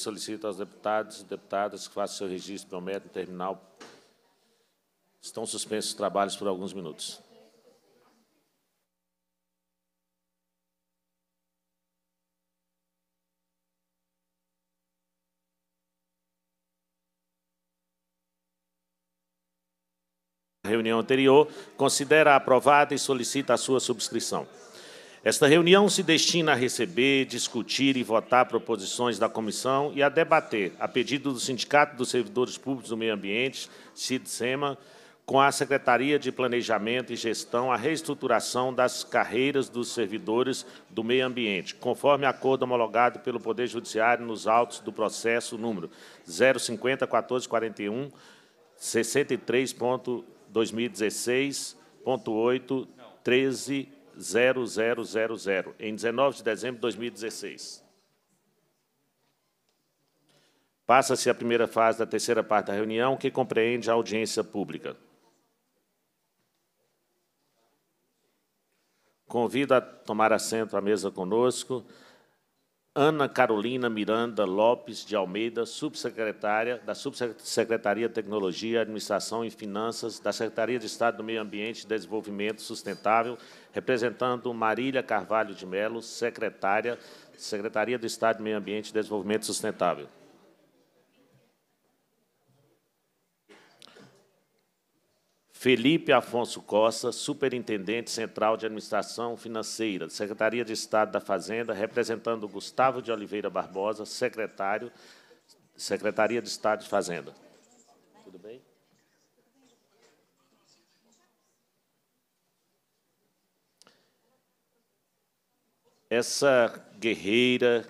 solicito aos deputados e deputadas que façam seu registro biométrico no terminal. Estão suspensos os trabalhos por alguns minutos. Reunião anterior, considera aprovada e solicita a sua subscrição. Esta reunião se destina a receber, discutir e votar proposições da comissão e a debater, a pedido do Sindicato dos Servidores Públicos do Meio Ambiente, Sisema, com a Secretaria de Planejamento e Gestão, a reestruturação das carreiras dos servidores do meio ambiente, conforme acordo homologado pelo Poder Judiciário nos autos do processo número 050-1441-63.2016.8.13.0000, em 19 de dezembro de 2016. Passa-se a primeira fase da terceira parte da reunião, que compreende a audiência pública. Convido a tomar assento à mesa conosco Ana Carolina Miranda Lopes de Almeida, subsecretária da Subsecretaria de Tecnologia, Administração e Finanças da Secretaria de Estado do Meio Ambiente e Desenvolvimento Sustentável, representando Marília Carvalho de Mello, secretária da Secretaria do Estado do Meio Ambiente e Desenvolvimento Sustentável. Felipe Afonso Costa, Superintendente Central de Administração Financeira, Secretaria de Estado da Fazenda, representando Gustavo de Oliveira Barbosa, secretário, Secretaria de Estado de Fazenda. Tudo bem? Essa guerreira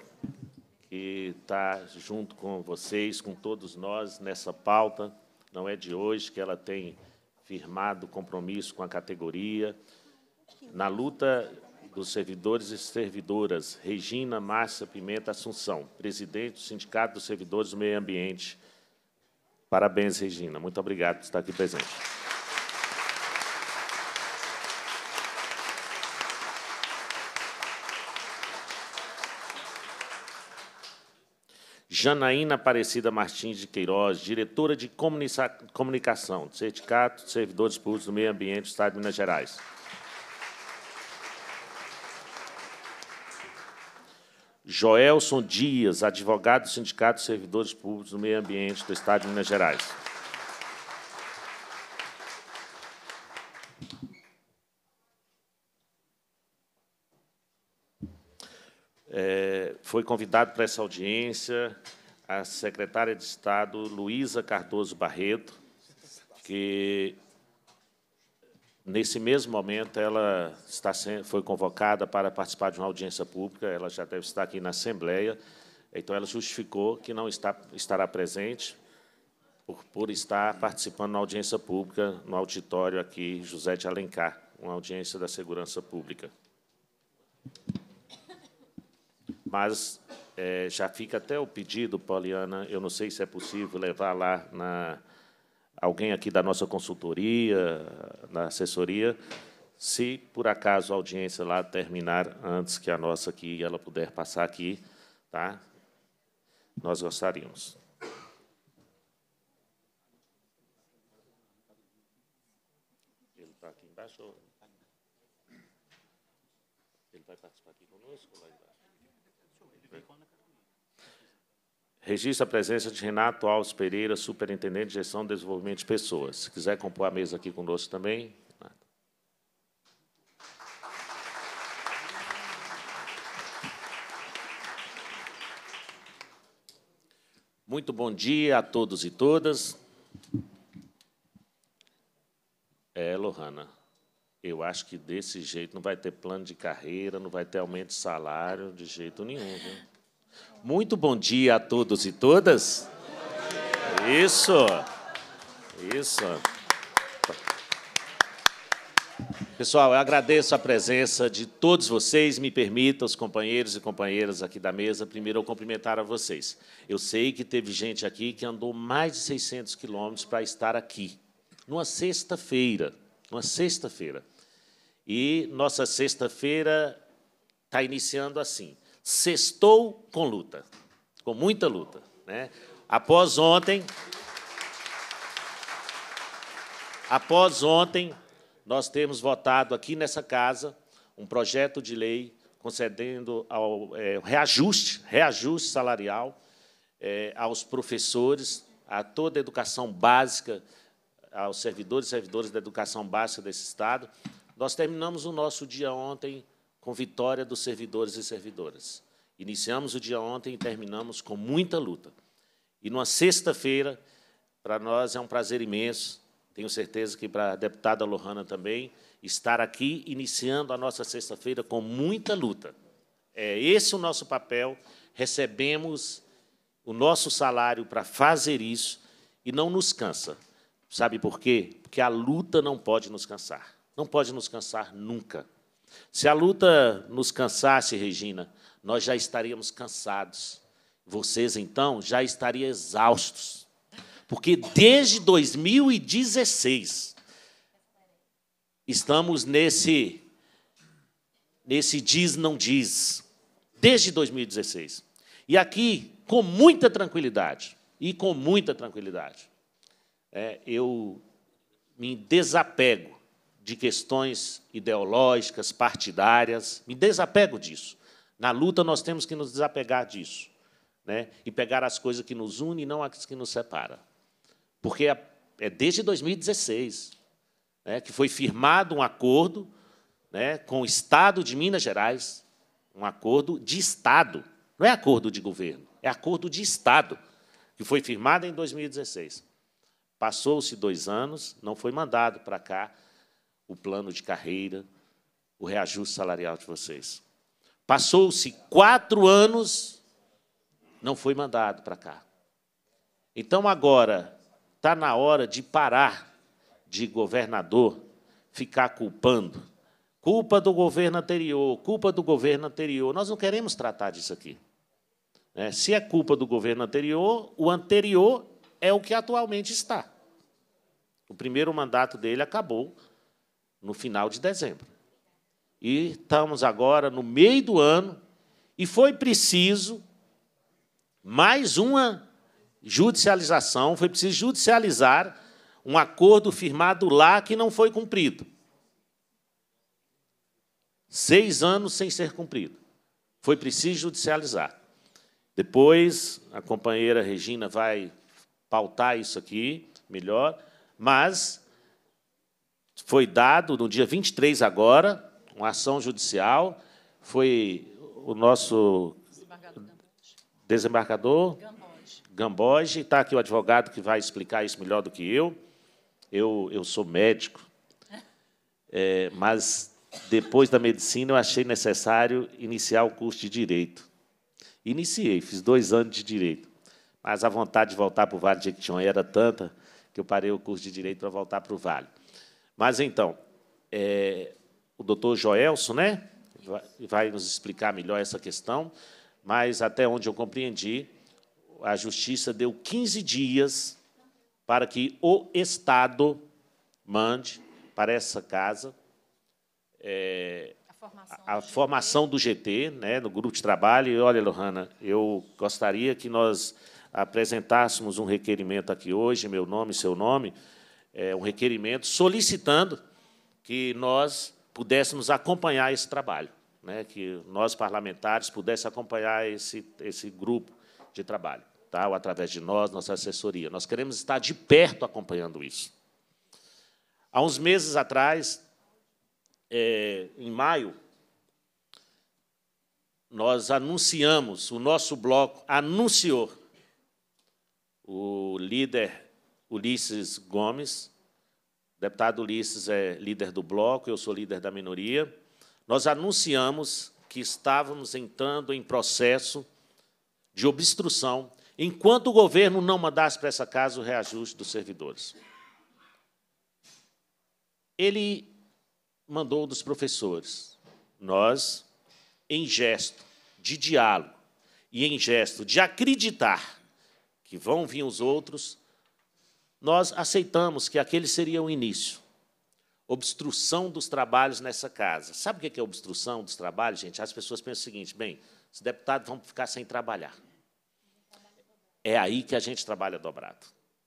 que está junto com vocês, com todos nós, nessa pauta, não é de hoje que ela tem firmado compromisso com a categoria. Na luta dos servidores e servidoras, Regina Márcia Pimenta Assunção, presidente do Sindicato dos Servidores do Meio Ambiente. Parabéns, Regina. Muito obrigado por estar aqui presente. Janaína Aparecida Martins de Queiroz, diretora de Comunicação do Sindicato de Servidores Públicos do Meio Ambiente do Estado de Minas Gerais. Joelson Dias, advogado do Sindicato de Servidores Públicos do Meio Ambiente do Estado de Minas Gerais. Foi convidado para essa audiência a secretária de Estado, Luísa Cardoso Barreto, que, nesse mesmo momento, ela foi convocada para participar de uma audiência pública, ela já deve estar aqui na Assembleia, então ela justificou que não estará presente por estar participando de uma audiência pública no auditório aqui, José de Alencar, uma audiência da Segurança Pública. Mas já fica até o pedido, Poliana, eu não sei se é possível levar lá alguém aqui da nossa consultoria, da assessoria, se, por acaso, a audiência lá terminar antes que a nossa aqui e ela puder passar aqui, tá? Nós gostaríamos. Ele está aqui embaixo? Ele vai participar aqui conosco ou lá embaixo? Registro a presença de Renato Alves Pereira, Superintendente de Gestão e Desenvolvimento de Pessoas. Se quiser compor a mesa aqui conosco também. Muito bom dia a todos e todas. Lohanna, eu acho que desse jeito não vai ter plano de carreira, não vai ter aumento de salário de jeito nenhum, viu? Muito bom dia a todos e todas. Isso, isso. Pessoal, eu agradeço a presença de todos vocês. Me permitam, os companheiros e companheiras aqui da mesa, primeiro eu cumprimentar a vocês. Eu sei que teve gente aqui que andou mais de 600 quilômetros para estar aqui, numa sexta-feira, E nossa sexta-feira está iniciando assim. Sextou com luta. com muita luta, né? Após ontem, nós temos votado aqui nessa casa um projeto de lei concedendo ao reajuste salarial aos professores, a toda a educação básica, aos servidores e servidoras da educação básica desse Estado. Nós terminamos o nosso dia ontem com vitória dos servidores e servidoras. Iniciamos o dia ontem e terminamos com muita luta. E, numa sexta-feira, para nós é um prazer imenso, tenho certeza que para a deputada Lohanna também, estar aqui iniciando a nossa sexta-feira com muita luta. É esse o nosso papel, recebemos o nosso salário para fazer isso e não nos cansa. Sabe por quê? Porque a luta não pode nos cansar. Não pode nos cansar nunca. Se a luta nos cansasse, Regina, nós já estaríamos cansados. Vocês, então, já estariam exaustos. Porque, desde 2016, estamos nesse diz-não diz. Desde 2016. E aqui, com muita tranquilidade, eu me desapego de questões ideológicas, partidárias, me desapego disso. Na luta, nós temos que nos desapegar disso, né? E pegar as coisas que nos unem e não as que nos separam. Porque é desde 2016, né, que foi firmado um acordo, né, com o Estado de Minas Gerais, um acordo de Estado, não é acordo de governo, é acordo de Estado, que foi firmado em 2016. Passou-se 2 anos, não foi mandado para cá o plano de carreira, o reajuste salarial de vocês. Passou-se 4 anos, não foi mandado para cá. Então, agora, está na hora de parar de governador ficar culpando. Culpa do governo anterior, culpa do governo anterior. Nós não queremos tratar disso aqui. Se é culpa do governo anterior, o anterior é o que atualmente está. O primeiro mandato dele acabou no final de dezembro. E estamos agora no meio do ano e foi preciso mais uma judicialização, foi preciso judicializar um acordo firmado lá que não foi cumprido. 6 anos sem ser cumprido. Foi preciso judicializar. Depois, a companheira Regina vai pautar isso aqui melhor, mas foi dado, no dia 23 agora, uma ação judicial, foi o nosso desembargador Gambogi, está aqui o advogado que vai explicar isso melhor do que eu. Eu sou médico, mas, depois da medicina, eu achei necessário iniciar o curso de Direito. Iniciei, fiz 2 anos de Direito, mas a vontade de voltar para o Vale de Jequitinhonha era tanta que eu parei o curso de Direito para voltar para o Vale. Mas, então, o doutor Joelson, né, vai nos explicar melhor essa questão, mas, até onde eu compreendi, a Justiça deu 15 dias para que o Estado mande para essa casa a formação do GT, né, no grupo de trabalho. E, olha, Lohanna, eu gostaria que nós apresentássemos um requerimento aqui hoje, meu nome e seu nome, um requerimento solicitando que nós pudéssemos acompanhar esse trabalho, né, que nós, parlamentares, pudéssemos acompanhar esse grupo de trabalho, tá, ou através de nós, nossa assessoria. Nós queremos estar de perto acompanhando isso. Há uns meses atrás, em maio, nós anunciamos, o nosso bloco anunciou, o líder Ulisses Gomes, o deputado Ulisses é líder do bloco, eu sou líder da minoria, nós anunciamos que estávamos entrando em processo de obstrução enquanto o governo não mandasse para essa casa o reajuste dos servidores. Ele mandou dos professores. Nós, em gesto de diálogo e em gesto de acreditar que vão vir os outros, nós aceitamos que aquele seria o início. Obstrução dos trabalhos nessa casa. Sabe o que é obstrução dos trabalhos, gente? As pessoas pensam o seguinte: bem, os deputados vão ficar sem trabalhar. É aí que a gente trabalha dobrado.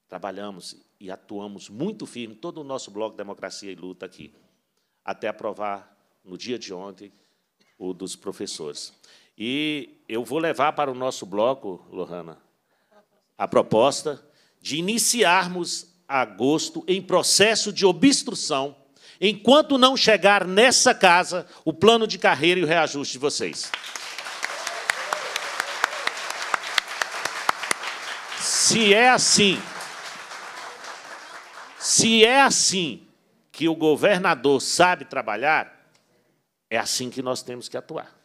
Trabalhamos e atuamos muito firme todo o nosso bloco Democracia e Luta aqui, até aprovar, no dia de ontem, o dos professores. E eu vou levar para o nosso bloco, Lohanna, a proposta de iniciarmos agosto em processo de obstrução, enquanto não chegar nessa casa o plano de carreira e o reajuste de vocês. Se é assim que o governador sabe trabalhar, é assim que nós temos que atuar.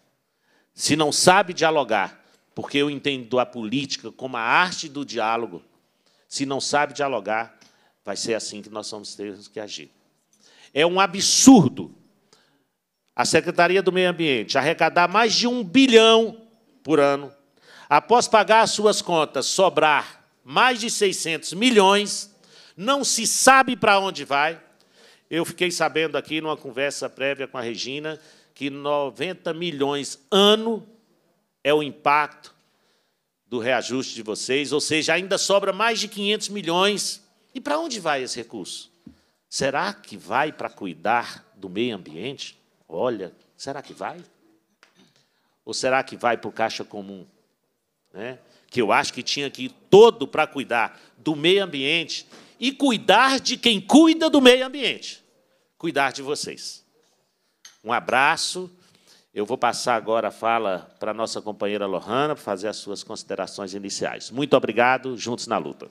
Se não sabe dialogar, porque eu entendo a política como a arte do diálogo, se não sabe dialogar, vai ser assim que nós vamos ter que agir. É um absurdo a Secretaria do Meio Ambiente arrecadar mais de R$ 1 bilhão por ano, após pagar as suas contas, sobrar mais de 600 milhões, não se sabe para onde vai. Eu fiquei sabendo aqui, numa conversa prévia com a Regina, que 90 milhões ano é o impacto do reajuste de vocês, ou seja, ainda sobra mais de 500 milhões. E para onde vai esse recurso? Será que vai para cuidar do meio ambiente? Olha, será que vai? Ou será que vai para o Caixa Comum? Né? Que eu acho que tinha que ir todo para cuidar do meio ambiente e cuidar de quem cuida do meio ambiente, cuidar de vocês. Um abraço. Eu vou passar agora a fala para a nossa companheira Lohanna, para fazer as suas considerações iniciais. Muito obrigado. Juntos na luta.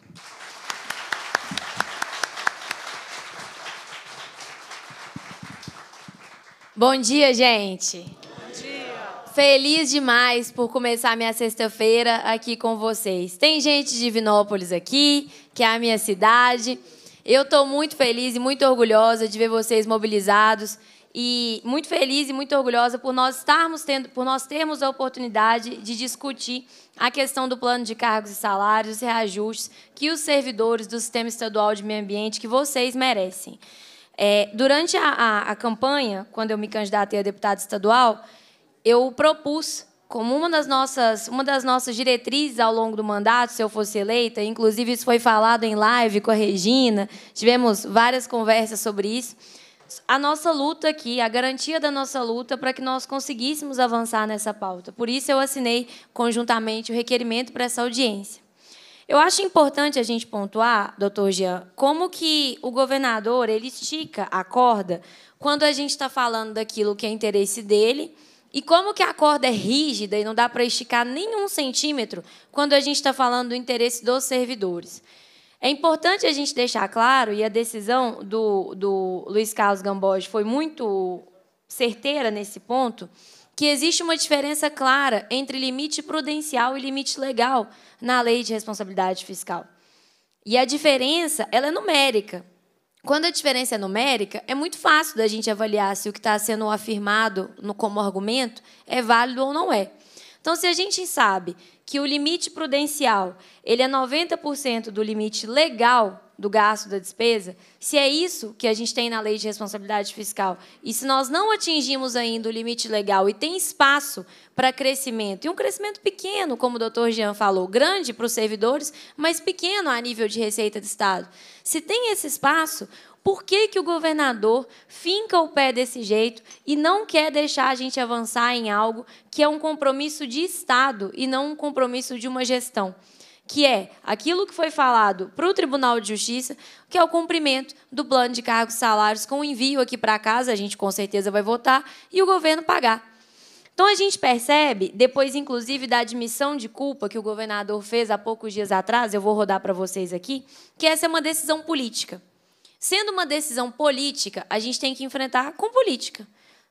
Bom dia, gente. Bom dia. Feliz demais por começar minha sexta-feira aqui com vocês. Tem gente de Divinópolis aqui, que é a minha cidade. Eu estou muito feliz e muito orgulhosa de ver vocês mobilizados. E muito feliz e muito orgulhosa por nós termos a oportunidade de discutir a questão do plano de cargos e salários e reajustes que os servidores do Sistema Estadual de Meio Ambiente, que vocês merecem. Durante a campanha, quando eu me candidatei a deputada estadual, eu propus, como uma das nossas diretrizes ao longo do mandato, se eu fosse eleita, inclusive isso foi falado em live com a Regina, tivemos várias conversas sobre isso, a nossa luta aqui, a garantia da nossa luta para que nós conseguíssemos avançar nessa pauta. Por isso, eu assinei conjuntamente o requerimento para essa audiência. Eu acho importante a gente pontuar, doutor Jean, como que o governador ele estica a corda quando a gente está falando daquilo que é interesse dele e como que a corda é rígida e não dá para esticar nenhum centímetro quando a gente está falando do interesse dos servidores. É importante a gente deixar claro, e a decisão do Luiz Carlos Gambogi foi muito certeira nesse ponto, que existe uma diferença clara entre limite prudencial e limite legal na Lei de Responsabilidade Fiscal. E a diferença ela é numérica. Quando a diferença é numérica, é muito fácil da gente avaliar se o que está sendo afirmado como argumento é válido ou não é. Então, se a gente sabe que o limite prudencial ele é 90% do limite legal do gasto da despesa, se é isso que a gente tem na Lei de Responsabilidade Fiscal, e se nós não atingimos ainda o limite legal e tem espaço para crescimento, e um crescimento pequeno, como o doutor Jean falou, grande para os servidores, mas pequeno a nível de receita do Estado, se tem esse espaço, por que que o governador finca o pé desse jeito e não quer deixar a gente avançar em algo que é um compromisso de Estado e não um compromisso de uma gestão, que é aquilo que foi falado para o Tribunal de Justiça, que é o cumprimento do plano de cargos e salários com o envio aqui para casa, a gente com certeza vai votar, e o governo pagar. Então, a gente percebe, depois, inclusive, da admissão de culpa que o governador fez há poucos dias atrás, eu vou rodar para vocês aqui, que essa é uma decisão política. Sendo uma decisão política, a gente tem que enfrentar com política.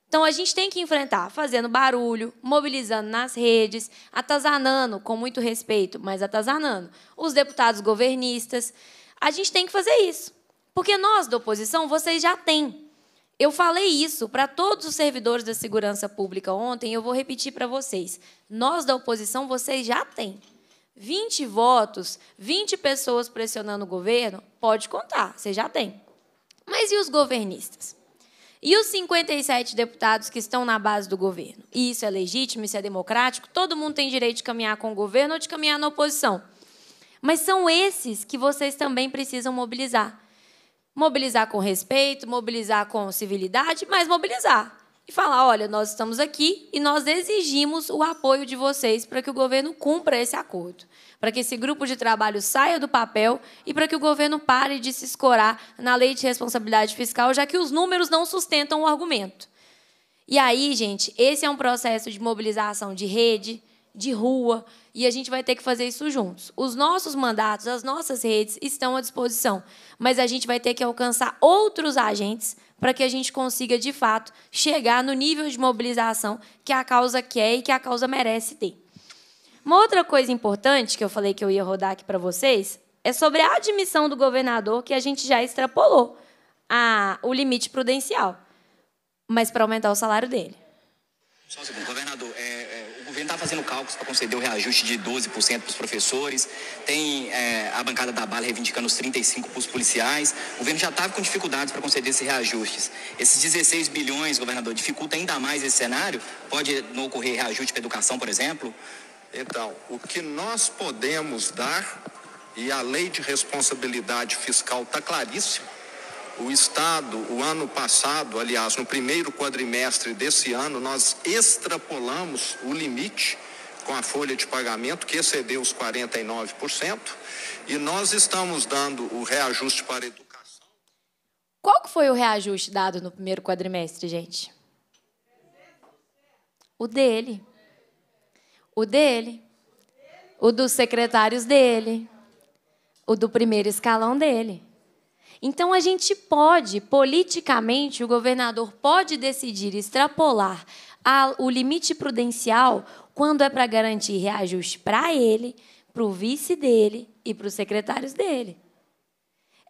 Então, a gente tem que enfrentar fazendo barulho, mobilizando nas redes, atazanando, com muito respeito, mas atazanando, os deputados governistas. A gente tem que fazer isso, porque nós, da oposição, vocês já têm. Eu falei isso para todos os servidores da segurança pública ontem, eu vou repetir para vocês. Nós, da oposição, vocês já têm. 20 votos, 20 pessoas pressionando o governo, pode contar, você já tem. Mas e os governistas? E os 57 deputados que estão na base do governo? E isso é legítimo, isso é democrático, todo mundo tem direito de caminhar com o governo ou de caminhar na oposição. Mas são esses que vocês também precisam mobilizar. Mobilizar com respeito, mobilizar com civilidade, mas mobilizar. E falar, olha, nós estamos aqui e nós exigimos o apoio de vocês para que o governo cumpra esse acordo, para que esse grupo de trabalho saia do papel e para que o governo pare de se escorar na lei de responsabilidade fiscal, já que os números não sustentam o argumento. E aí, gente, esse é um processo de mobilização de rede, de rua, e a gente vai ter que fazer isso juntos. Os nossos mandatos, as nossas redes estão à disposição, mas a gente vai ter que alcançar outros agentes para que a gente consiga, de fato, chegar no nível de mobilização que a causa quer e que a causa merece ter. Uma outra coisa importante que eu falei que eu ia rodar aqui para vocês é sobre a admissão do governador, que a gente já extrapolou o limite prudencial, mas para aumentar o salário dele. Só um segundo, governador, o governo está fazendo cálculos para conceder o reajuste de 12% para os professores, tem a bancada da bala reivindicando os 35% para os policiais. O governo já estava com dificuldades para conceder esses reajustes. Esses 16 bilhões, governador, dificulta ainda mais esse cenário? Pode não ocorrer reajuste para a educação, por exemplo? Então, o que nós podemos dar, e a lei de responsabilidade fiscal está claríssima, o Estado, o ano passado, aliás, no primeiro quadrimestre desse ano, nós extrapolamos o limite com a folha de pagamento, que excedeu os 49%, e nós estamos dando o reajuste para a educação. Qual que foi o reajuste dado no primeiro quadrimestre, gente? O dele. O dele. O dos secretários dele. O do primeiro escalão dele. Então, a gente pode, politicamente, o governador pode decidir extrapolar o limite prudencial quando é para garantir reajuste para ele, para o vice dele e para os secretários dele.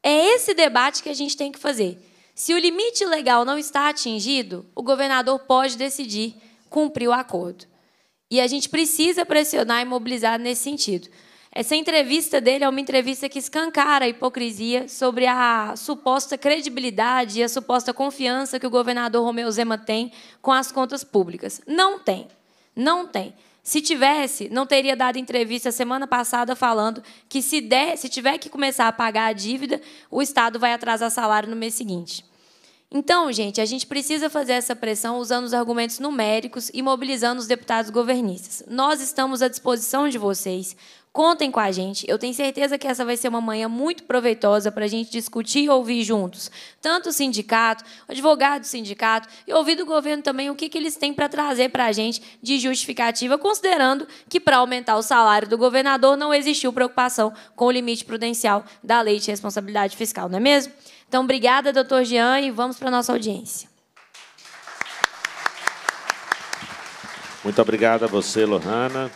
É esse debate que a gente tem que fazer. Se o limite legal não está atingido, o governador pode decidir cumprir o acordo. E a gente precisa pressionar e mobilizar nesse sentido. Essa entrevista dele é uma entrevista que escancara a hipocrisia sobre a suposta credibilidade e a suposta confiança que o governador Romeu Zema tem com as contas públicas. Não tem, não tem. Se tivesse, não teria dado entrevista semana passada falando que se tiver que começar a pagar a dívida, o Estado vai atrasar salário no mês seguinte. Então, gente, a gente precisa fazer essa pressão usando os argumentos numéricos e mobilizando os deputados governistas. Nós estamos à disposição de vocês. Contem com a gente. Eu tenho certeza que essa vai ser uma manhã muito proveitosa para a gente discutir e ouvir juntos, tanto o sindicato, o advogado do sindicato, e ouvir do governo também o que eles têm para trazer para a gente de justificativa, considerando que, para aumentar o salário do governador, não existiu preocupação com o limite prudencial da lei de responsabilidade fiscal, não é mesmo? Então, obrigada, doutor Jean, e vamos para a nossa audiência. Muito obrigado a você, Lohanna.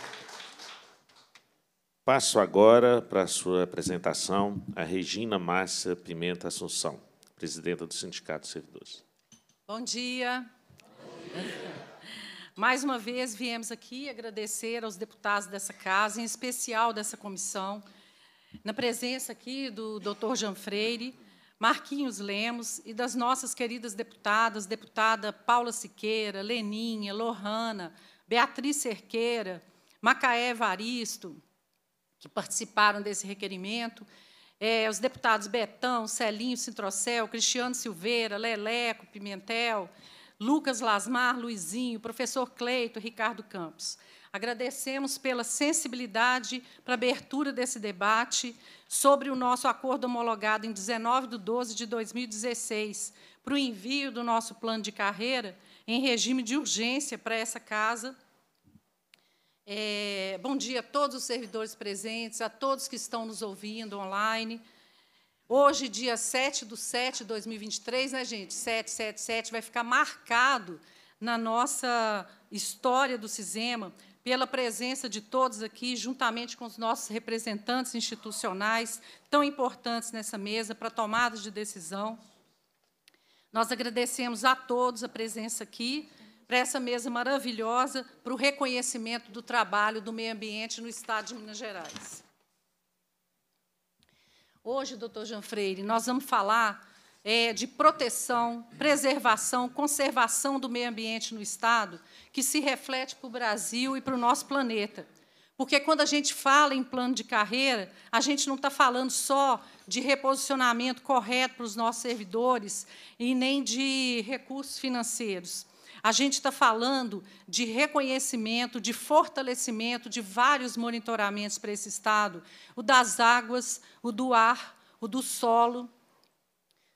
Passo agora para a sua apresentação a Regina Márcia Pimenta Assunção, presidenta do Sindicato dos Servidores. Bom dia. Bom dia. Mais uma vez viemos aqui agradecer aos deputados dessa casa, em especial dessa comissão, na presença aqui do Dr. Jean Freire, Marquinhos Lemos e das nossas queridas deputadas, deputada Paula Siqueira, Leninha, Lohanna, Beatriz Cerqueira, Macaé Evaristo, que participaram desse requerimento, os deputados Betão, Celinho, Sintrocel, Cristiano Silveira, Leleco, Pimentel, Lucas Lasmar, Luizinho, professor Cleito, Ricardo Campos. Agradecemos pela sensibilidade para a abertura desse debate sobre o nosso acordo homologado em 19/12/2016 para o envio do nosso plano de carreira em regime de urgência para essa casa. Bom dia a todos os servidores presentes, a todos que estão nos ouvindo online. Hoje, dia 7/7/2023, né, gente? 777 vai ficar marcado na nossa história do Sisema pela presença de todos aqui, juntamente com os nossos representantes institucionais tão importantes nessa mesa para tomadas de decisão. Nós agradecemos a todos a presença aqui, para essa mesa maravilhosa, para o reconhecimento do trabalho do meio ambiente no Estado de Minas Gerais. Hoje, doutor Jean Freire, nós vamos falar de proteção, preservação, conservação do meio ambiente no Estado, que se reflete para o Brasil e para o nosso planeta. Porque quando a gente fala em plano de carreira, a gente não está falando só de reposicionamento correto para os nossos servidores e nem de recursos financeiros. A gente está falando de reconhecimento, de fortalecimento de vários monitoramentos para esse Estado, o das águas, o do ar, o do solo,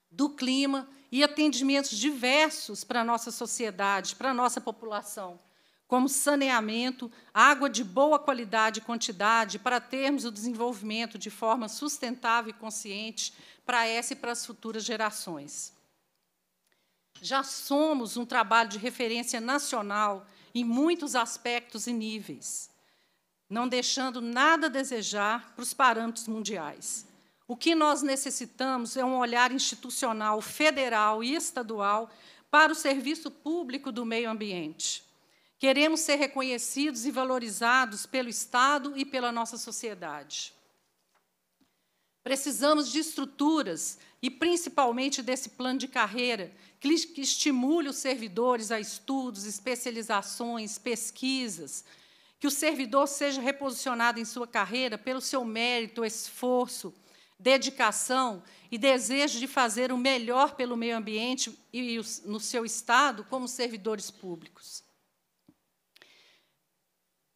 do clima e atendimentos diversos para a nossa sociedade, para a nossa população, como saneamento, água de boa qualidade e quantidade, para termos o desenvolvimento de forma sustentável e consciente para essa e para as futuras gerações. Já somos um trabalho de referência nacional em muitos aspectos e níveis, não deixando nada a desejar para os parâmetros mundiais. O que nós necessitamos é um olhar institucional, federal e estadual para o serviço público do meio ambiente. Queremos ser reconhecidos e valorizados pelo Estado e pela nossa sociedade. Precisamos de estruturas e, principalmente, desse plano de carreira que estimule os servidores a estudos, especializações, pesquisas, que o servidor seja reposicionado em sua carreira pelo seu mérito, esforço, dedicação e desejo de fazer o melhor pelo meio ambiente e no seu Estado como servidores públicos.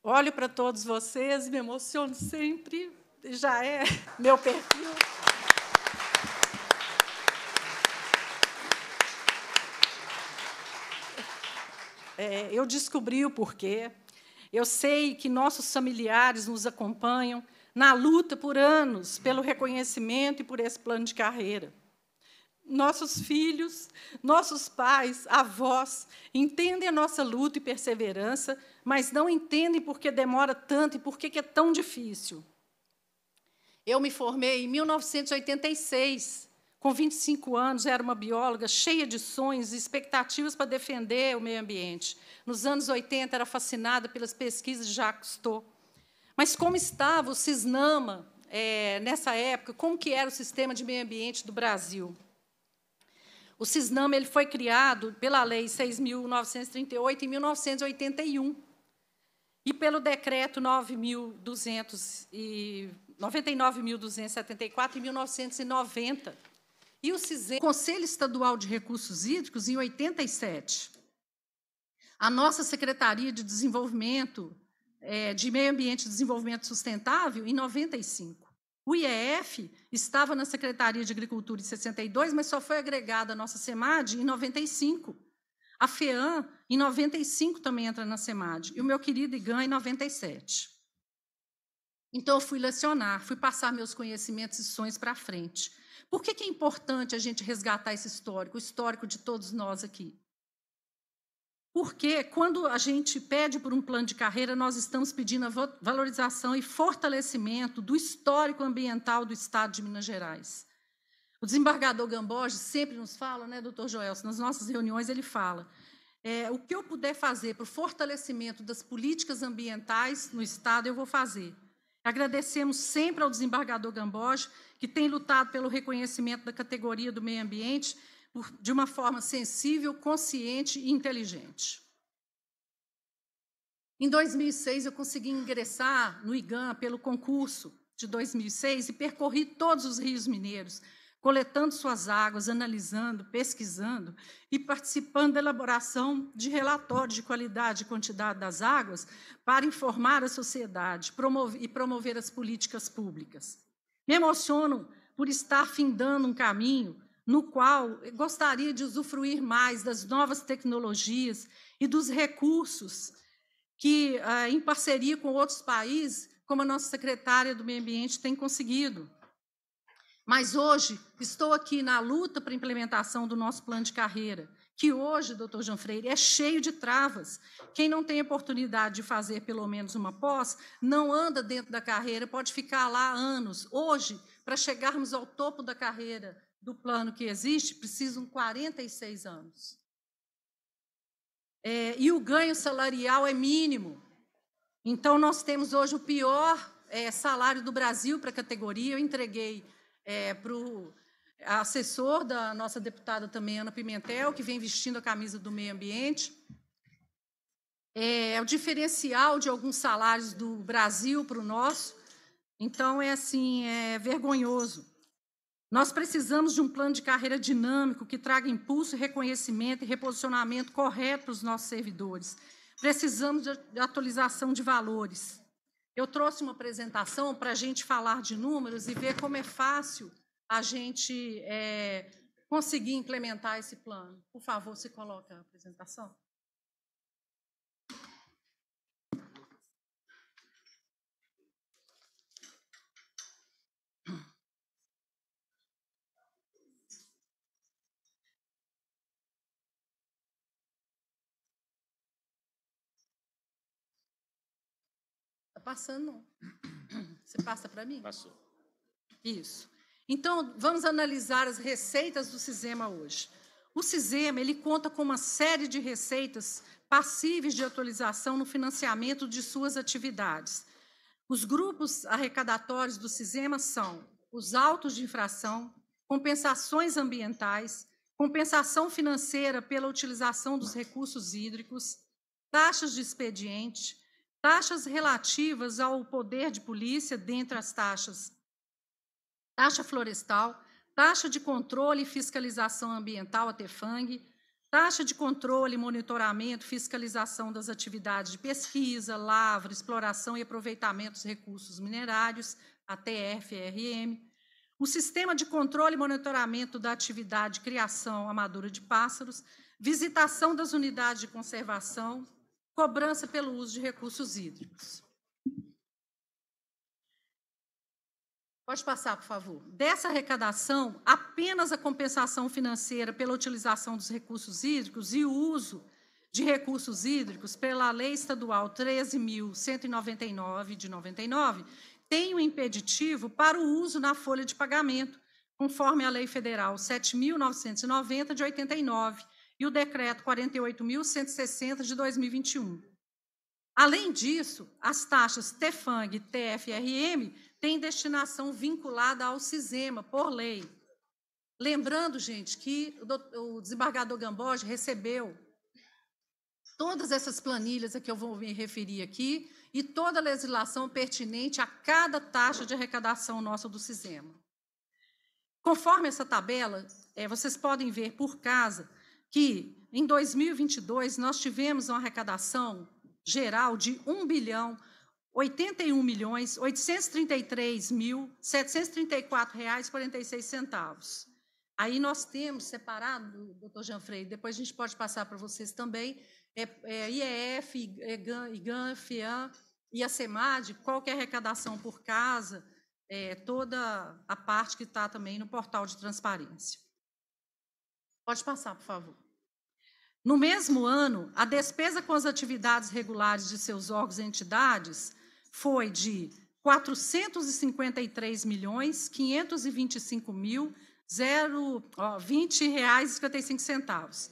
Olho para todos vocês, me emociono sempre, já é meu perfil. Eu descobri o porquê. Eu sei que nossos familiares nos acompanham na luta por anos pelo reconhecimento e por esse plano de carreira. Nossos filhos, nossos pais, avós, entendem a nossa luta e perseverança, mas não entendem por que demora tanto e por que é tão difícil. Eu me formei em 1986, com 25 anos, era uma bióloga cheia de sonhos e expectativas para defender o meio ambiente. Nos anos 80, era fascinada pelas pesquisas de Jacques Cousteau. Mas como estava o Sisema, nessa época, como que era o sistema de meio ambiente do Brasil? O Sisnama ele foi criado pela Lei 6.938, em 1981, e pelo Decreto 99.274, em 1990. E o Sisema, Conselho Estadual de Recursos Hídricos, em 87. A nossa Secretaria de Desenvolvimento, de Meio Ambiente e Desenvolvimento Sustentável, em 95. O IEF estava na Secretaria de Agricultura em 62, mas só foi agregada à nossa SEMAD em 95. A FEAM, em 95, também entra na SEMAD. E o meu querido IGAM, em 97. Então, eu fui lecionar, fui passar meus conhecimentos e sonhos para frente. Por que é importante a gente resgatar esse histórico, o histórico de todos nós aqui? Porque, quando a gente pede por um plano de carreira, nós estamos pedindo a valorização e fortalecimento do histórico ambiental do Estado de Minas Gerais. O desembargador Gambogi sempre nos fala, né, doutor Joelson, nas nossas reuniões ele fala, o que eu puder fazer para o fortalecimento das políticas ambientais no Estado, eu vou fazer. Agradecemos sempre ao desembargador Gambogi, que tem lutado pelo reconhecimento da categoria do meio ambiente, de uma forma sensível, consciente e inteligente. Em 2006, eu consegui ingressar no IGAM pelo concurso de 2006 e percorri todos os rios mineiros, coletando suas águas, analisando, pesquisando e participando da elaboração de relatórios de qualidade e quantidade das águas para informar a sociedade e promover as políticas públicas. Me emociono por estar findando um caminho no qual gostaria de usufruir mais das novas tecnologias e dos recursos que, em parceria com outros países, como a nossa secretária do Meio Ambiente tem conseguido. Mas hoje estou aqui na luta para a implementação do nosso plano de carreira, que hoje, doutor Jean Freire, é cheio de travas. Quem não tem oportunidade de fazer pelo menos uma pós, não anda dentro da carreira, pode ficar lá anos. Hoje, para chegarmos ao topo da carreira do plano que existe, precisam 46 anos. E o ganho salarial é mínimo. Então, nós temos hoje o pior salário do Brasil para a categoria. Eu entreguei para o assessor da nossa deputada também, Ana Pimentel, que vem vestindo a camisa do meio ambiente. o diferencial de alguns salários do Brasil para o nosso. Então, é vergonhoso. Nós precisamos de um plano de carreira dinâmico que traga impulso, reconhecimento e reposicionamento correto para os nossos servidores. Precisamos de atualização de valores. Eu trouxe uma apresentação para a gente falar de números e ver como é fácil a gente conseguir implementar esse plano. Por favor, se coloca a apresentação. Passando. Você passa para mim? Passou. Isso. Então, vamos analisar as receitas do Sisema hoje. O Sisema, ele conta com uma série de receitas passíveis de atualização no financiamento de suas atividades. Os grupos arrecadatórios do Sisema são os autos de infração, compensações ambientais, compensação financeira pela utilização dos recursos hídricos, taxas de expediente, taxas relativas ao poder de polícia, dentre as taxas, taxa florestal, taxa de controle e fiscalização ambiental, a TEFANG, taxa de controle, monitoramento, fiscalização das atividades de pesquisa, lavra, exploração e aproveitamento dos recursos minerários, a TFRM, o sistema de controle e monitoramento da atividade de criação amadora de pássaros, visitação das unidades de conservação, cobrança pelo uso de recursos hídricos. Pode passar, por favor. Dessa arrecadação, apenas a compensação financeira pela utilização dos recursos hídricos e o uso de recursos hídricos pela Lei Estadual 13.199, de 99, tem um impeditivo para o uso na folha de pagamento, conforme a Lei Federal 7.990, de 89, e o decreto 48.160, de 2021. Além disso, as taxas TEFANG e TFRM têm destinação vinculada ao Sisema, por lei. Lembrando, gente, que o desembargador Gambogi recebeu todas essas planilhas a que eu vou me referir aqui e toda a legislação pertinente a cada taxa de arrecadação nossa do Sisema. Conforme essa tabela, vocês podem ver por casa que, em 2022, nós tivemos uma arrecadação geral de 1.081.833.734,46. Aí nós temos separado, doutor Jean Freire, depois a gente pode passar para vocês também, IEF, IGAM, FEAM e a SEMAD, qualquer arrecadação por casa, toda a parte que está também no portal de transparência. Pode passar, por favor. No mesmo ano, a despesa com as atividades regulares de seus órgãos e entidades foi de R$ 453.525.020,55.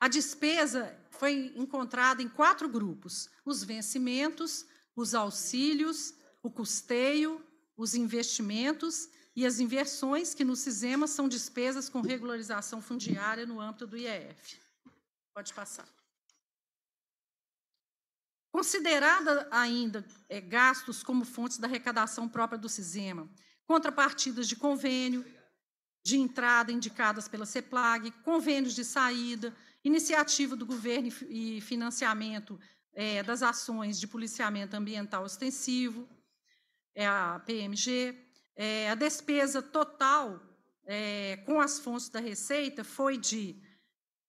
A despesa foi encontrada em 4 grupos: os vencimentos, os auxílios, o custeio, os investimentos e as inversões, que no Sisema são despesas com regularização fundiária no âmbito do IEF. Pode passar. Considerada ainda gastos como fontes da arrecadação própria do Sisema, contrapartidas de convênio, de entrada indicadas pela CEPLAG, convênios de saída, iniciativa do governo e financiamento das ações de policiamento ambiental ostensivo, a PMG, a despesa total com as fontes da Receita foi de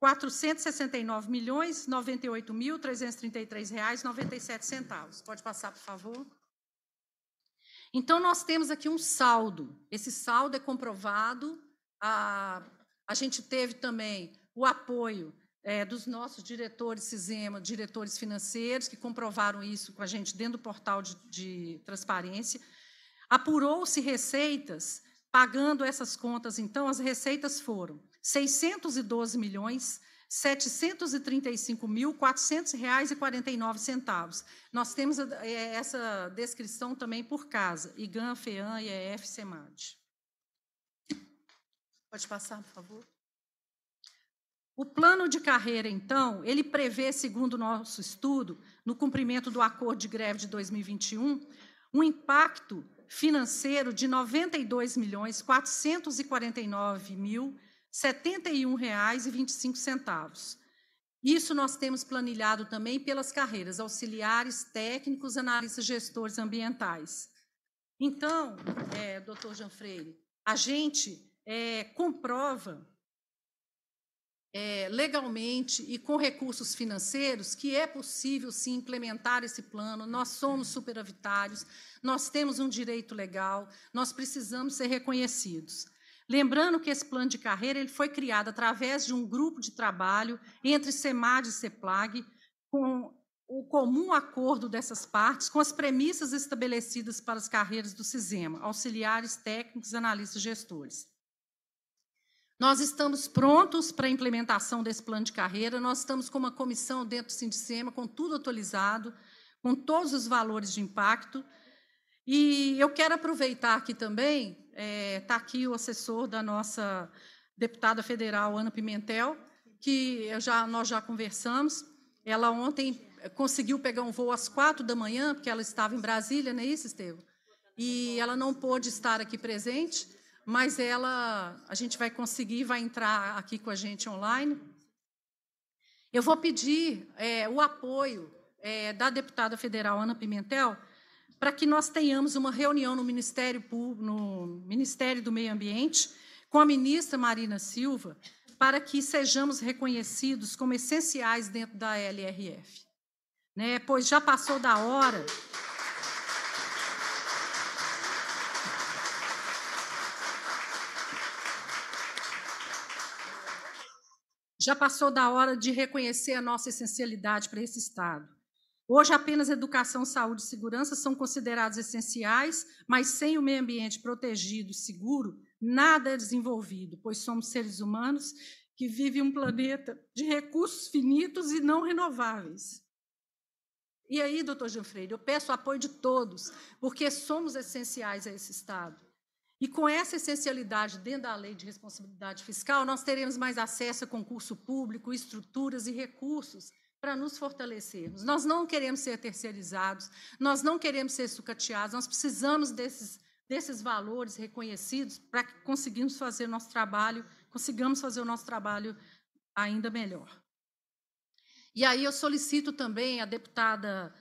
R$ 469.098.333,97. Pode passar, por favor. Então, nós temos aqui um saldo. Esse saldo é comprovado. A gente teve também o apoio dos nossos diretores Sisema, diretores financeiros, que comprovaram isso com a gente dentro do portal de transparência. Apurou-se receitas, pagando essas contas, então, as receitas foram R$ 612.735.400,49. Nós temos essa descrição também por casa, IGAM, FEAM, IEF, SEMAD. Pode passar, por favor. O plano de carreira, então, ele prevê, segundo o nosso estudo, no cumprimento do acordo de greve de 2021, um impacto financeiro de R$ 92.449.071,25. Isso nós temos planilhado também pelas carreiras auxiliares, técnicos, analistas, gestores ambientais. Então, doutor Jean Freire, a gente comprova legalmente e com recursos financeiros que é possível, sim, implementar esse plano. Nós somos superavitários, nós temos um direito legal, nós precisamos ser reconhecidos. Lembrando que esse plano de carreira ele foi criado através de um grupo de trabalho entre SEMAD e CEPLAG, com o comum acordo dessas partes, com as premissas estabelecidas para as carreiras do Sisema, auxiliares, técnicos, analistas, gestores. Nós estamos prontos para a implementação desse plano de carreira, nós estamos com uma comissão dentro do Sindicema, com tudo atualizado, com todos os valores de impacto. E eu quero aproveitar aqui também, está aqui o assessor da nossa deputada federal, Ana Pimentel, que nós já conversamos. Ela ontem conseguiu pegar um voo às 4 da manhã, porque ela estava em Brasília, não é isso, Estevam? E ela não pôde estar aqui presente, mas a gente vai conseguir, vai entrar aqui com a gente online. Eu vou pedir o apoio da deputada federal Ana Pimentel para que nós tenhamos uma reunião no Ministério do Meio Ambiente com a ministra Marina Silva para que sejamos reconhecidos como essenciais dentro da LRF. Né? Pois já passou da hora... Já passou da hora de reconhecer a nossa essencialidade para esse Estado. Hoje, apenas educação, saúde e segurança são considerados essenciais, mas sem o meio ambiente protegido e seguro, nada é desenvolvido, pois somos seres humanos que vivem um planeta de recursos finitos e não renováveis. E aí, doutor Jean Freire, eu peço o apoio de todos, porque somos essenciais a esse Estado. E, com essa essencialidade dentro da lei de responsabilidade fiscal, nós teremos mais acesso a concurso público, estruturas e recursos para nos fortalecermos. Nós não queremos ser terceirizados, nós não queremos ser sucateados, nós precisamos desses valores reconhecidos para que consigamos fazer o nosso trabalho ainda melhor. E aí eu solicito também à deputada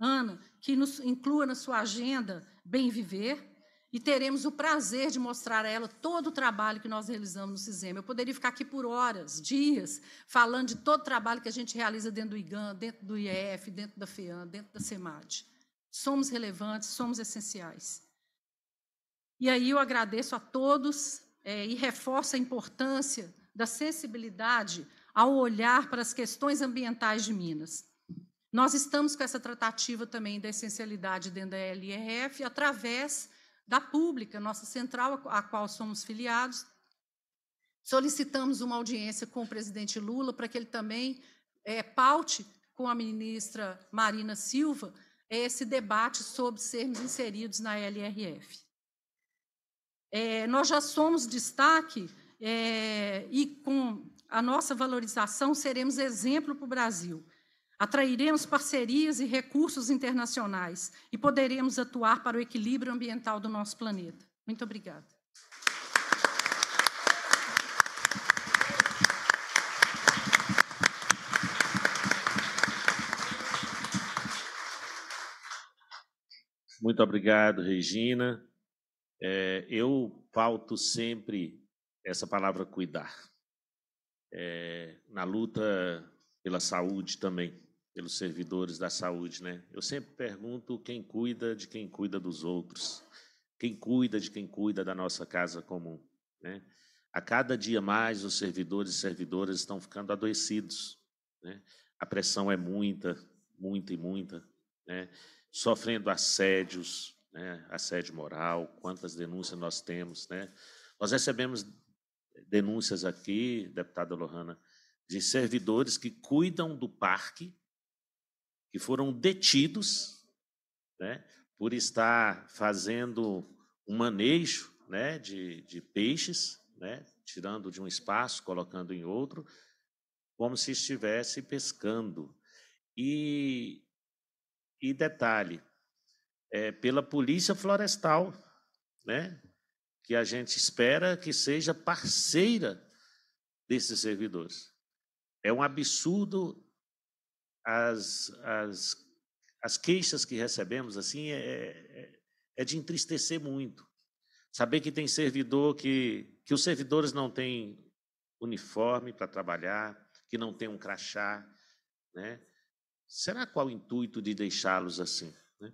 Ana que nos inclua na sua agenda Bem Viver, e teremos o prazer de mostrar a ela todo o trabalho que nós realizamos no Sisema. Eu poderia ficar aqui por horas, dias, falando de todo o trabalho que a gente realiza dentro do IGAM, dentro do IEF, dentro da FEAM, dentro da SEMAD. Somos relevantes, somos essenciais. E aí eu agradeço a todos e reforço a importância da sensibilidade ao olhar para as questões ambientais de Minas. Nós estamos com essa tratativa também da essencialidade dentro da LRF através da pública, nossa central, a qual somos filiados. Solicitamos uma audiência com o presidente Lula para que ele também paute com a ministra Marina Silva esse debate sobre sermos inseridos na LRF. Nós já somos destaque e, com a nossa valorização, seremos exemplo para o Brasil. Atrairemos parcerias e recursos internacionais e poderemos atuar para o equilíbrio ambiental do nosso planeta. Muito obrigada. Muito obrigado, Regina. Eu pauto sempre essa palavra cuidar, na luta pela saúde também, pelos servidores da saúde, né? Eu sempre pergunto quem cuida de quem cuida dos outros, quem cuida de quem cuida da nossa casa comum, né? A cada dia mais os servidores e servidoras estão ficando adoecidos, né? A pressão é muita, muita e muita, né? Sofrendo assédios, né? Assédio moral, quantas denúncias nós temos, né? Nós recebemos denúncias aqui, deputada Lohanna, de servidores que cuidam do parque, que foram detidos, né, por estar fazendo um manejo, né, de peixes, né, tirando de um espaço, colocando em outro, como se estivesse pescando. E detalhe, pela Polícia Florestal, né, que a gente espera que seja parceira desses servidores. É um absurdo as queixas que recebemos, assim, é de entristecer muito. Saber que tem servidor que os servidores não têm uniforme para trabalhar, que não tem um crachá, né? Será qual o intuito de deixá-los assim, né?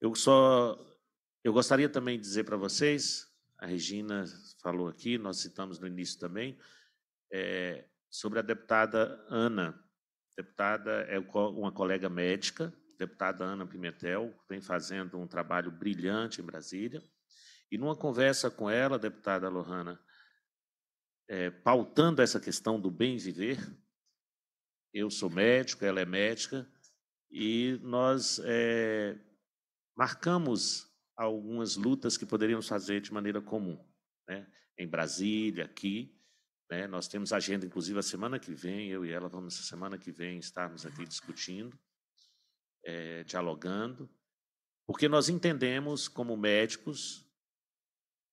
Eu gostaria também de dizer para vocês, a Regina falou aqui, nós citamos no início também, sobre a deputada Ana. Deputada é uma colega médica, deputada Ana Pimentel, vem fazendo um trabalho brilhante em Brasília. E, numa conversa com ela, deputada Lohanna, pautando essa questão do bem viver, eu sou médico, ela é médica, e nós marcamos algumas lutas que poderíamos fazer de maneira comum, né? Em Brasília, aqui, né? Nós temos agenda, inclusive, a semana que vem, eu e ela vamos, a semana que vem, estarmos aqui discutindo, dialogando, porque nós entendemos, como médicos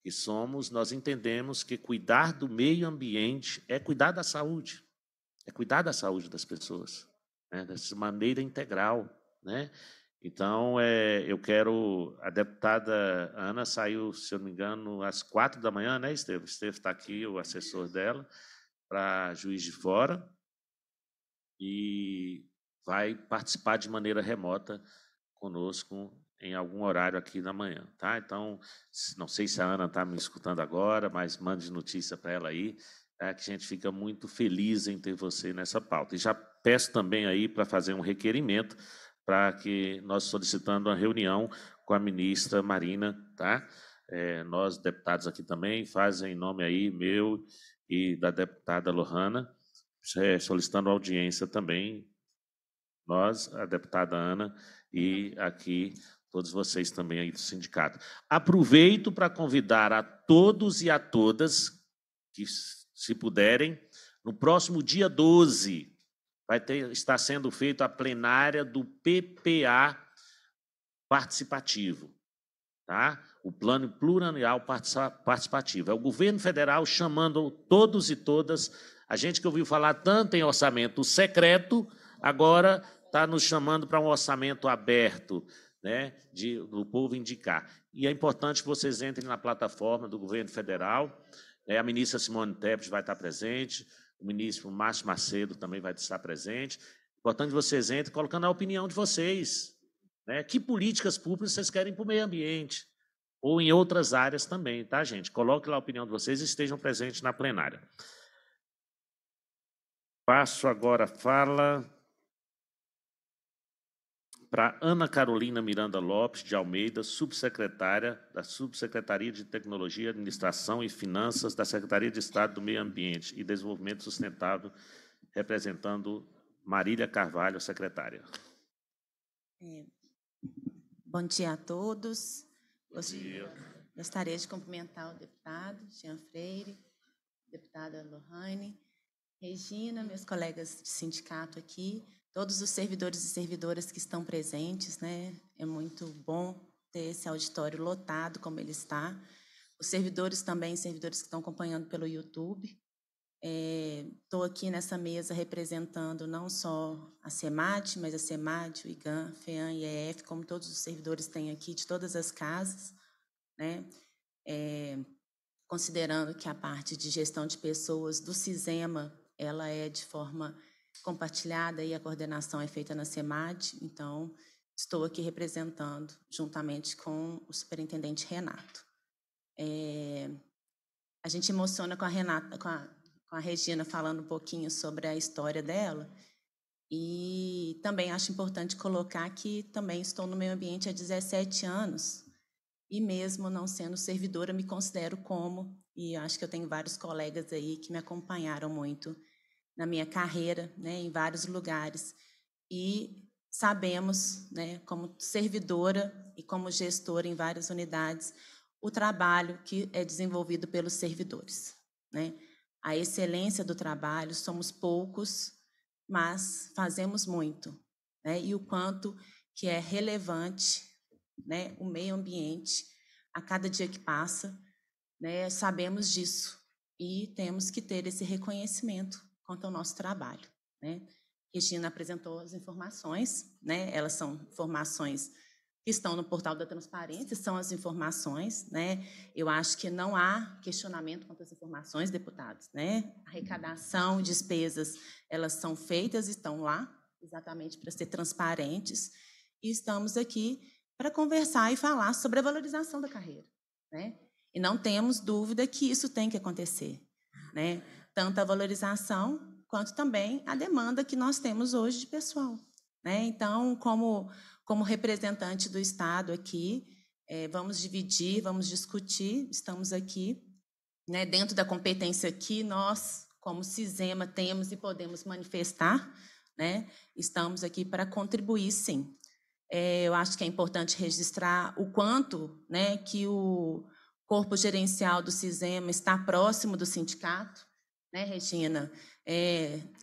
que somos, nós entendemos que cuidar do meio ambiente é cuidar da saúde, é cuidar da saúde das pessoas, né? Dessa maneira integral, né? Então, eu quero... A deputada Ana saiu, se eu não me engano, às 4 da manhã, né, Estevam? Estevam está aqui, o assessor dela, para Juiz de Fora, e vai participar de maneira remota conosco em algum horário aqui na manhã, tá? Então, não sei se a Ana está me escutando agora, mas mande notícia para ela aí, que a gente fica muito feliz em ter você nessa pauta. E já peço também aí para fazer um requerimento para que nós solicitando uma reunião com a ministra Marina, tá? Nós, deputados aqui também, fazem nome aí meu e da deputada Lohanna, solicitando audiência também, nós, a deputada Ana, e aqui todos vocês também aí do sindicato. Aproveito para convidar a todos e a todas que, se puderem, no próximo dia 12, está sendo feita a plenária do PPA participativo, tá? O Plano Plurianual Participativo. É o governo federal chamando todos e todas, a gente que ouviu falar tanto em orçamento secreto, agora está nos chamando para um orçamento aberto, né, do povo indicar. E é importante que vocês entrem na plataforma do governo federal, né? A ministra Simone Tebet vai estar presente, o ministro Márcio Macedo também vai estar presente. Importante que vocês entrem colocando a opinião de vocês, né? Que políticas públicas vocês querem para o meio ambiente ou em outras áreas também, tá, gente? Coloque lá a opinião de vocês e estejam presentes na plenária. Passo agora a fala para Ana Carolina Miranda Lopes de Almeida, subsecretária da Subsecretaria de Tecnologia, Administração e Finanças da Secretaria de Estado do Meio Ambiente e Desenvolvimento Sustentável, representando Marília Carvalho, secretária. Bom dia a todos. Gostaria de cumprimentar o deputado Jean Freire, deputada Lohanna, Regina, meus colegas de sindicato aqui, todos os servidores e servidoras que estão presentes, né? É muito bom ter esse auditório lotado como ele está. Os servidores também, servidores que estão acompanhando pelo YouTube. Estou aqui nessa mesa representando não só a SEMAD, mas a SEMAD, o IGAM, FEAM e IEF, como todos os servidores têm aqui, de todas as casas, né? Considerando que a parte de gestão de pessoas do Sisema, ela é de forma compartilhada e a coordenação é feita na SEMAD, então estou aqui representando juntamente com o superintendente Renato. A gente emociona com a Renata, com a Regina falando um pouquinho sobre a história dela, e também acho importante colocar que também estou no meio ambiente há 17 anos e mesmo não sendo servidora me considero como, e acho que eu tenho vários colegas aí que me acompanharam muito na minha carreira, né, em vários lugares, e sabemos, né, como servidora e como gestora em várias unidades, o trabalho que é desenvolvido pelos servidores. né? A excelência do trabalho, somos poucos, mas fazemos muito, né? E o quanto que é relevante, né, o meio ambiente a cada dia que passa, né? Sabemos disso e temos que ter esse reconhecimento quanto ao nosso trabalho, né? Regina apresentou as informações, né? Elas são informações que estão no portal da transparência, são as informações, né? Eu acho que não há questionamento quanto às informações, deputados, né? Arrecadação, despesas, elas são feitas, estão lá, exatamente para ser transparentes, e estamos aqui para conversar e falar sobre a valorização da carreira, né? E não temos dúvida que isso tem que acontecer, né? Tanto a valorização quanto também a demanda que nós temos hoje de pessoal, né? Então, como representante do Estado aqui, vamos dividir, vamos discutir, estamos aqui, né, dentro da competência que nós, como Sisema, temos e podemos manifestar, né, estamos aqui para contribuir, sim. Eu acho que é importante registrar o quanto, né, que o corpo gerencial do Sisema está próximo do sindicato, né, Regina?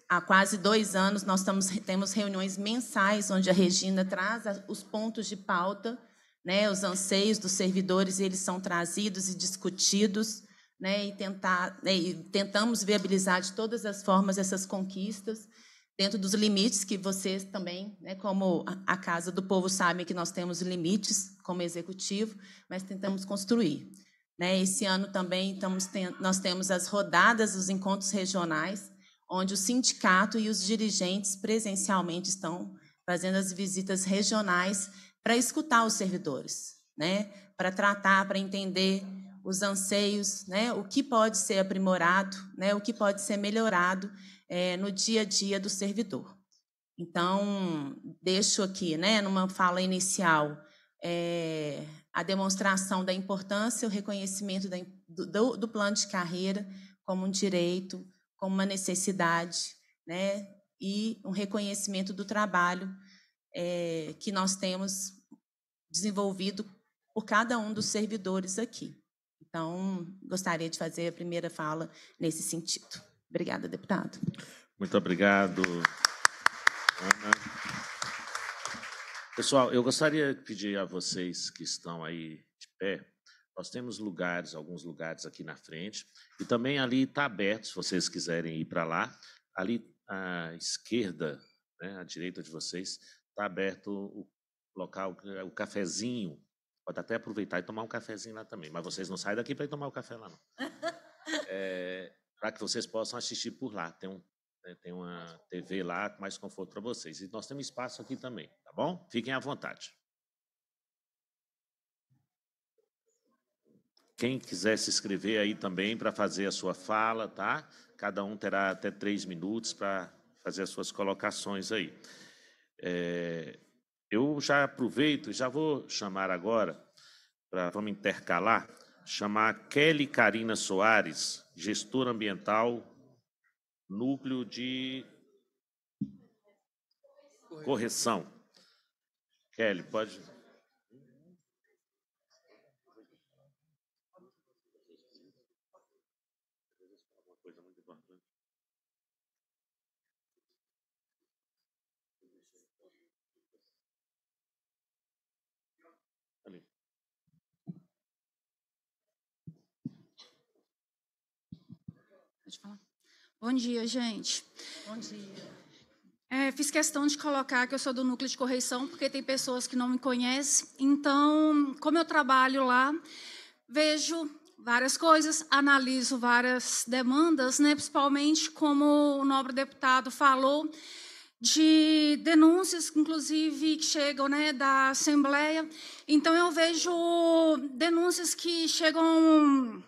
Há quase 2 anos nós temos reuniões mensais onde a Regina traz os pontos de pauta, né, os anseios dos servidores, eles são trazidos e discutidos, né, e tentamos viabilizar de todas as formas essas conquistas dentro dos limites que vocês também, né, como a Casa do Povo, sabem que nós temos limites como executivo, mas tentamos construir, né? Esse ano também nós temos as rodadas, os encontros regionais, onde o sindicato e os dirigentes presencialmente estão fazendo as visitas regionais para escutar os servidores, né? Para tratar, para entender os anseios, né? O que pode ser aprimorado, né? O que pode ser melhorado no dia a dia do servidor. Então, deixo aqui, né, numa fala inicial, a demonstração da importância, o reconhecimento do plano de carreira como um direito, como uma necessidade, né, e um reconhecimento do trabalho que nós temos desenvolvido por cada um dos servidores aqui. Então, gostaria de fazer a primeira fala nesse sentido. Obrigada, deputado. Muito obrigado, Ana. Pessoal, eu gostaria de pedir a vocês que estão aí de pé. Nós temos lugares, alguns lugares aqui na frente, e também ali está aberto, se vocês quiserem ir para lá. Ali à esquerda, né, à direita de vocês, está aberto o local, o cafezinho. Pode até aproveitar e tomar um cafezinho lá também, mas vocês não saem daqui para ir tomar o café lá, não. Para que vocês possam assistir por lá. Tem uma TV lá, mais conforto para vocês. E nós temos espaço aqui também, tá bom? Fiquem à vontade. Quem quiser se inscrever aí também para fazer a sua fala, tá? Cada um terá até 3 minutos para fazer as suas colocações aí. Eu já aproveito e já vou chamar agora, vamos intercalar, chamar Kelly Karina Soares, gestora ambiental, núcleo de correção. Kelly, pode... Bom dia, gente. Bom dia. Fiz questão de colocar que eu sou do núcleo de correição, porque tem pessoas que não me conhecem. Então, como eu trabalho lá, vejo várias coisas, analiso várias demandas, né, principalmente como o nobre deputado falou, de denúncias, inclusive, que chegam, né, da Assembleia. Então, eu vejo denúncias que chegam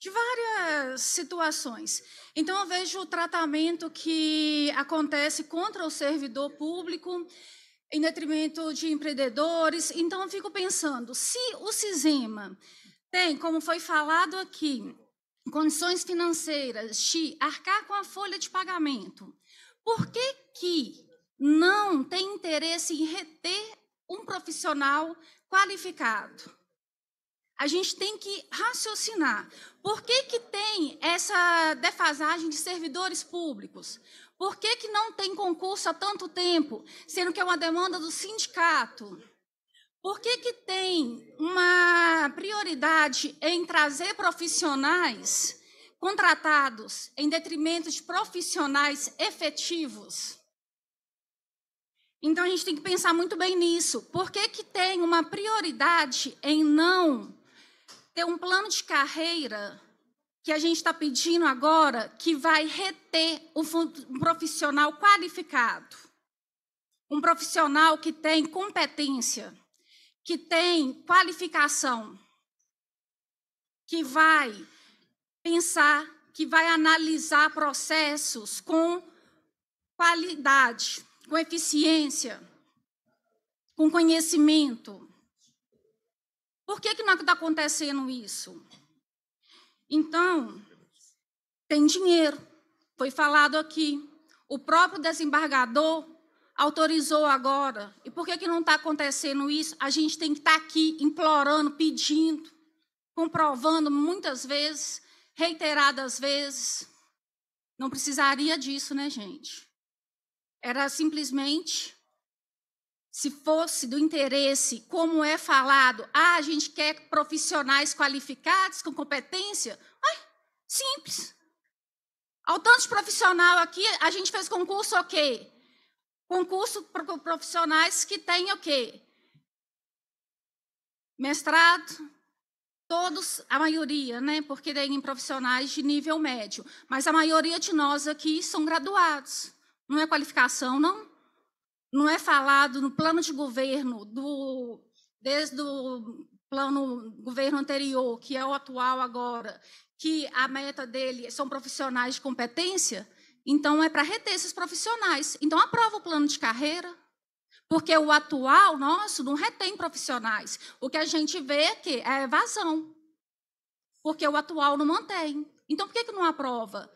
de várias situações. Então, eu vejo o tratamento que acontece contra o servidor público em detrimento de empreendedores. Então, eu fico pensando, se o Sisema tem, como foi falado aqui, condições financeiras de arcar com a folha de pagamento, por que que não tem interesse em reter um profissional qualificado? A gente tem que raciocinar. Por que que tem essa defasagem de servidores públicos? Por que que não tem concurso há tanto tempo, sendo que é uma demanda do sindicato? Por que que tem uma prioridade em trazer profissionais contratados em detrimento de profissionais efetivos? Então, a gente tem que pensar muito bem nisso. Por que que tem uma prioridade em não ter um plano de carreira que a gente está pedindo agora que vai reter um profissional qualificado, um profissional que tem competência, que tem qualificação, que vai pensar, que vai analisar processos com qualidade, com eficiência, com conhecimento? Por que que não está acontecendo isso? Então, tem dinheiro, foi falado aqui. O próprio desembargador autorizou agora. E por que que não está acontecendo isso? A gente tem que estar aqui implorando, pedindo, comprovando muitas vezes, reiteradas vezes. Não precisaria disso, né, gente? Era simplesmente, se fosse do interesse, como é falado, a gente quer profissionais qualificados, com competência, simples. Ao tanto de profissional aqui, a gente fez concurso ok. Concurso para profissionais que têm ok. Mestrado, todos, a maioria, né? Porque tem profissionais de nível médio. Mas a maioria de nós aqui são graduados. Não é qualificação, não? Não é falado no plano de governo, desde o plano governo anterior, que é o atual agora, que a meta dele são profissionais de competência? Então, é para reter esses profissionais. Então, aprova o plano de carreira, porque o atual nosso não retém profissionais. O que a gente vê é que é evasão, porque o atual não mantém. Então, por que que não aprova?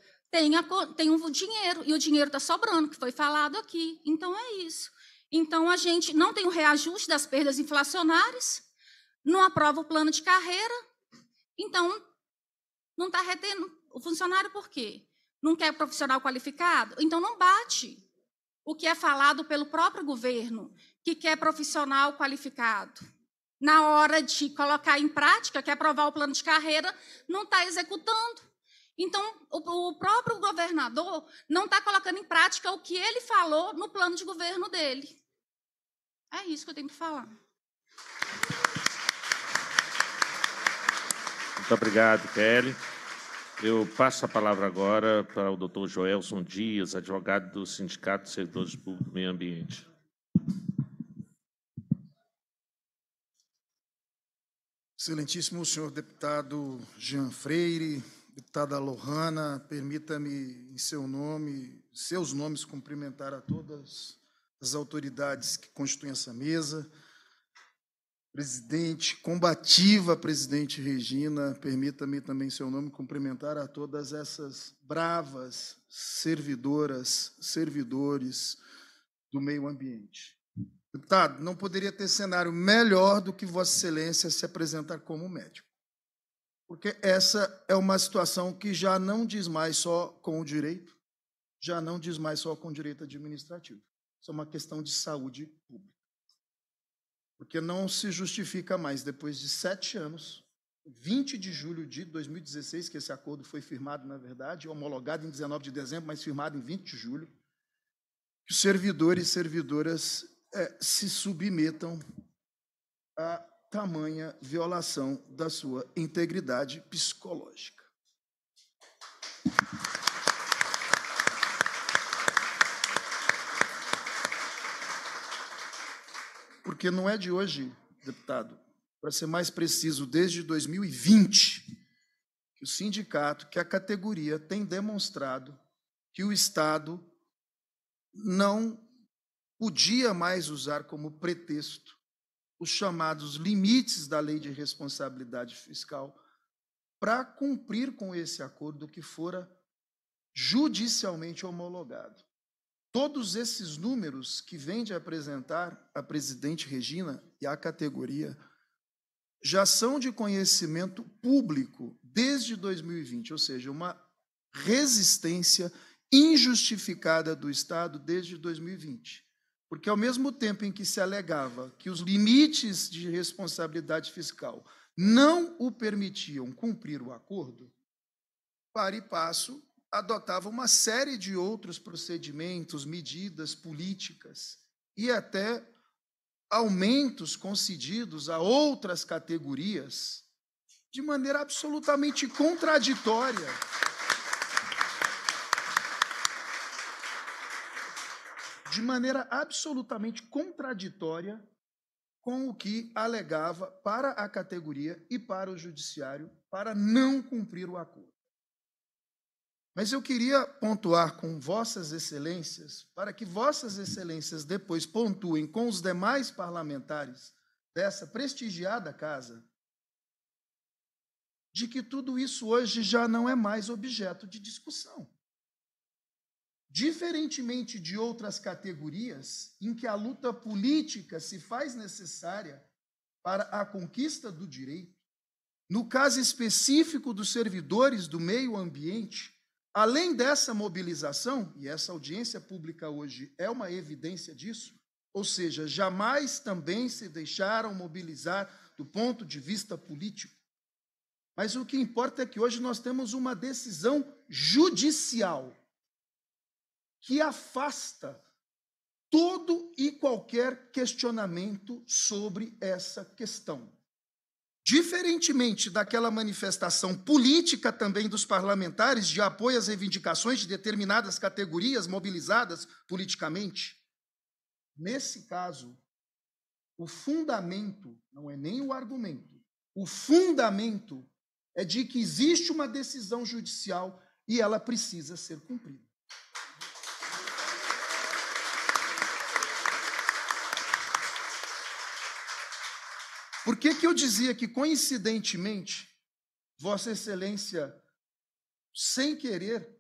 Tem um dinheiro, e o dinheiro está sobrando, que foi falado aqui. Então, é isso. Então, a gente não tem o reajuste das perdas inflacionárias, não aprova o plano de carreira, então, não está retendo o funcionário por quê? Não quer profissional qualificado? Então, não bate o que é falado pelo próprio governo, que quer profissional qualificado. Na hora de colocar em prática, quer aprovar o plano de carreira, não está executando. Então, o próprio governador não está colocando em prática o que ele falou no plano de governo dele. É isso que eu tenho para falar. Muito obrigado, Kelly. Eu passo a palavra agora para o doutor Joelson Dias, advogado do Sindicato dos Servidores Públicos do Meio Ambiente. Excelentíssimo senhor deputado Jean Freire, deputada Lohanna, permita-me, em seu nome, seus nomes, cumprimentar a todas as autoridades que constituem essa mesa. Presidente, combativa presidente Regina, permita-me também, em seu nome, cumprimentar a todas essas bravas servidoras, servidores do meio ambiente. Deputado, não poderia ter cenário melhor do que Vossa Excelência se apresentar como médico. Porque essa é uma situação que já não diz mais só com o direito, já não diz mais só com o direito administrativo. Isso é uma questão de saúde pública. Porque não se justifica mais, depois de 7 anos, 20 de julho de 2016, que esse acordo foi firmado, na verdade, homologado em 19 de dezembro, mas firmado em 20 de julho, que os servidores e servidoras se submetam a tamanha violação da sua integridade psicológica. Porque não é de hoje, deputado, para ser mais preciso, desde 2020, que o sindicato, que a categoria tem demonstrado que o Estado não podia mais usar como pretexto os chamados limites da Lei de Responsabilidade Fiscal para cumprir com esse acordo que fora judicialmente homologado. Todos esses números que vem de apresentar a presidente Regina e a categoria já são de conhecimento público desde 2020, ou seja, uma resistência injustificada do Estado desde 2020. Porque, ao mesmo tempo em que se alegava que os limites de responsabilidade fiscal não o permitiam cumprir o acordo, para e passo, adotava uma série de outros procedimentos, medidas políticas e até aumentos concedidos a outras categorias de maneira absolutamente contraditória. De maneira absolutamente contraditória com o que alegava para a categoria e para o judiciário para não cumprir o acordo. Mas eu queria pontuar com vossas excelências, para que vossas excelências depois pontuem com os demais parlamentares dessa prestigiada casa, de que tudo isso hoje já não é mais objeto de discussão. Diferentemente de outras categorias em que a luta política se faz necessária para a conquista do direito, no caso específico dos servidores do meio ambiente, além dessa mobilização, e essa audiência pública hoje é uma evidência disso, ou seja, jamais também se deixaram mobilizar do ponto de vista político. Mas o que importa é que hoje nós temos uma decisão judicial que afasta todo e qualquer questionamento sobre essa questão. Diferentemente daquela manifestação política também dos parlamentares de apoio às reivindicações de determinadas categorias mobilizadas politicamente, nesse caso, o fundamento, não é nem o argumento, o fundamento é de que existe uma decisão judicial e ela precisa ser cumprida. Por que que eu dizia que, coincidentemente, Vossa Excelência, sem querer,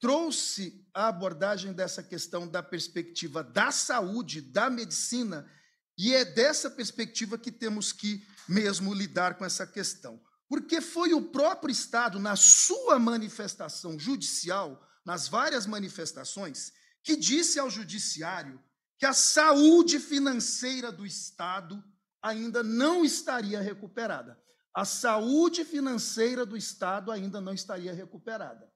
trouxe a abordagem dessa questão da perspectiva da saúde, da medicina, e é dessa perspectiva que temos que mesmo lidar com essa questão? Porque foi o próprio Estado, na sua manifestação judicial, nas várias manifestações, que disse ao judiciário que a saúde financeira do Estado ainda não estaria recuperada. A saúde financeira do Estado ainda não estaria recuperada.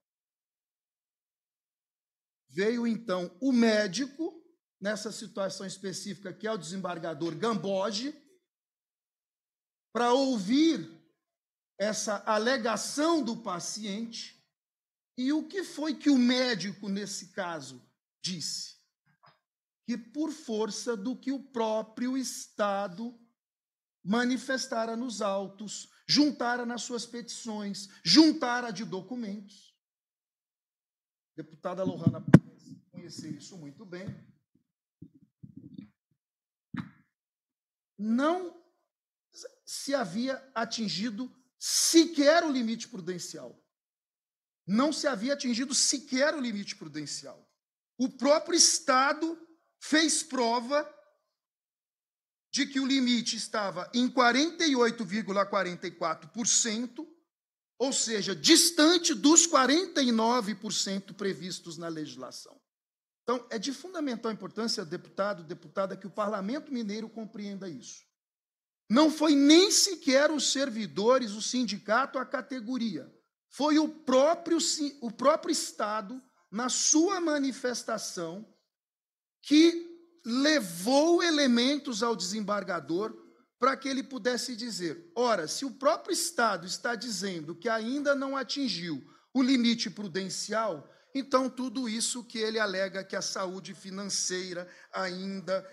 Veio, então, o médico, nessa situação específica, que é o desembargador Gambogi, para ouvir essa alegação do paciente. E o que foi que o médico, nesse caso, disse? Que, por força do que o próprio Estado manifestara nos autos, juntara nas suas petições, juntara de documentos. A deputada Lohanna conheceu isso muito bem. Não se havia atingido sequer o limite prudencial. Não se havia atingido sequer o limite prudencial. O próprio Estado fez prova de que o limite estava em 48,44%, ou seja, distante dos 49% previstos na legislação. Então, é de fundamental importância, deputado, deputada, que o Parlamento Mineiro compreenda isso. Não foi nem sequer os servidores, o sindicato, a categoria. Foi o próprio Estado, na sua manifestação, que levou elementos ao desembargador para que ele pudesse dizer, ora, se o próprio Estado está dizendo que ainda não atingiu o limite prudencial, então tudo isso que ele alega que a saúde financeira ainda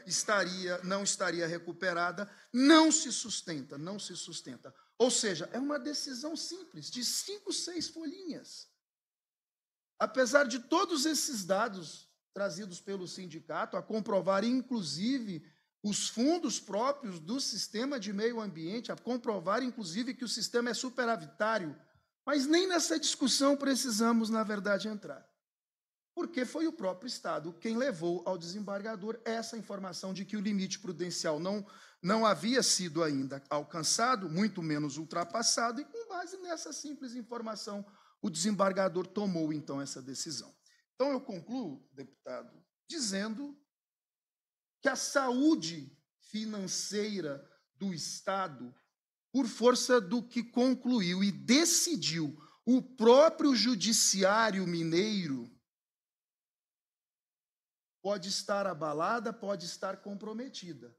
não estaria recuperada, não se sustenta, não se sustenta. Ou seja, é uma decisão simples, de 5, 6 folhinhas. Apesar de todos esses dados trazidos pelo sindicato, a comprovar, inclusive, os fundos próprios do sistema de meio ambiente, a comprovar, inclusive, que o sistema é superavitário. Mas nem nessa discussão precisamos, na verdade, entrar. Porque foi o próprio Estado quem levou ao desembargador essa informação de que o limite prudencial não, não havia sido ainda alcançado, muito menos ultrapassado, e com base nessa simples informação, o desembargador tomou, então, essa decisão. Então, eu concluo, deputado, dizendo que a saúde financeira do Estado, por força do que concluiu e decidiu o próprio judiciário mineiro, pode estar abalada, pode estar comprometida,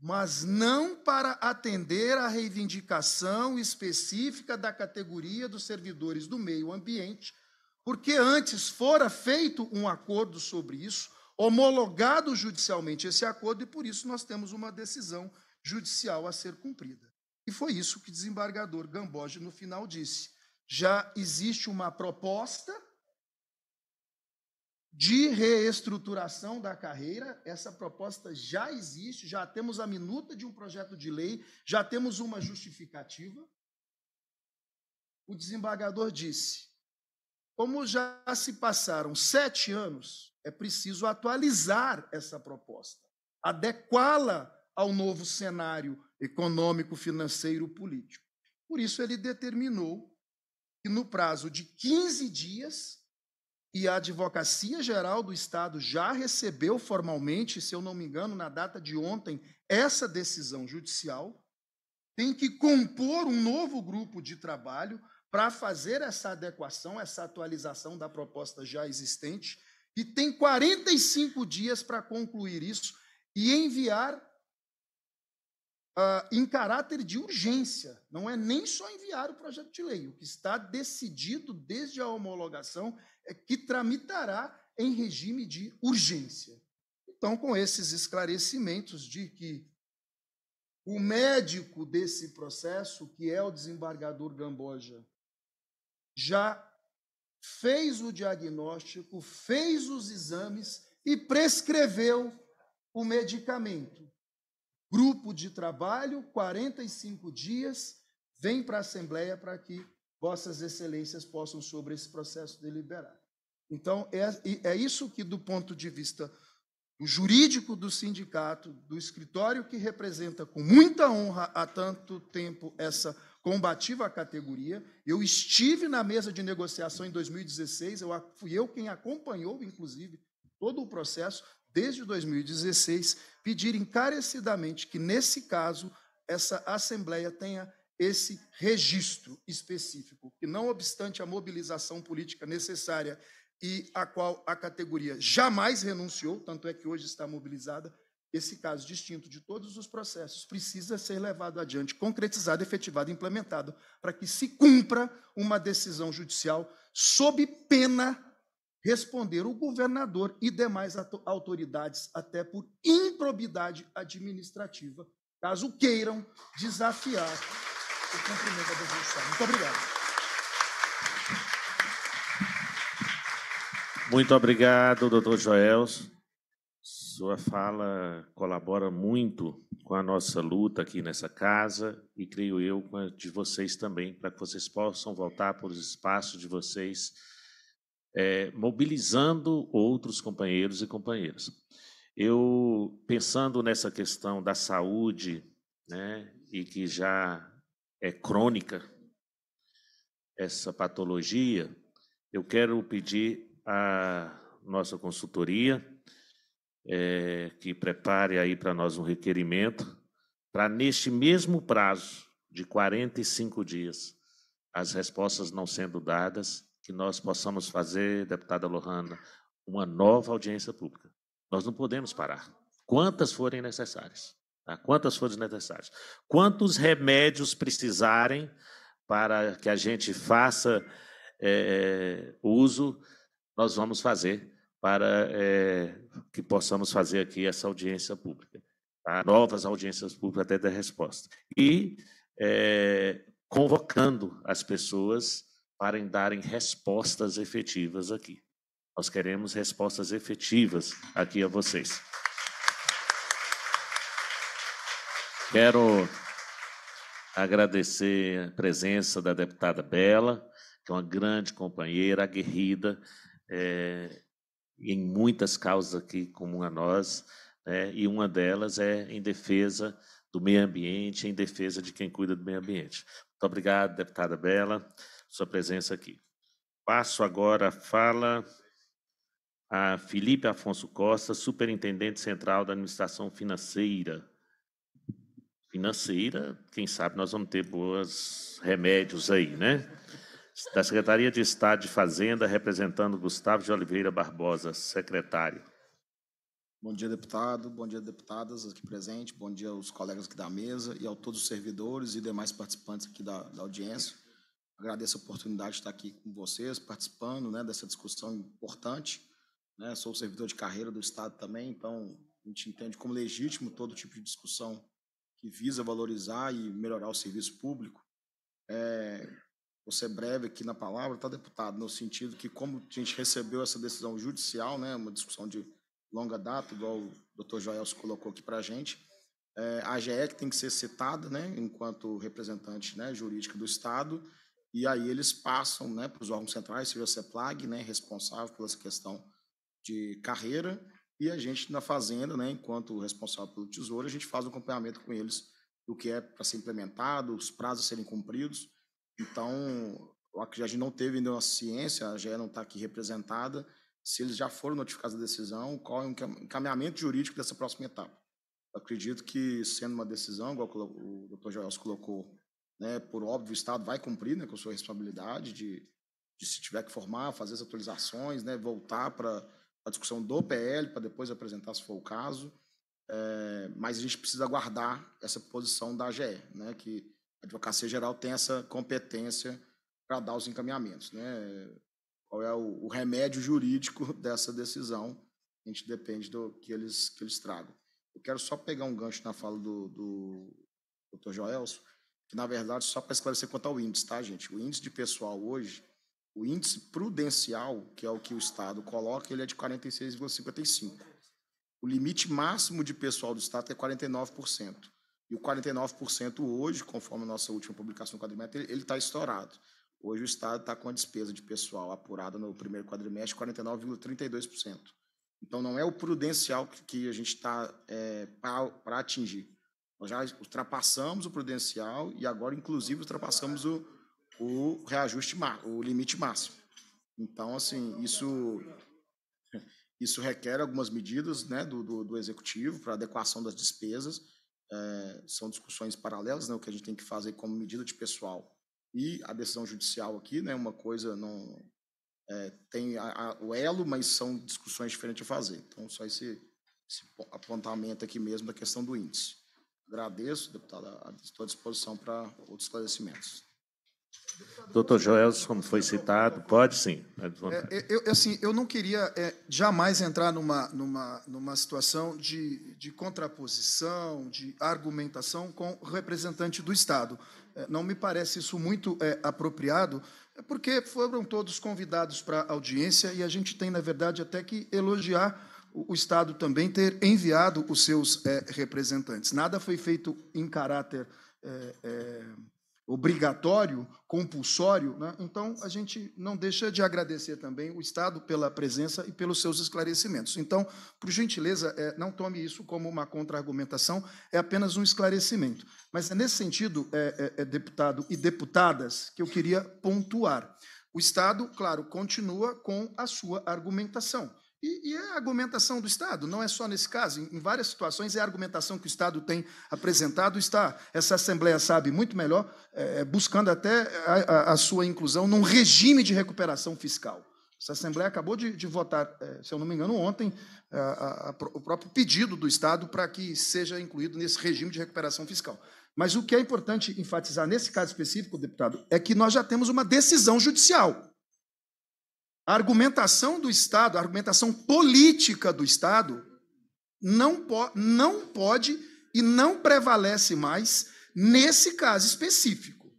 mas não para atender à reivindicação específica da categoria dos servidores do meio ambiente, porque antes fora feito um acordo sobre isso, homologado judicialmente esse acordo, e por isso nós temos uma decisão judicial a ser cumprida. E foi isso que o desembargador Gambogi, no final, disse. Já existe uma proposta de reestruturação da carreira, essa proposta já existe, já temos a minuta de um projeto de lei, já temos uma justificativa. O desembargador disse, como já se passaram 7 anos, é preciso atualizar essa proposta, adequá-la ao novo cenário econômico, financeiro, político. Por isso, ele determinou que, no prazo de 15 dias, e a Advocacia Geral do Estado já recebeu formalmente, se eu não me engano, na data de ontem, essa decisão judicial, tem que compor um novo grupo de trabalho para fazer essa adequação, essa atualização da proposta já existente, e tem 45 dias para concluir isso e enviar em caráter de urgência. Não é nem só enviar o projeto de lei. O que está decidido desde a homologação é que tramitará em regime de urgência. Então, com esses esclarecimentos de que o médico desse processo, que é o desembargador Gambogi, já fez o diagnóstico, fez os exames e prescreveu o medicamento. Grupo de trabalho, 45 dias, vem para a Assembleia para que vossas excelências possam, sobre esse processo, deliberar. Então, é isso que, do ponto de vista do jurídico do sindicato, do escritório que representa com muita honra há tanto tempo essa combativa a categoria. Eu estive na mesa de negociação em 2016, fui eu quem acompanhou, inclusive, todo o processo, desde 2016, pedir encarecidamente que, nesse caso, essa Assembleia tenha esse registro específico, que, não obstante a mobilização política necessária e a qual a categoria jamais renunciou, tanto é que hoje está mobilizada, esse caso, distinto de todos os processos, precisa ser levado adiante, concretizado, efetivado, implementado, para que se cumpra uma decisão judicial sob pena responder o governador e demais autoridades, até por improbidade administrativa, caso queiram desafiar o cumprimento da resolução. Muito obrigado. Muito obrigado, doutor Joelson. Sua fala colabora muito com a nossa luta aqui nessa casa e, creio eu, com a de vocês também, para que vocês possam voltar para os espaços de vocês, mobilizando outros companheiros e companheiras. Eu, pensando nessa questão da saúde, né, e que já é crônica, essa patologia, eu quero pedir à nossa consultoria que prepare aí para nós um requerimento para, neste mesmo prazo de 45 dias, as respostas não sendo dadas, que nós possamos fazer, deputada Lohanna, uma nova audiência pública. Nós não podemos parar. Quantas forem necessárias. Tá? Quantas forem necessárias. Quantos remédios precisarem para que a gente faça uso, nós vamos fazer, para que possamos fazer aqui essa audiência pública, tá? Novas audiências públicas até da resposta. E convocando as pessoas para darem respostas efetivas aqui. Nós queremos respostas efetivas aqui a vocês. Quero agradecer a presença da deputada Bella, que é uma grande companheira, aguerrida, em muitas causas aqui comum a nós, né? E uma delas é em defesa do meio ambiente, em defesa de quem cuida do meio ambiente. Muito obrigado, deputada Bella, por sua presença aqui. Passo agora a fala a Felipe Afonso Costa, Superintendente Central da Administração Financeira. Financeira, quem sabe nós vamos ter bons remédios aí, né? Da Secretaria de Estado de Fazenda, representando Gustavo de Oliveira Barbosa, secretário. Bom dia, deputado. Bom dia, deputadas aqui presentes. Bom dia aos colegas aqui da mesa e a todos os servidores e demais participantes aqui da audiência. Agradeço a oportunidade de estar aqui com vocês, participando, né, dessa discussão importante. Né, sou servidor de carreira do Estado também, então a gente entende como legítimo todo tipo de discussão que visa valorizar e melhorar o serviço público. Vou ser breve aqui na palavra, tá, deputado? No sentido que, como a gente recebeu essa decisão judicial, né, uma discussão de longa data, igual o doutor Joelson colocou aqui para a gente, a AGE tem que ser citada, né, enquanto representante, né, jurídica do Estado, e aí eles passam, né, para os órgãos centrais, seja a CEPLAG, né, responsável pela essa questão de carreira, e a gente na Fazenda, né, enquanto responsável pelo Tesouro, a gente faz um acompanhamento com eles do que é para ser implementado, os prazos serem cumpridos. Então, a gente não teve ainda uma ciência, a AGE não está aqui representada, se eles já foram notificados da decisão, qual é o encaminhamento jurídico dessa próxima etapa. Eu acredito que, sendo uma decisão, igual o doutor Joelson colocou, né, por óbvio, o Estado vai cumprir, né, com a sua responsabilidade de se tiver que formar, fazer as atualizações, né, voltar para a discussão do PL, para depois apresentar, se for o caso, mas a gente precisa aguardar essa posição da AGE, né, que a Advocacia Geral tem essa competência para dar os encaminhamentos, né, qual é o remédio jurídico dessa decisão, a gente depende do que eles tragam. Eu quero só pegar um gancho na fala do Dr. Joelson, que, na verdade, só para esclarecer quanto ao índice, tá, gente? O índice de pessoal hoje, o índice prudencial, que é o que o Estado coloca, ele é de 46,55. O limite máximo de pessoal do Estado é 49%. E o 49% hoje, conforme a nossa última publicação no quadrimestre, ele está estourado. Hoje o Estado está com a despesa de pessoal apurada no primeiro quadrimestre, 49,32%. Então, não é o prudencial que a gente está para atingir. Nós já ultrapassamos o prudencial e agora, inclusive, ultrapassamos o reajuste, o limite máximo. Então, assim, isso requer algumas medidas, né, do executivo para adequação das despesas. São discussões paralelas, né, o que a gente tem que fazer como medida de pessoal e a decisão judicial aqui, né, uma coisa não tem o elo, mas são discussões diferentes a fazer. Então, só esse apontamento aqui mesmo da questão do índice. Agradeço, deputada, estou à disposição para outros esclarecimentos. Doutor Joelson, como foi citado, pode sim. Eu não queria jamais entrar numa situação de contraposição, de argumentação com o representante do Estado. Não me parece isso muito apropriado, porque foram todos convidados para a audiência e a gente tem, na verdade, até que elogiar o Estado também ter enviado os seus representantes. Nada foi feito em caráter obrigatório, compulsório, né? Então a gente não deixa de agradecer também o Estado pela presença e pelos seus esclarecimentos. Então, por gentileza, não tome isso como uma contra-argumentação, é apenas um esclarecimento. Mas é nesse sentido, deputado e deputadas, que eu queria pontuar. O Estado, claro, continua com a sua argumentação. E é a argumentação do Estado, não é só nesse caso, em várias situações é a argumentação que o Estado tem apresentado, está, essa Assembleia sabe muito melhor, buscando até a sua inclusão num regime de recuperação fiscal. Essa Assembleia acabou de votar, se eu não me engano, ontem, o próprio pedido do Estado para que seja incluído nesse regime de recuperação fiscal. Mas o que é importante enfatizar nesse caso específico, deputado, é que nós já temos uma decisão judicial. A argumentação do Estado, a argumentação política do Estado, não pode e não prevalece mais nesse caso específico.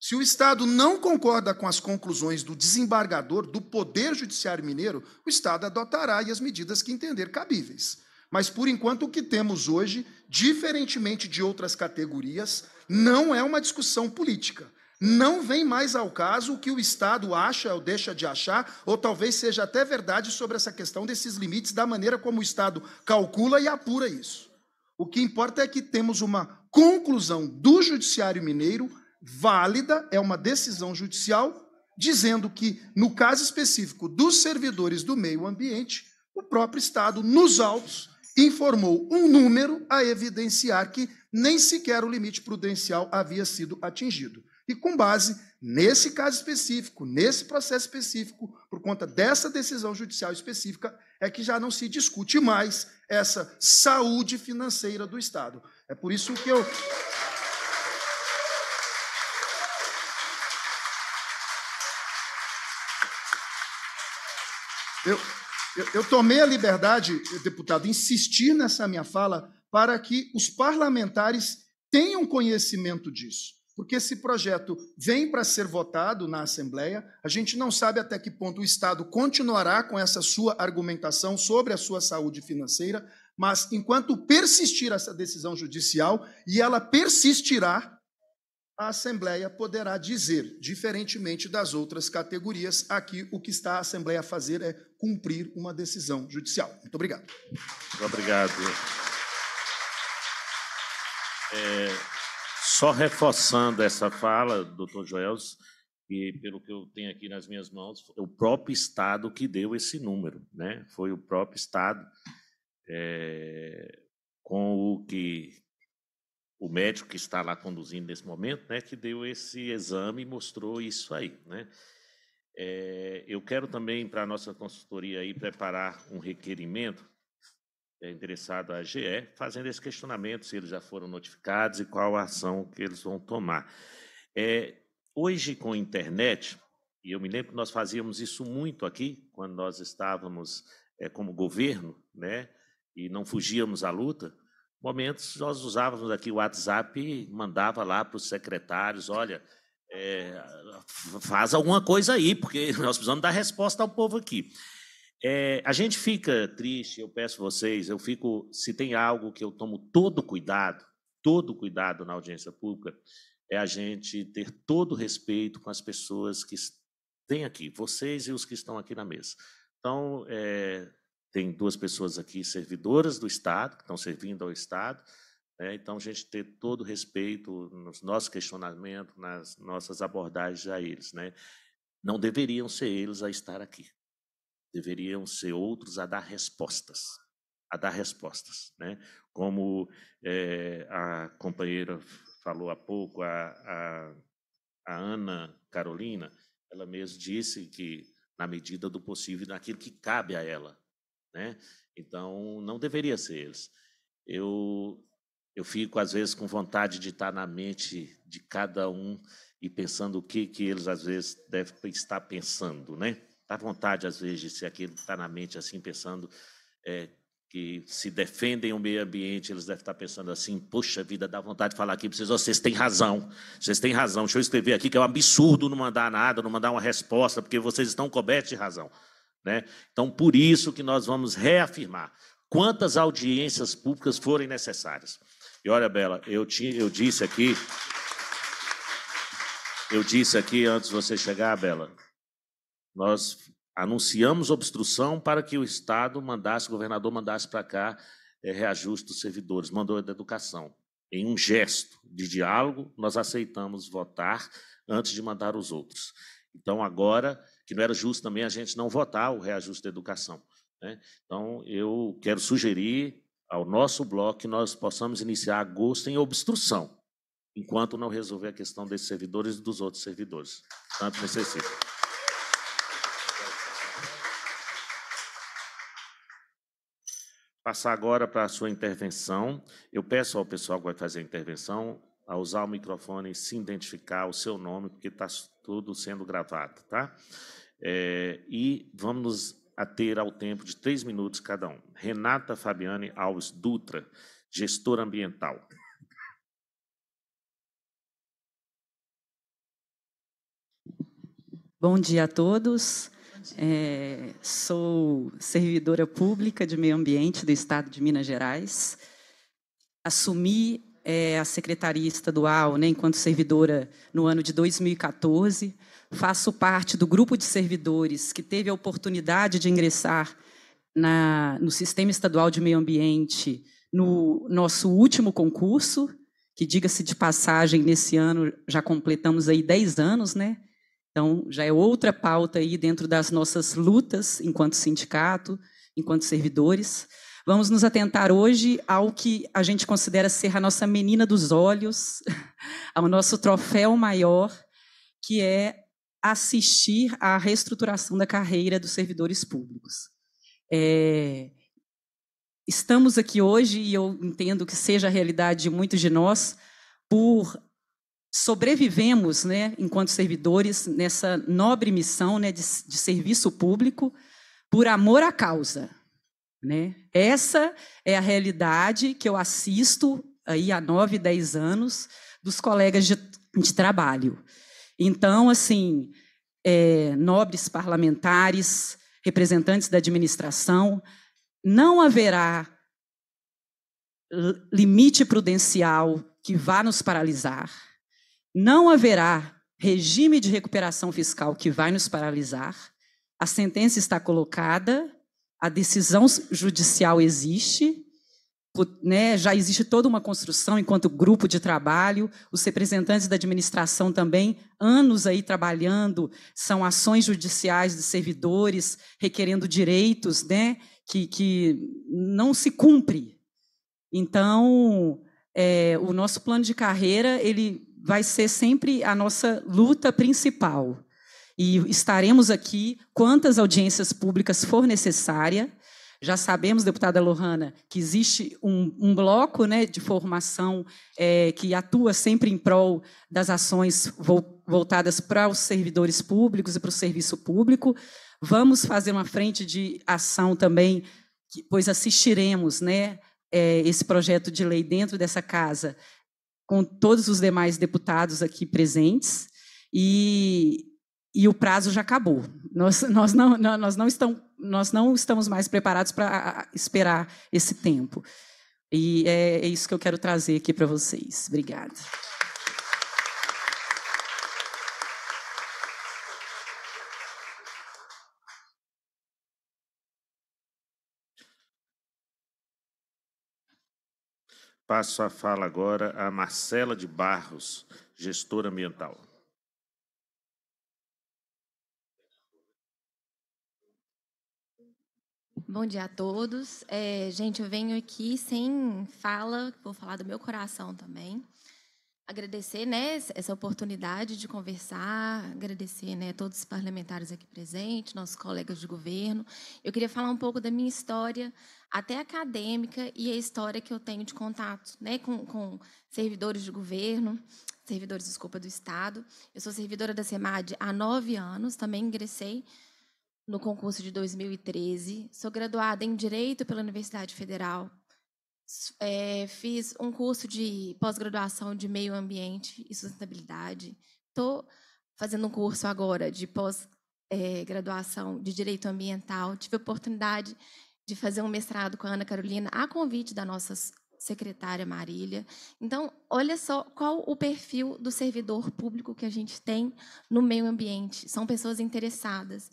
Se o Estado não concorda com as conclusões do desembargador, do Poder Judiciário Mineiro, o Estado adotará as medidas que entender cabíveis. Mas, por enquanto, o que temos hoje, diferentemente de outras categorias, não é uma discussão política. Não vem mais ao caso o que o Estado acha ou deixa de achar, ou talvez seja até verdade sobre essa questão desses limites, da maneira como o Estado calcula e apura isso. O que importa é que temos uma conclusão do Judiciário Mineiro válida, é uma decisão judicial, dizendo que, no caso específico dos servidores do meio ambiente, o próprio Estado, nos autos, informou um número a evidenciar que nem sequer o limite prudencial havia sido atingido. E com base nesse caso específico, nesse processo específico, por conta dessa decisão judicial específica, é que já não se discute mais essa saúde financeira do Estado. É por isso que eu... Eu tomei a liberdade, deputado, de insistir nessa minha fala para que os parlamentares tenham conhecimento disso. Porque esse projeto vem para ser votado na Assembleia, a gente não sabe até que ponto o Estado continuará com essa sua argumentação sobre a sua saúde financeira, mas enquanto persistir essa decisão judicial, e ela persistirá, a Assembleia poderá dizer, diferentemente das outras categorias, aqui o que está a Assembleia a fazer é cumprir uma decisão judicial. Muito obrigado. Muito obrigado. Só reforçando essa fala, doutor Joelson, que, pelo que eu tenho aqui nas minhas mãos, foi o próprio Estado que deu esse número, né? Foi o próprio Estado, com o que o médico que está lá conduzindo nesse momento, né, que deu esse exame e mostrou isso aí, né? Eu quero também, para a nossa consultoria aí, preparar um requerimento endereçado à AGE, fazendo esse questionamento, se eles já foram notificados e qual a ação que eles vão tomar. Hoje, com a internet, e eu me lembro que nós fazíamos isso muito aqui, quando nós estávamos como governo, né, e não fugíamos à luta, momentos nós usávamos aqui o WhatsApp e mandava lá para os secretários, olha, faz alguma coisa aí, porque nós precisamos dar resposta ao povo aqui. A gente fica triste, eu peço vocês, eu fico, se tem algo que eu tomo todo cuidado na audiência pública, é a gente ter todo o respeito com as pessoas que têm aqui, vocês e os que estão aqui na mesa. Então, tem duas pessoas aqui, servidoras do Estado, que estão servindo ao Estado, né? Então, a gente ter todo o respeito nos nossos questionamentos, nas nossas abordagens a eles, né? Não deveriam ser eles a estar aqui. Deveriam ser outros a dar respostas, né? Como a companheira falou há pouco, a Ana Carolina, ela mesmo disse que, na medida do possível, naquilo que cabe a ela, né? Então, não deveria ser eles. Eu fico, às vezes, com vontade de estar na mente de cada um e pensando o que eles, às vezes, devem estar pensando, né? Dá vontade, às vezes, de ser aquele que está na mente assim, pensando que se defendem o meio ambiente, eles devem estar pensando assim, poxa vida, dá vontade de falar aqui para vocês têm razão, deixa eu escrever aqui que é um absurdo não mandar nada, não mandar uma resposta, porque vocês estão cobertos de razão, né? Então, por isso que nós vamos reafirmar quantas audiências públicas forem necessárias. E olha, Bella, eu disse aqui antes de você chegar, Bella, nós anunciamos obstrução para que o Estado mandasse, o governador mandasse para cá reajuste dos servidores, mandou da educação. Em um gesto de diálogo, nós aceitamos votar antes de mandar os outros. Então, agora, que não era justo também a gente não votar o reajuste da educação, né? Então, eu quero sugerir ao nosso bloco que nós possamos iniciar agosto em obstrução, enquanto não resolver a questão desses servidores e dos outros servidores, tanto necessitam. Passar agora para a sua intervenção. Eu peço ao pessoal que vai fazer a intervenção a usar o microfone e se identificar, o seu nome, porque está tudo sendo gravado, tá? E vamos nos ater ao tempo de 3 minutos cada um. Renata Fabiane Alves Dutra, gestora ambiental. Bom dia a todos. Sou servidora pública de meio ambiente do Estado de Minas Gerais. Assumi a Secretaria Estadual, né, enquanto servidora no ano de 2014. Faço parte do grupo de servidores que teve a oportunidade de ingressar no Sistema Estadual de Meio Ambiente no nosso último concurso, que, diga-se de passagem, nesse ano já completamos aí 10 anos, né? Então, já é outra pauta aí dentro das nossas lutas enquanto sindicato, enquanto servidores. Vamos nos atentar hoje ao que a gente considera ser a nossa menina dos olhos, ao nosso troféu maior, que é assistir à reestruturação da carreira dos servidores públicos. Estamos aqui hoje, e eu entendo que seja a realidade de muitos de nós, por sobrevivemos, né, enquanto servidores, nessa nobre missão, né, de serviço público, por amor à causa, né? Essa é a realidade que eu assisto aí há 9, 10 anos dos colegas de trabalho. Então, assim, nobres parlamentares, representantes da administração, não haverá limite prudencial que vá nos paralisar, não haverá regime de recuperação fiscal que vai nos paralisar, a sentença está colocada, a decisão judicial existe, né, já existe toda uma construção enquanto grupo de trabalho, os representantes da administração também, anos aí trabalhando, são ações judiciais de servidores requerendo direitos, né, que não se cumpre. Então, o nosso plano de carreira ele vai ser sempre a nossa luta principal. E estaremos aqui quantas audiências públicas for necessária. Já sabemos, deputada Lohanna, que existe um bloco, né, de formação que atua sempre em prol das ações voltadas para os servidores públicos e para o serviço público. Vamos fazer uma frente de ação também, pois assistiremos, né, esse projeto de lei dentro dessa casa com todos os demais deputados aqui presentes, e o prazo já acabou. Nós não estamos mais preparados para esperar esse tempo. E é isso que eu quero trazer aqui para vocês. Obrigada. Passo a fala agora a Marcela de Barros, gestora ambiental. Bom dia a todos. Gente, eu venho aqui sem fala, vou falar do meu coração também. Agradecer, né, essa oportunidade de conversar, agradecer, né, todos os parlamentares aqui presentes, nossos colegas de governo. Eu queria falar um pouco da minha história, até acadêmica, e a história que eu tenho de contato, né, com servidores de governo, servidores, desculpa, do Estado. Eu sou servidora da SEMAD há 9 anos, também ingressei no concurso de 2013, sou graduada em Direito pela Universidade Federal, fiz um curso de pós-graduação de Meio Ambiente e Sustentabilidade, estou fazendo um curso agora de pós-graduação de Direito Ambiental, tive a oportunidade de fazer um mestrado com a Ana Carolina, a convite da nossa secretária Marília. Então, olha só qual o perfil do servidor público que a gente tem no meio ambiente, são pessoas interessadas.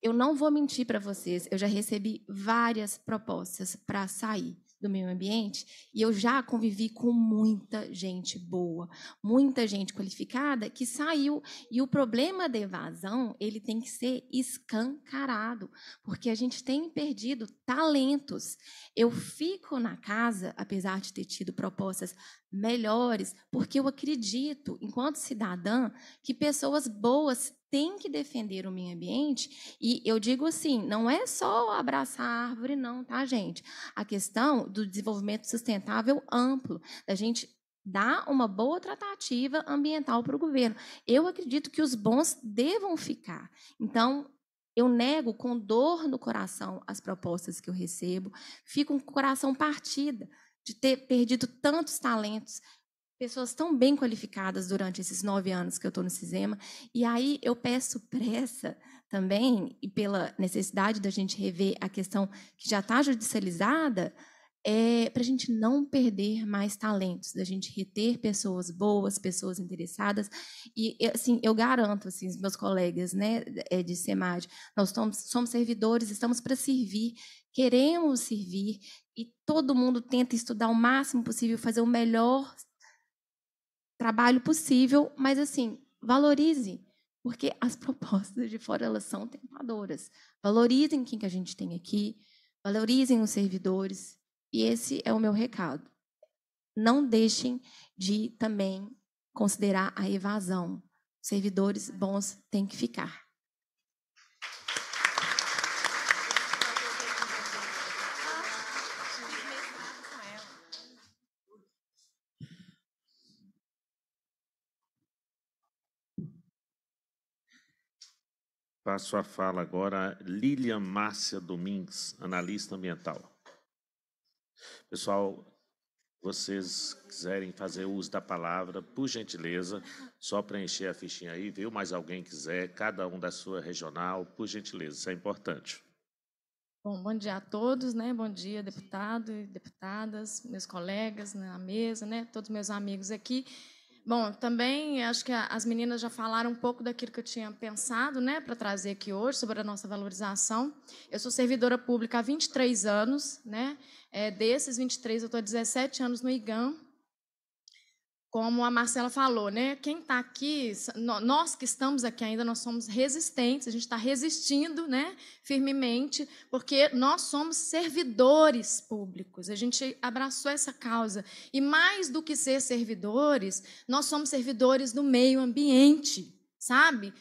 Eu não vou mentir para vocês, eu já recebi várias propostas para sair do meio ambiente e eu já convivi com muita gente boa, muita gente qualificada que saiu. E o problema da evasão, ele tem que ser escancarado, porque a gente tem perdido talentos. Eu fico na casa, apesar de ter tido propostas melhores, porque eu acredito, enquanto cidadã, que pessoas boas tem que defender o meio ambiente. E eu digo assim, não é só abraçar a árvore, não, tá, gente? A questão do desenvolvimento sustentável amplo, da gente dar uma boa tratativa ambiental para o governo. Eu acredito que os bons devam ficar. Então, eu nego com dor no coração as propostas que eu recebo, fico com o coração partido de ter perdido tantos talentos, pessoas tão bem qualificadas durante esses 9 anos que eu estou no Sisema. E aí eu peço pressa também, e pela necessidade da gente rever a questão que já está judicializada, para a gente não perder mais talentos, da gente reter pessoas boas, pessoas interessadas. E, assim, eu garanto, assim, os meus colegas, né, de SEMAD, nós somos servidores, estamos para servir, queremos servir, e todo mundo tenta estudar o máximo possível, fazer o melhor trabalho possível, mas, assim, valorize, porque as propostas de fora, elas são tentadoras. Valorizem quem que a gente tem aqui, valorizem os servidores. E esse é o meu recado. Não deixem de também considerar a evasão. Servidores bons têm que ficar. Passo a fala agora a Lilian Márcia Domingues, analista ambiental. Pessoal, vocês quiserem fazer uso da palavra, por gentileza, só preencher a fichinha aí, viu? Mais alguém quiser, cada um da sua regional, por gentileza, isso é importante. Bom dia a todos, né? Bom dia, deputado e deputadas, meus colegas na mesa, né? Todos meus amigos aqui. Bom, também acho que as meninas já falaram um pouco daquilo que eu tinha pensado, né, para trazer aqui hoje, sobre a nossa valorização. Eu sou servidora pública há 23 anos, né? Desses 23, eu estou há 17 anos no IGAM. Como a Marcela falou, né? Quem está aqui, nós que estamos aqui ainda, nós somos resistentes, a gente está resistindo, né, firmemente, porque nós somos servidores públicos, a gente abraçou essa causa. E, mais do que ser servidores, nós somos servidores do meio ambiente, sabe?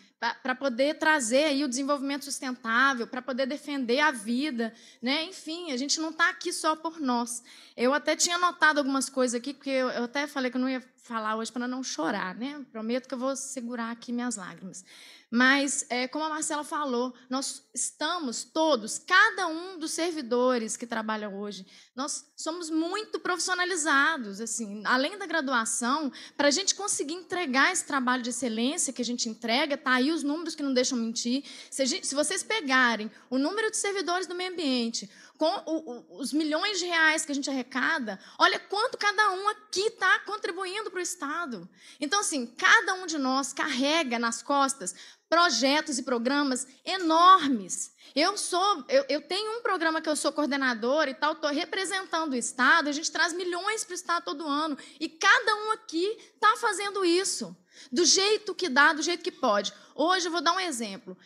Para poder trazer aí o desenvolvimento sustentável, para poder defender a vida, né? Enfim, a gente não está aqui só por nós. Eu até tinha anotado algumas coisas aqui, porque eu até falei que eu não ia falar hoje para não chorar, né? Prometo que eu vou segurar aqui minhas lágrimas. Mas, como a Marcela falou, nós estamos todos, cada um dos servidores que trabalham hoje, nós somos muito profissionalizados, assim, além da graduação, para a gente conseguir entregar esse trabalho de excelência que a gente entrega, tá aí os números que não deixam mentir. Se vocês pegarem o número de servidores do meio ambiente, com os milhões de reais que a gente arrecada, olha quanto cada um aqui está contribuindo para o Estado. Então, assim, cada um de nós carrega nas costas projetos e programas enormes. Eu tenho um programa que eu sou coordenadora e tal, estou representando o Estado, a gente traz milhões para o Estado todo ano, e cada um aqui está fazendo isso, do jeito que dá, do jeito que pode. Hoje eu vou dar um exemplo.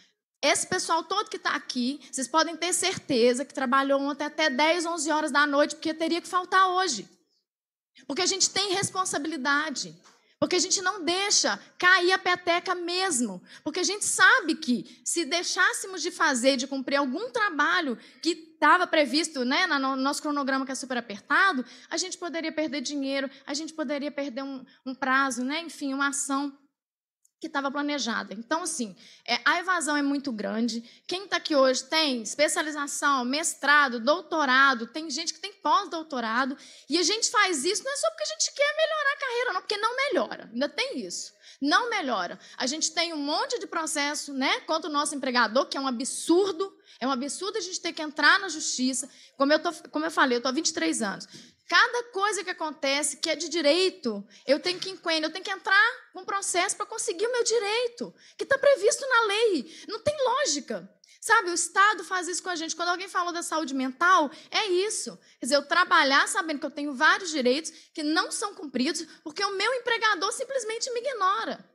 Esse pessoal todo que está aqui, vocês podem ter certeza que trabalhou ontem até 10, 11 horas da noite, porque teria que faltar hoje. Porque a gente tem responsabilidade. Porque a gente não deixa cair a peteca mesmo. Porque a gente sabe que, se deixássemos de fazer, de cumprir algum trabalho que estava previsto, né, no nosso cronograma, que é super apertado, a gente poderia perder dinheiro, a gente poderia perder um prazo, né, enfim, uma ação que estava planejada. Então, assim, a evasão é muito grande. Quem está aqui hoje tem especialização, mestrado, doutorado, tem gente que tem pós-doutorado, e a gente faz isso não é só porque a gente quer melhorar a carreira, não, porque não melhora, ainda tem isso. Não melhora. A gente tem um monte de processo, né, contra o nosso empregador, que é um absurdo. É um absurdo a gente ter que entrar na justiça. Como eu falei, eu estou há 23 anos. Cada coisa que acontece, que é de direito, eu tenho que inquérito, eu tenho que entrar num processo para conseguir o meu direito, que está previsto na lei. Não tem lógica. Sabe, o Estado faz isso com a gente. Quando alguém falou da saúde mental, é isso. Quer dizer, eu trabalhar sabendo que eu tenho vários direitos que não são cumpridos porque o meu empregador simplesmente me ignora.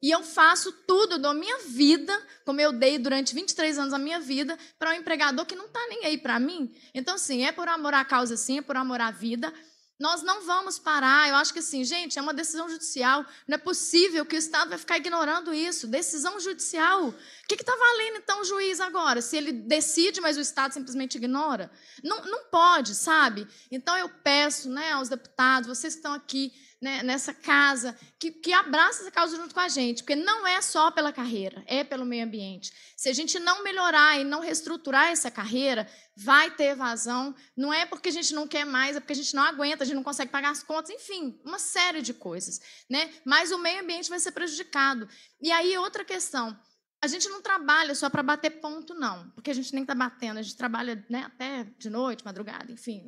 E eu faço tudo, eu dou a minha vida, como eu dei durante 23 anos a minha vida, para um empregador que não está nem aí para mim. Então, sim, é por amor à causa, sim, é por amor à vida. Nós não vamos parar. Eu acho que, assim, gente, é uma decisão judicial. Não é possível que o Estado vai ficar ignorando isso. Decisão judicial. O que está valendo, então, o juiz agora? Se ele decide, mas o Estado simplesmente ignora? Não, não pode, sabe? Então, eu peço, né, aos deputados, vocês que estão aqui, né, nessa casa, que abraça essa causa junto com a gente, porque não é só pela carreira, é pelo meio ambiente. Se a gente não melhorar e não reestruturar essa carreira, vai ter evasão. Não é porque a gente não quer mais, é porque a gente não aguenta, a gente não consegue pagar as contas, enfim, uma série de coisas, né? Mas o meio ambiente vai ser prejudicado. E aí, outra questão, a gente não trabalha só para bater ponto, não, porque a gente nem está batendo, a gente trabalha, né, até de noite, madrugada, enfim,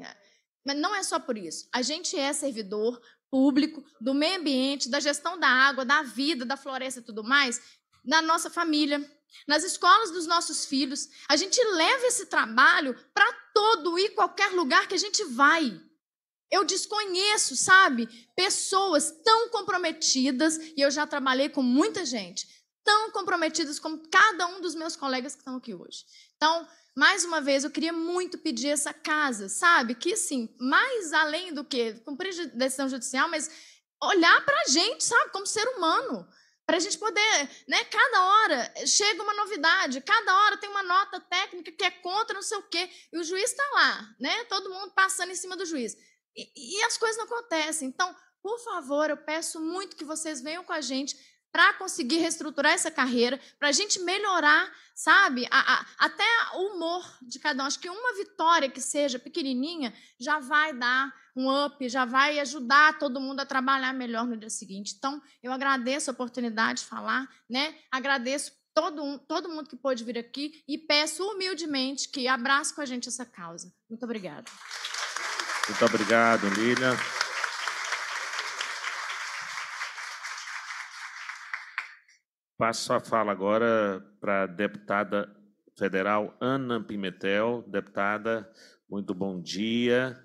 Mas não é só por isso. A gente é servidor público do meio ambiente, da gestão da água, da vida, da floresta e tudo mais, na nossa família, nas escolas dos nossos filhos. A gente leva esse trabalho para todo e qualquer lugar que a gente vai. Eu desconheço, sabe, pessoas tão comprometidas, e eu já trabalhei com muita gente, tão comprometidas como cada um dos meus colegas que estão aqui hoje. Então, mais uma vez, eu queria muito pedir essa casa, sabe? Que, sim, mais além do que cumprir decisão judicial, mas olhar para a gente, sabe? Como ser humano, para a gente poder, né? Cada hora chega uma novidade, cada hora tem uma nota técnica que é contra não sei o quê, e o juiz está lá, né? Todo mundo passando em cima do juiz. E as coisas não acontecem. Então, por favor, eu peço muito que vocês venham com a gente para conseguir reestruturar essa carreira, para a gente melhorar, sabe, até o humor de cada um. Acho que uma vitória que seja pequenininha já vai dar um up, já vai ajudar todo mundo a trabalhar melhor no dia seguinte. Então, eu agradeço a oportunidade de falar, né? Agradeço todo mundo que pôde vir aqui e peço humildemente que abrace com a gente essa causa. Muito obrigada. Muito obrigado, Lília. Passo a fala agora para a deputada federal Ana Pimentel. Deputada, muito bom dia.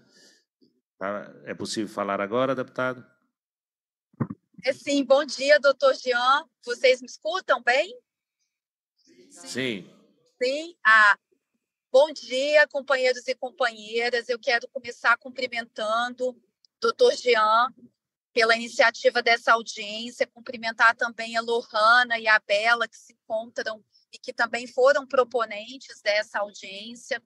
É possível falar agora, deputada? Sim, bom dia, doutor Jean. Vocês me escutam bem? Sim. Sim. Bom dia, companheiros e companheiras. Eu quero começar cumprimentando o doutor Jean pela iniciativa dessa audiência, cumprimentar também a Lohanna e a Bella, que se encontram e que também foram proponentes dessa audiência.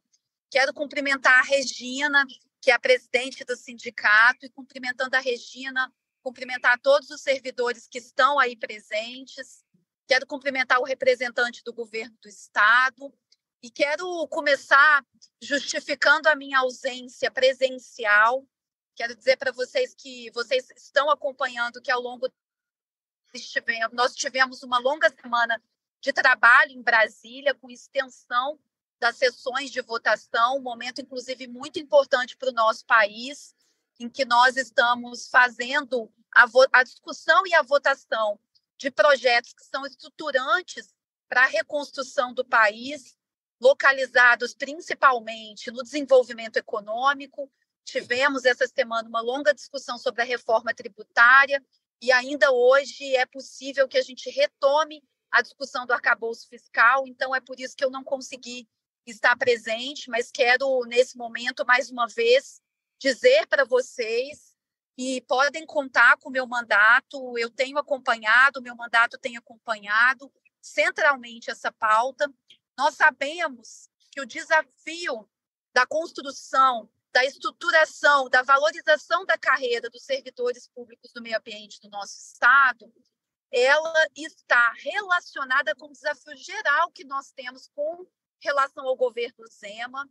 Quero cumprimentar a Regina, que é a presidente do sindicato, e cumprimentando a Regina, cumprimentar todos os servidores que estão aí presentes. Quero cumprimentar o representante do governo do estado. E quero começar justificando a minha ausência presencial. Quero dizer para vocês que vocês estão acompanhando que ao longo nós tivemos uma longa semana de trabalho em Brasília, com extensão das sessões de votação, um momento, inclusive, muito importante para o nosso país, em que nós estamos fazendo a discussão e a votação de projetos que são estruturantes para a reconstrução do país, localizados principalmente no desenvolvimento econômico. Tivemos essa semana uma longa discussão sobre a reforma tributária e ainda hoje é possível que a gente retome a discussão do arcabouço fiscal, então é por isso que eu não consegui estar presente, mas quero, nesse momento, mais uma vez, dizer para vocês que podem contar com o meu mandato, eu tenho acompanhado, o meu mandato tem acompanhado centralmente essa pauta. Nós sabemos que o desafio da construção, da estruturação, da valorização da carreira dos servidores públicos do meio ambiente do nosso estado, ela está relacionada com o desafio geral que nós temos com relação ao governo Zema,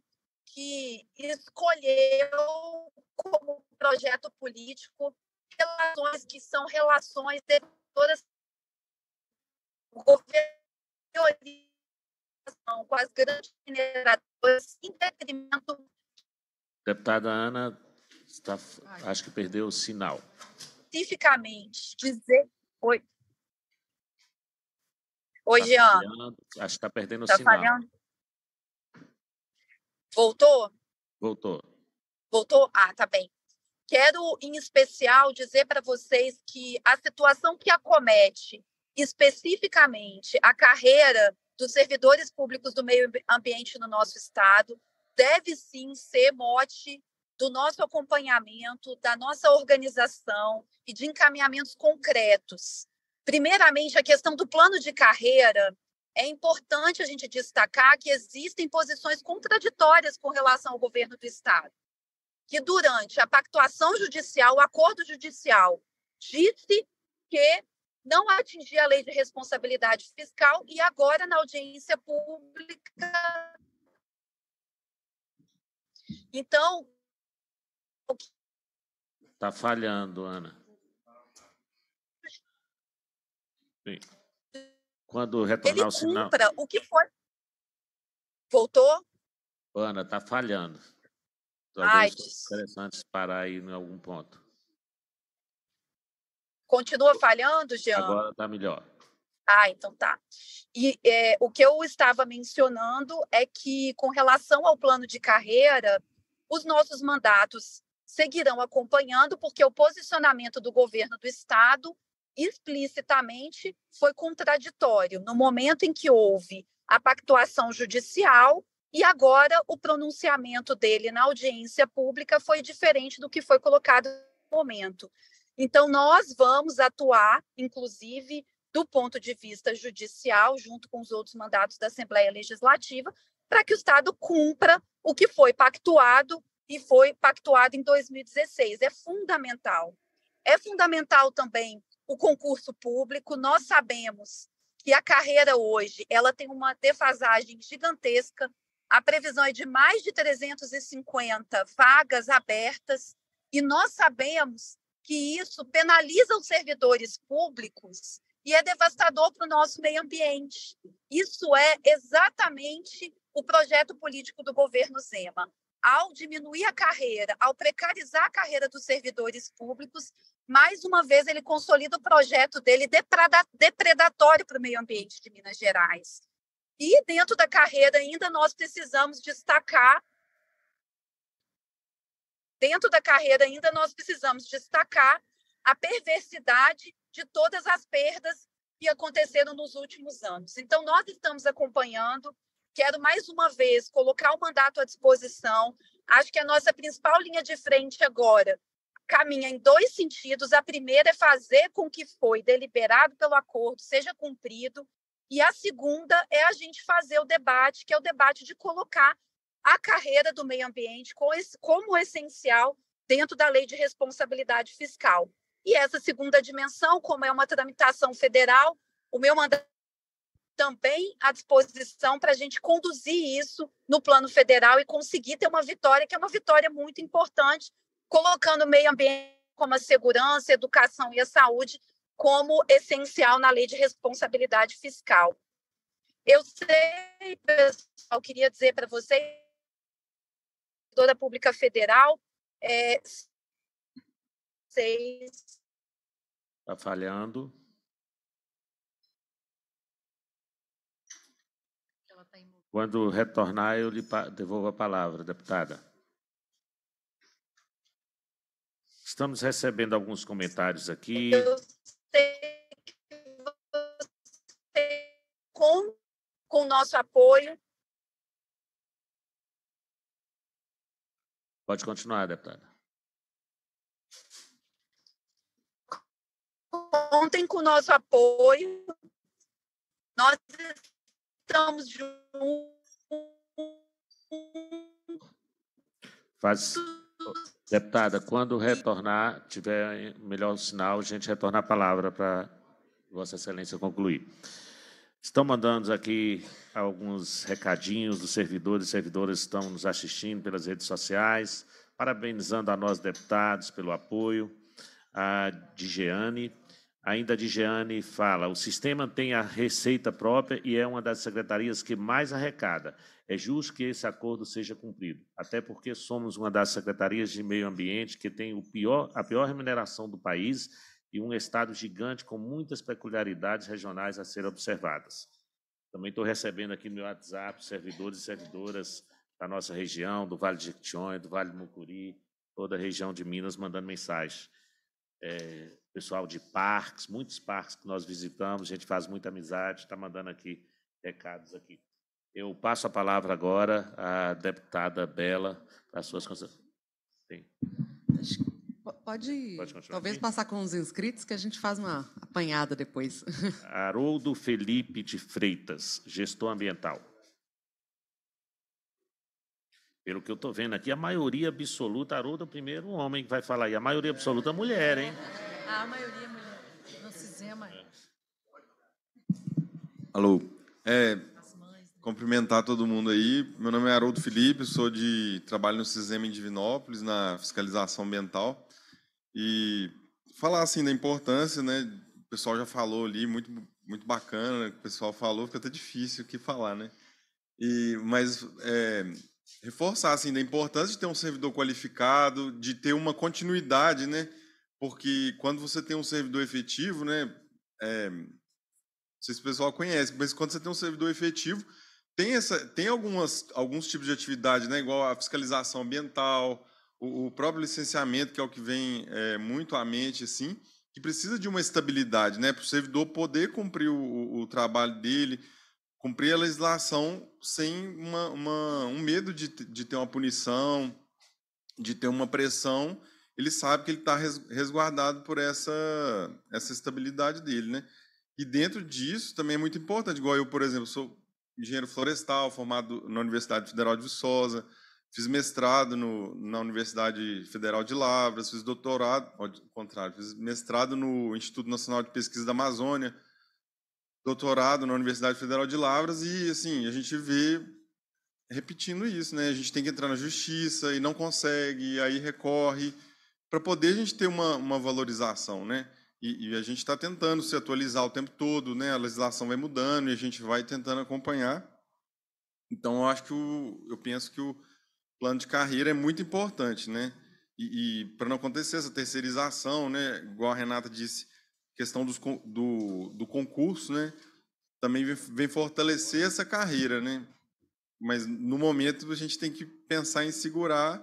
que escolheu como projeto político relações que são relações de todas o governo com as grandes mineradoras em detrimento. Deputada Ana, está, acho que perdeu o sinal. Especificamente, dizer... Oi. Oi, Jean. Falhando, acho que está perdendo o sinal. Falhando. Voltou? Voltou. Voltou? Ah, tá bem. Quero, em especial, dizer para vocês que a situação que acomete especificamente a carreira dos servidores públicos do meio ambiente no nosso estado deve sim ser mote do nosso acompanhamento, da nossa organização e de encaminhamentos concretos. Primeiramente, a questão do plano de carreira, é importante a gente destacar que existem posições contraditórias com relação ao governo do estado, que durante a pactuação judicial, o acordo judicial, disse que não atingir a lei de responsabilidade fiscal e agora na audiência pública. Então... Está falhando, Ana. Sim. Quando retornar o sinal... O que foi? Voltou? Ana, está falhando. Talvez seja interessante parar aí em algum ponto. Continua falhando, Jean? Agora está melhor. Ah, então tá. E o que eu estava mencionando é que, com relação ao plano de carreira, os nossos mandatos seguirão acompanhando, porque o posicionamento do governo do Estado explicitamente foi contraditório no momento em que houve a pactuação judicial e agora o pronunciamento dele na audiência pública foi diferente do que foi colocado no momento. Então, nós vamos atuar, inclusive, do ponto de vista judicial, junto com os outros mandatos da Assembleia Legislativa, para que o Estado cumpra o que foi pactuado e foi pactuado em 2016. É fundamental. É fundamental também o concurso público. Nós sabemos que a carreira hoje ela tem uma defasagem gigantesca. A previsão é de mais de 350 vagas abertas e nós sabemos que isso penaliza os servidores públicos e é devastador para o nosso meio ambiente. Isso é exatamente o projeto político do governo Zema. Ao diminuir a carreira, ao precarizar a carreira dos servidores públicos, mais uma vez ele consolida o projeto dele depredatório para o meio ambiente de Minas Gerais. E dentro da carreira ainda nós precisamos destacar a perversidade de todas as perdas que aconteceram nos últimos anos. Então, nós estamos acompanhando. Quero, mais uma vez, colocar o mandato à disposição. Acho que a nossa principal linha de frente agora caminha em dois sentidos. A primeira é fazer com que foi deliberado pelo acordo seja cumprido. E a segunda é a gente fazer o debate, que é o debate de colocar a carreira do meio ambiente como essencial dentro da Lei de Responsabilidade Fiscal. E essa segunda dimensão, como é uma tramitação federal, o meu mandato também à disposição para a gente conduzir isso no plano federal e conseguir ter uma vitória, que é uma vitória muito importante, colocando o meio ambiente como a segurança, a educação e a saúde como essencial na Lei de Responsabilidade Fiscal. Eu sei, pessoal, queria dizer para vocês, toda a Pública Federal, Está falhando. Quando retornar, eu lhe devolvo a palavra, deputada. Estamos recebendo alguns comentários aqui. Eu sei que você, com o nosso apoio... Pode continuar, deputada. Ontem, com o nosso apoio, nós estamos juntos. Deputada, quando retornar, tiver melhor sinal, a gente retorna a palavra para Vossa Excelência concluir. Estão mandando aqui alguns recadinhos dos servidores e servidoras que estão nos assistindo pelas redes sociais, parabenizando a nós, deputados, pelo apoio. A Digeane, ainda a Digeane fala, o sistema tem a receita própria e é uma das secretarias que mais arrecada. É justo que esse acordo seja cumprido, até porque somos uma das secretarias de meio ambiente que tem a pior remuneração do país e um estado gigante com muitas peculiaridades regionais a serem observadas. Também estou recebendo aqui no meu WhatsApp servidores e servidoras da nossa região, do Vale de Jequitinhonha, do Vale do Mucuri, toda a região de Minas mandando mensagem. Pessoal de parques, muitos parques que nós visitamos, a gente faz muita amizade, está mandando aqui recados aqui. Eu passo a palavra agora à deputada Bella para as suas considerações. Pode continuar. Talvez aqui passar com os inscritos, que a gente faz uma apanhada depois. Haroldo Felipe de Freitas, gestor ambiental. Pelo que eu estou vendo aqui, a maioria absoluta, Haroldo é o primeiro homem que vai falar aí, a maioria absoluta é mulher, hein? A maioria é mulher, não se Sisema. Alô, cumprimentar todo mundo aí, meu nome é Haroldo Felipe, trabalho no Sisema em Divinópolis, na fiscalização ambiental, e falar assim da importância, né? O pessoal já falou ali, muito, muito bacana, o pessoal falou, fica até difícil o que falar, né? Mas reforçar assim, da importância de ter um servidor qualificado, de ter uma continuidade, né? Porque quando você tem um servidor efetivo, né? Não sei se o pessoal conhece, mas quando você tem um servidor efetivo, tem alguns tipos de atividade, né? Igual a fiscalização ambiental, o próprio licenciamento, que é o que vem muito à mente, assim, que precisa de uma estabilidade, né? Para o servidor poder cumprir o trabalho dele, cumprir a legislação sem um medo de ter uma punição, de ter uma pressão. Ele sabe que ele está resguardado por essa estabilidade dele, né? E dentro disso também é muito importante, igual eu, por exemplo, sou engenheiro florestal, formado na Universidade Federal de Viçosa, fiz mestrado na Universidade Federal de Lavras, fiz doutorado, ao contrário, fiz mestrado no Instituto Nacional de Pesquisa da Amazônia, doutorado na Universidade Federal de Lavras, e assim, a gente vê repetindo isso, né? A gente tem que entrar na justiça e não consegue, e aí recorre, para poder a gente ter uma valorização, né? E a gente está tentando se atualizar o tempo todo, né? A legislação vai mudando e a gente vai tentando acompanhar. Então, eu acho que eu penso que o plano de carreira é muito importante, né? E para não acontecer essa terceirização, né? Igual a Renata disse, questão do concurso, né? Também vem fortalecer essa carreira, né? Mas no momento a gente tem que pensar em segurar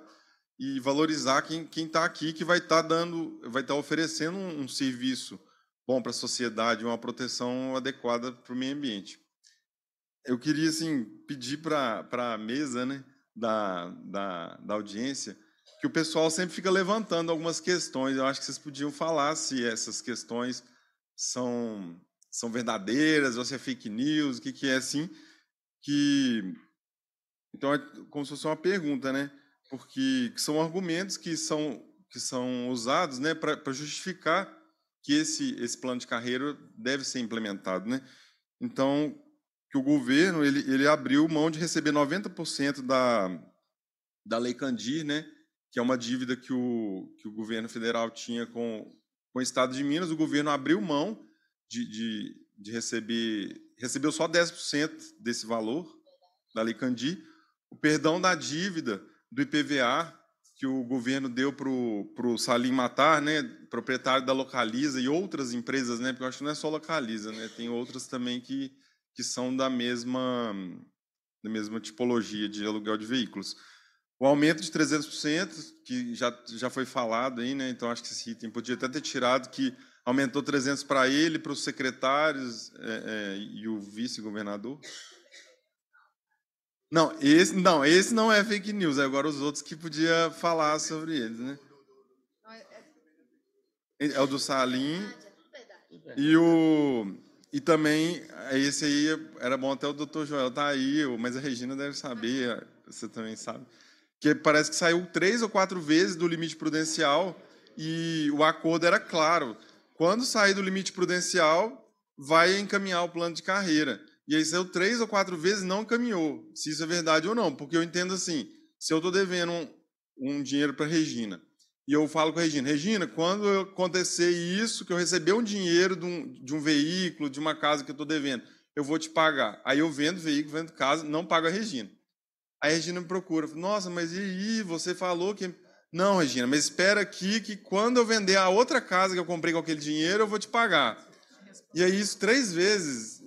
e valorizar quem está aqui, que vai estar oferecendo um serviço bom para a sociedade, uma proteção adequada para o meio ambiente. Eu queria assim pedir para a mesa, né, da audiência, que o pessoal sempre fica levantando algumas questões. Eu acho que vocês podiam falar se essas questões são verdadeiras, ou se é fake news, o que é assim. Então, é como se fosse uma pergunta, né? Porque são argumentos que são usados, né, para justificar que esse plano de carreira deve ser implementado, né? Então, que o governo ele abriu mão de receber 90% da Lei Candir, né, que é uma dívida que o governo federal tinha com o Estado de Minas. O governo abriu mão de recebeu só 10% desse valor da Lei Candir. O perdão da dívida do IPVA, que o governo deu para o Salim Matar, né, proprietário da Localiza e outras empresas, né, porque eu acho que não é só Localiza, né, tem outras também que são da mesma tipologia de aluguel de veículos. O aumento de 300%, que já foi falado aí, né, então acho que esse item podia até ter tirado, que aumentou 300 para ele, para os secretários e o vice-governador. Não, esse não é fake news. Agora os outros que podia falar sobre eles, né? É o do Salim e também esse aí era bom até o Dr. Joel tá aí, mas a Regina deve saber, você também sabe, que parece que saiu 3 ou 4 vezes do limite prudencial e o acordo era claro. Quando sair do limite prudencial, vai encaminhar o plano de carreira. E aí saiu 3 ou 4 vezes e não caminhou, se isso é verdade ou não. Porque eu entendo assim, se eu estou devendo um dinheiro para a Regina, e eu falo com a Regina, quando acontecer isso, que eu receber um dinheiro de um veículo, de uma casa que eu estou devendo, eu vou te pagar. Aí eu vendo veículo, vendo casa, não pago a Regina. Aí a Regina me procura, nossa, mas e aí, você falou que... Não, Regina, mas espera aqui que quando eu vender a outra casa que eu comprei com aquele dinheiro, eu vou te pagar. E aí isso 3 vezes...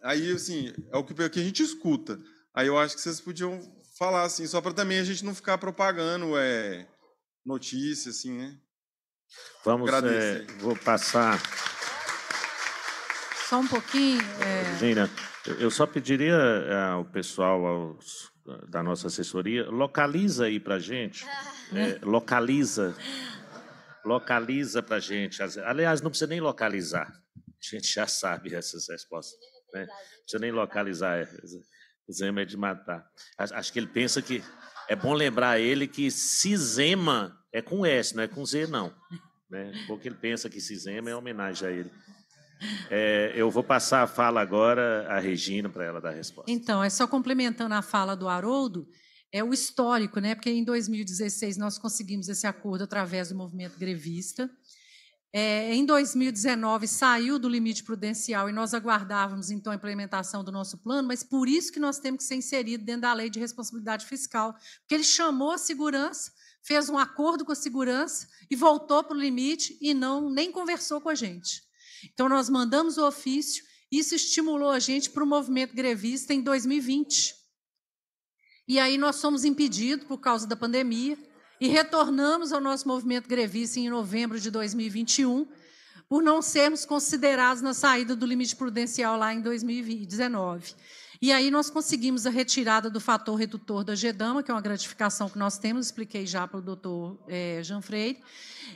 Aí, assim, é o que a gente escuta. Aí eu acho que vocês podiam falar, assim, só para também a gente não ficar propagando notícia, assim, né? Vamos agradecer. Vou passar... Só um pouquinho... Regina, eu só pediria ao pessoal da nossa assessoria, localiza aí para a gente, localiza para a gente. Aliás, não precisa nem localizar, a gente já sabe essas respostas. Né? Não precisa nem localizar, Sisema é de matar. Acho que ele pensa que é bom lembrar a ele que Sisema é com S, não é com Z, não. Né? Porque ele pensa que Sisema é homenagem a ele. Eu vou passar a fala agora à Regina para ela dar a resposta. Então, só complementando a fala do Haroldo, o histórico, né? Porque em 2016 nós conseguimos esse acordo através do movimento grevista. Em 2019, saiu do limite prudencial e nós aguardávamos, então, a implementação do nosso plano, mas por isso que nós temos que ser inseridos dentro da lei de responsabilidade fiscal, porque ele chamou a segurança, fez um acordo com a segurança e voltou para o limite e nem conversou com a gente. Então, nós mandamos o ofício, isso estimulou a gente para o movimento grevista em 2020. E aí nós fomos impedidos por causa da pandemia, e retornamos ao nosso movimento grevista em novembro de 2021, por não sermos considerados na saída do limite prudencial lá em 2019. E aí nós conseguimos a retirada do fator redutor da GEDAMA, que é uma gratificação que nós temos, expliquei já para o doutor Jean Freire,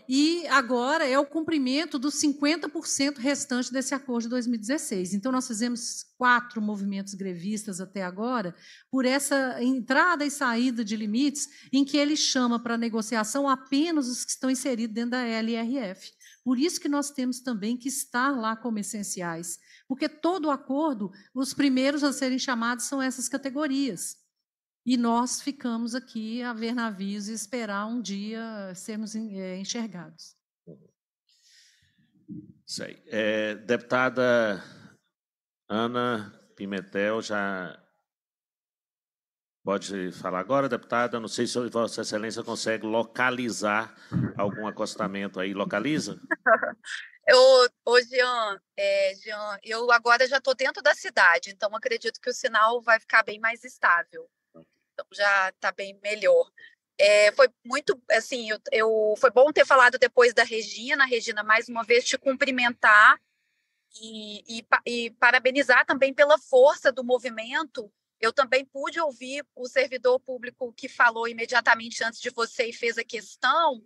e agora é o cumprimento dos 50% restante desse acordo de 2016. Então, nós fizemos 4 movimentos grevistas até agora por essa entrada e saída de limites em que ele chama para negociação apenas os que estão inseridos dentro da LRF. Por isso que nós temos também que estar lá como essenciais, porque todo acordo, os primeiros a serem chamados são essas categorias. E nós ficamos aqui a ver navios e esperar um dia sermos enxergados. Isso aí. Deputada Ana Pimentel, já pode falar agora, deputada. Não sei se Vossa Excelência consegue localizar algum acostamento aí. Localiza? Jean, eu agora já estou dentro da cidade, então acredito que o sinal vai ficar bem mais estável. Então já está bem melhor. Foi muito, assim, foi bom ter falado depois da Regina. Regina, mais uma vez, te cumprimentar e parabenizar também pela força do movimento. Eu também pude ouvir o servidor público que falou imediatamente antes de você e fez a questão,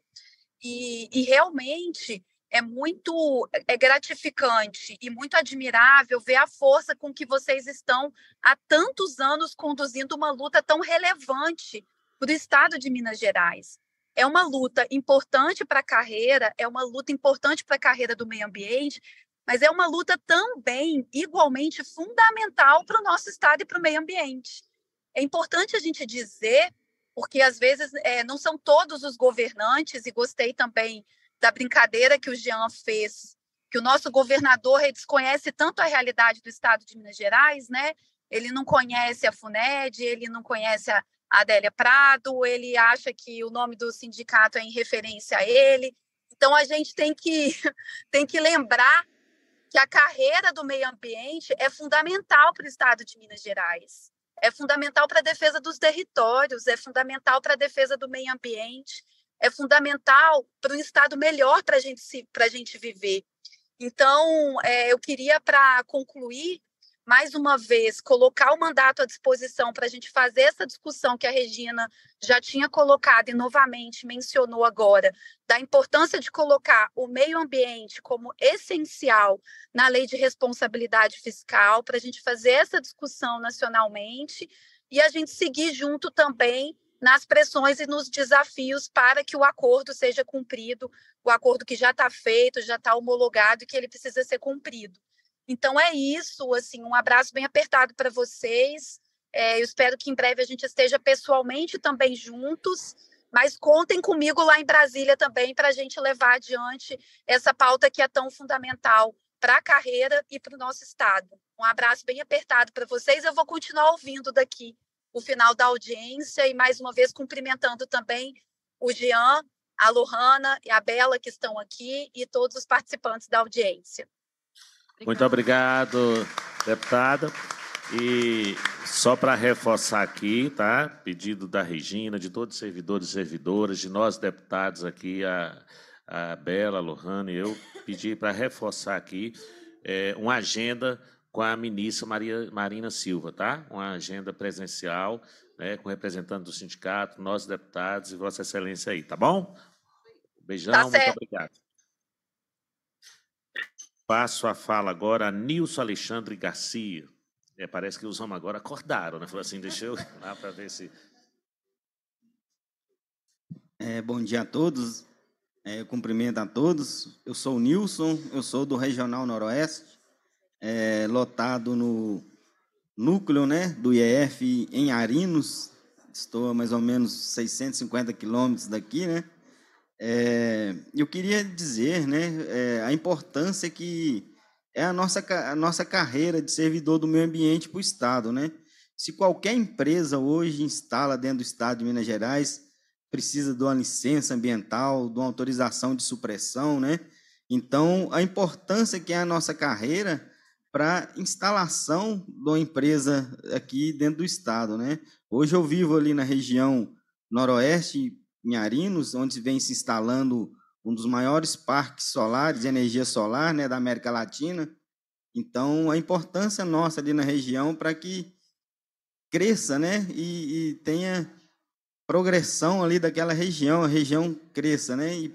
e realmente é muito gratificante e muito admirável ver a força com que vocês estão há tantos anos conduzindo uma luta tão relevante para o Estado de Minas Gerais. É uma luta importante para a carreira, é uma luta importante para a carreira do meio ambiente, mas é uma luta também, igualmente, fundamental para o nosso Estado e para o meio ambiente. É importante a gente dizer, porque às vezes não são todos os governantes, e gostei também da brincadeira que o Jean fez, que o nosso governador desconhece tanto a realidade do Estado de Minas Gerais, né? Ele não conhece a FUNED, ele não conhece a Adélia Prado, ele acha que o nome do sindicato é em referência a ele. Então, a gente tem que lembrar que a carreira do meio ambiente é fundamental para o Estado de Minas Gerais, é fundamental para a defesa dos territórios, é fundamental para a defesa do meio ambiente, é fundamental para um Estado melhor para a gente viver. Então, eu queria, para concluir, mais uma vez, colocar o mandato à disposição para a gente fazer essa discussão que a Regina já tinha colocado e novamente mencionou agora, da importância de colocar o meio ambiente como essencial na lei de responsabilidade fiscal, para a gente fazer essa discussão nacionalmente e a gente seguir junto também nas pressões e nos desafios para que o acordo seja cumprido, o acordo que já está feito, já está homologado e que ele precisa ser cumprido. Então é isso, assim, um abraço bem apertado para vocês, eu espero que em breve a gente esteja pessoalmente também juntos, mas contem comigo lá em Brasília também para a gente levar adiante essa pauta que é tão fundamental para a carreira e para o nosso Estado. Um abraço bem apertado para vocês, eu vou continuar ouvindo daqui o final da audiência e mais uma vez cumprimentando também o Jean, a Lohanna e a Bella que estão aqui e todos os participantes da audiência. Muito obrigado, deputada. E só para reforçar aqui, tá? Pedido da Regina, de todos os servidores e servidoras, de nós deputados aqui, a Bella, a Lohanna e eu, pedi para reforçar aqui uma agenda com a ministra Marina Silva, tá? Uma agenda presencial, né, com representantes do sindicato, nós deputados e Vossa Excelência aí, tá bom? Beijão, tá certo. Muito obrigado. Passo a fala agora a Nilson Alexandre Garcia. Parece que os homens agora acordaram, né? Falou assim, deixa eu ir lá para ver se... Bom dia a todos. Eu cumprimento a todos. Eu sou o Nilson, eu sou do Regional Noroeste, lotado no núcleo, né, do IEF em Arinos. Estou a mais ou menos 650 quilômetros daqui, né? Eu queria dizer, né, a importância que é a nossa carreira de servidor do meio ambiente para o Estado, né? Se qualquer empresa hoje instala dentro do Estado de Minas Gerais, precisa de uma licença ambiental, de uma autorização de supressão, né? Então, a importância que é a nossa carreira para instalação de uma empresa aqui dentro do Estado, né? Hoje eu vivo ali na região noroeste, em Arinos, onde vem se instalando um dos maiores parques solares, de energia solar, né, da América Latina. Então, a importância nossa ali na região para que cresça, né, e tenha progressão ali daquela região, a região cresça, né? E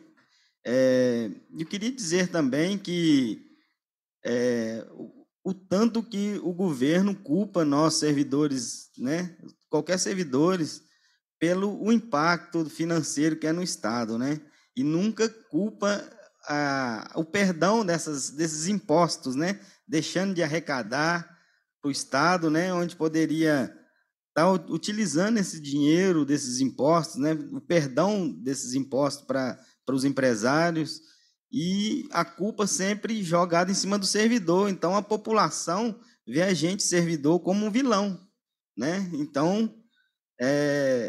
eu queria dizer também que o tanto que o governo culpa nós servidores, né, qualquer servidores, pelo o impacto financeiro que é no Estado, né? E nunca culpa o perdão desses impostos, né? Deixando de arrecadar para o Estado, né? Onde poderia estar utilizando esse dinheiro desses impostos, né? O perdão desses impostos para os empresários e a culpa sempre jogada em cima do servidor. Então, a população vê a gente, servidor, como um vilão, né? Então,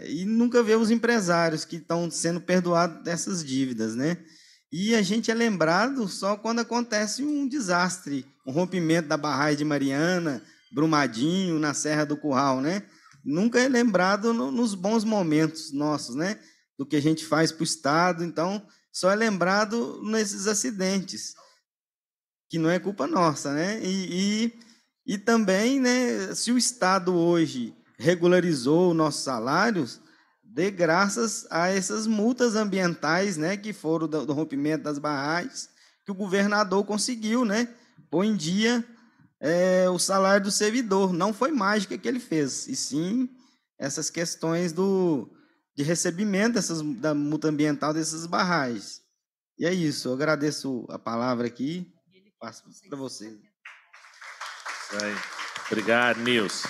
e nunca vê os empresários que estão sendo perdoados dessas dívidas, né? E a gente é lembrado só quando acontece um desastre, um rompimento da barragem de Mariana, Brumadinho, na Serra do Curral, né? Nunca é lembrado nos bons momentos nossos, né? Do que a gente faz para o Estado. Então, só é lembrado nesses acidentes, que não é culpa nossa, né? E também, né, se o Estado hoje regularizou nossos salários, de graças a essas multas ambientais, né, que foram do rompimento das barragens, que o governador conseguiu, né, pôr em dia o salário do servidor. Não foi mágica que ele fez, e sim essas questões de recebimento da multa ambiental dessas barragens. E é isso, eu agradeço a palavra aqui, passo para vocês. Obrigado, Nilson.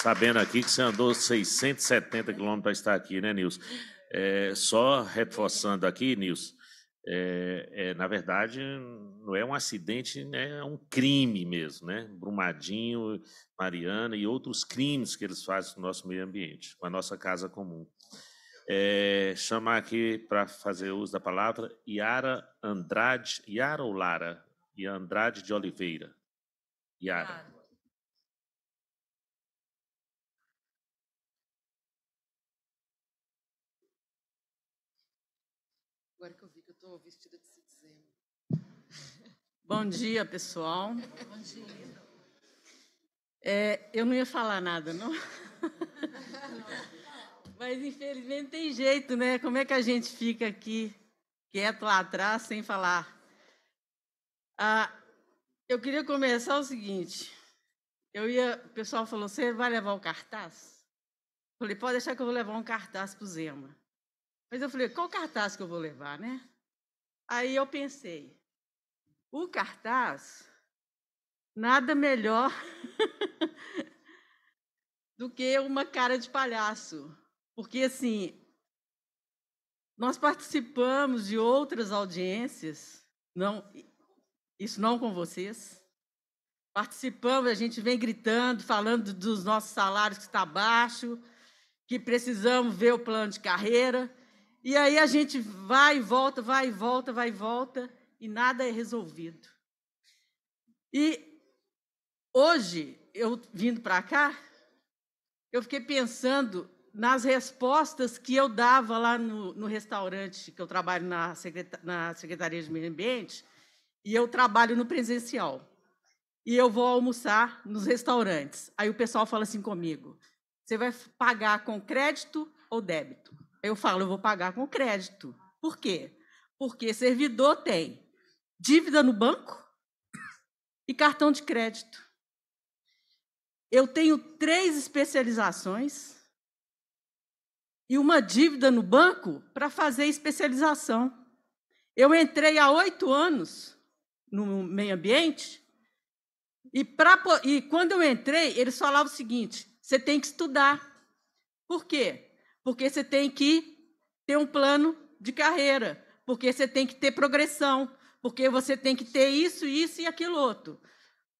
Sabendo aqui que você andou 670 quilômetros para estar aqui, né, Nilson? Só reforçando aqui, Nilson, na verdade, não é um acidente, né, é um crime mesmo, né? Brumadinho, Mariana e outros crimes que eles fazem no nosso meio ambiente, com a nossa casa comum. Chamar aqui para fazer uso da palavra Yara Andrade, Yara ou Lara? Yara Andrade de Oliveira. Yara. Agora que eu vi que eu estou vestida de Sisema. Bom dia, pessoal. Bom dia. Eu não ia falar nada, não? Mas, infelizmente, não tem jeito, né? Como é que a gente fica aqui, quieto lá atrás, sem falar? Eu queria começar o seguinte. O pessoal falou, você vai levar o cartaz? Eu falei, pode deixar que eu vou levar um cartaz para o Zema. Mas eu falei, qual cartaz que eu vou levar, né? Aí eu pensei, o cartaz, nada melhor do que uma cara de palhaço. Porque, assim, nós participamos de outras audiências, não, isso não com vocês, participamos, a gente vem gritando, falando dos nossos salários que está baixo, que precisamos ver o plano de carreira. E aí a gente vai e volta, vai e volta, vai e volta, e nada é resolvido. E hoje, eu vindo para cá, eu fiquei pensando nas respostas que eu dava lá no restaurante, que eu trabalho na Secretaria de Meio Ambiente, e eu trabalho no presencial. E eu vou almoçar nos restaurantes. Aí o pessoal fala assim comigo, você vai pagar com crédito ou débito? Eu falo, eu vou pagar com crédito. Por quê? Porque servidor tem dívida no banco e cartão de crédito. Eu tenho 3 especializações e uma dívida no banco para fazer especialização. Eu entrei há 8 anos no meio ambiente e quando eu entrei, eles falavam o seguinte, você tem que estudar. Por quê? Porque você tem que ter um plano de carreira, porque você tem que ter progressão, porque você tem que ter isso, isso e aquilo outro.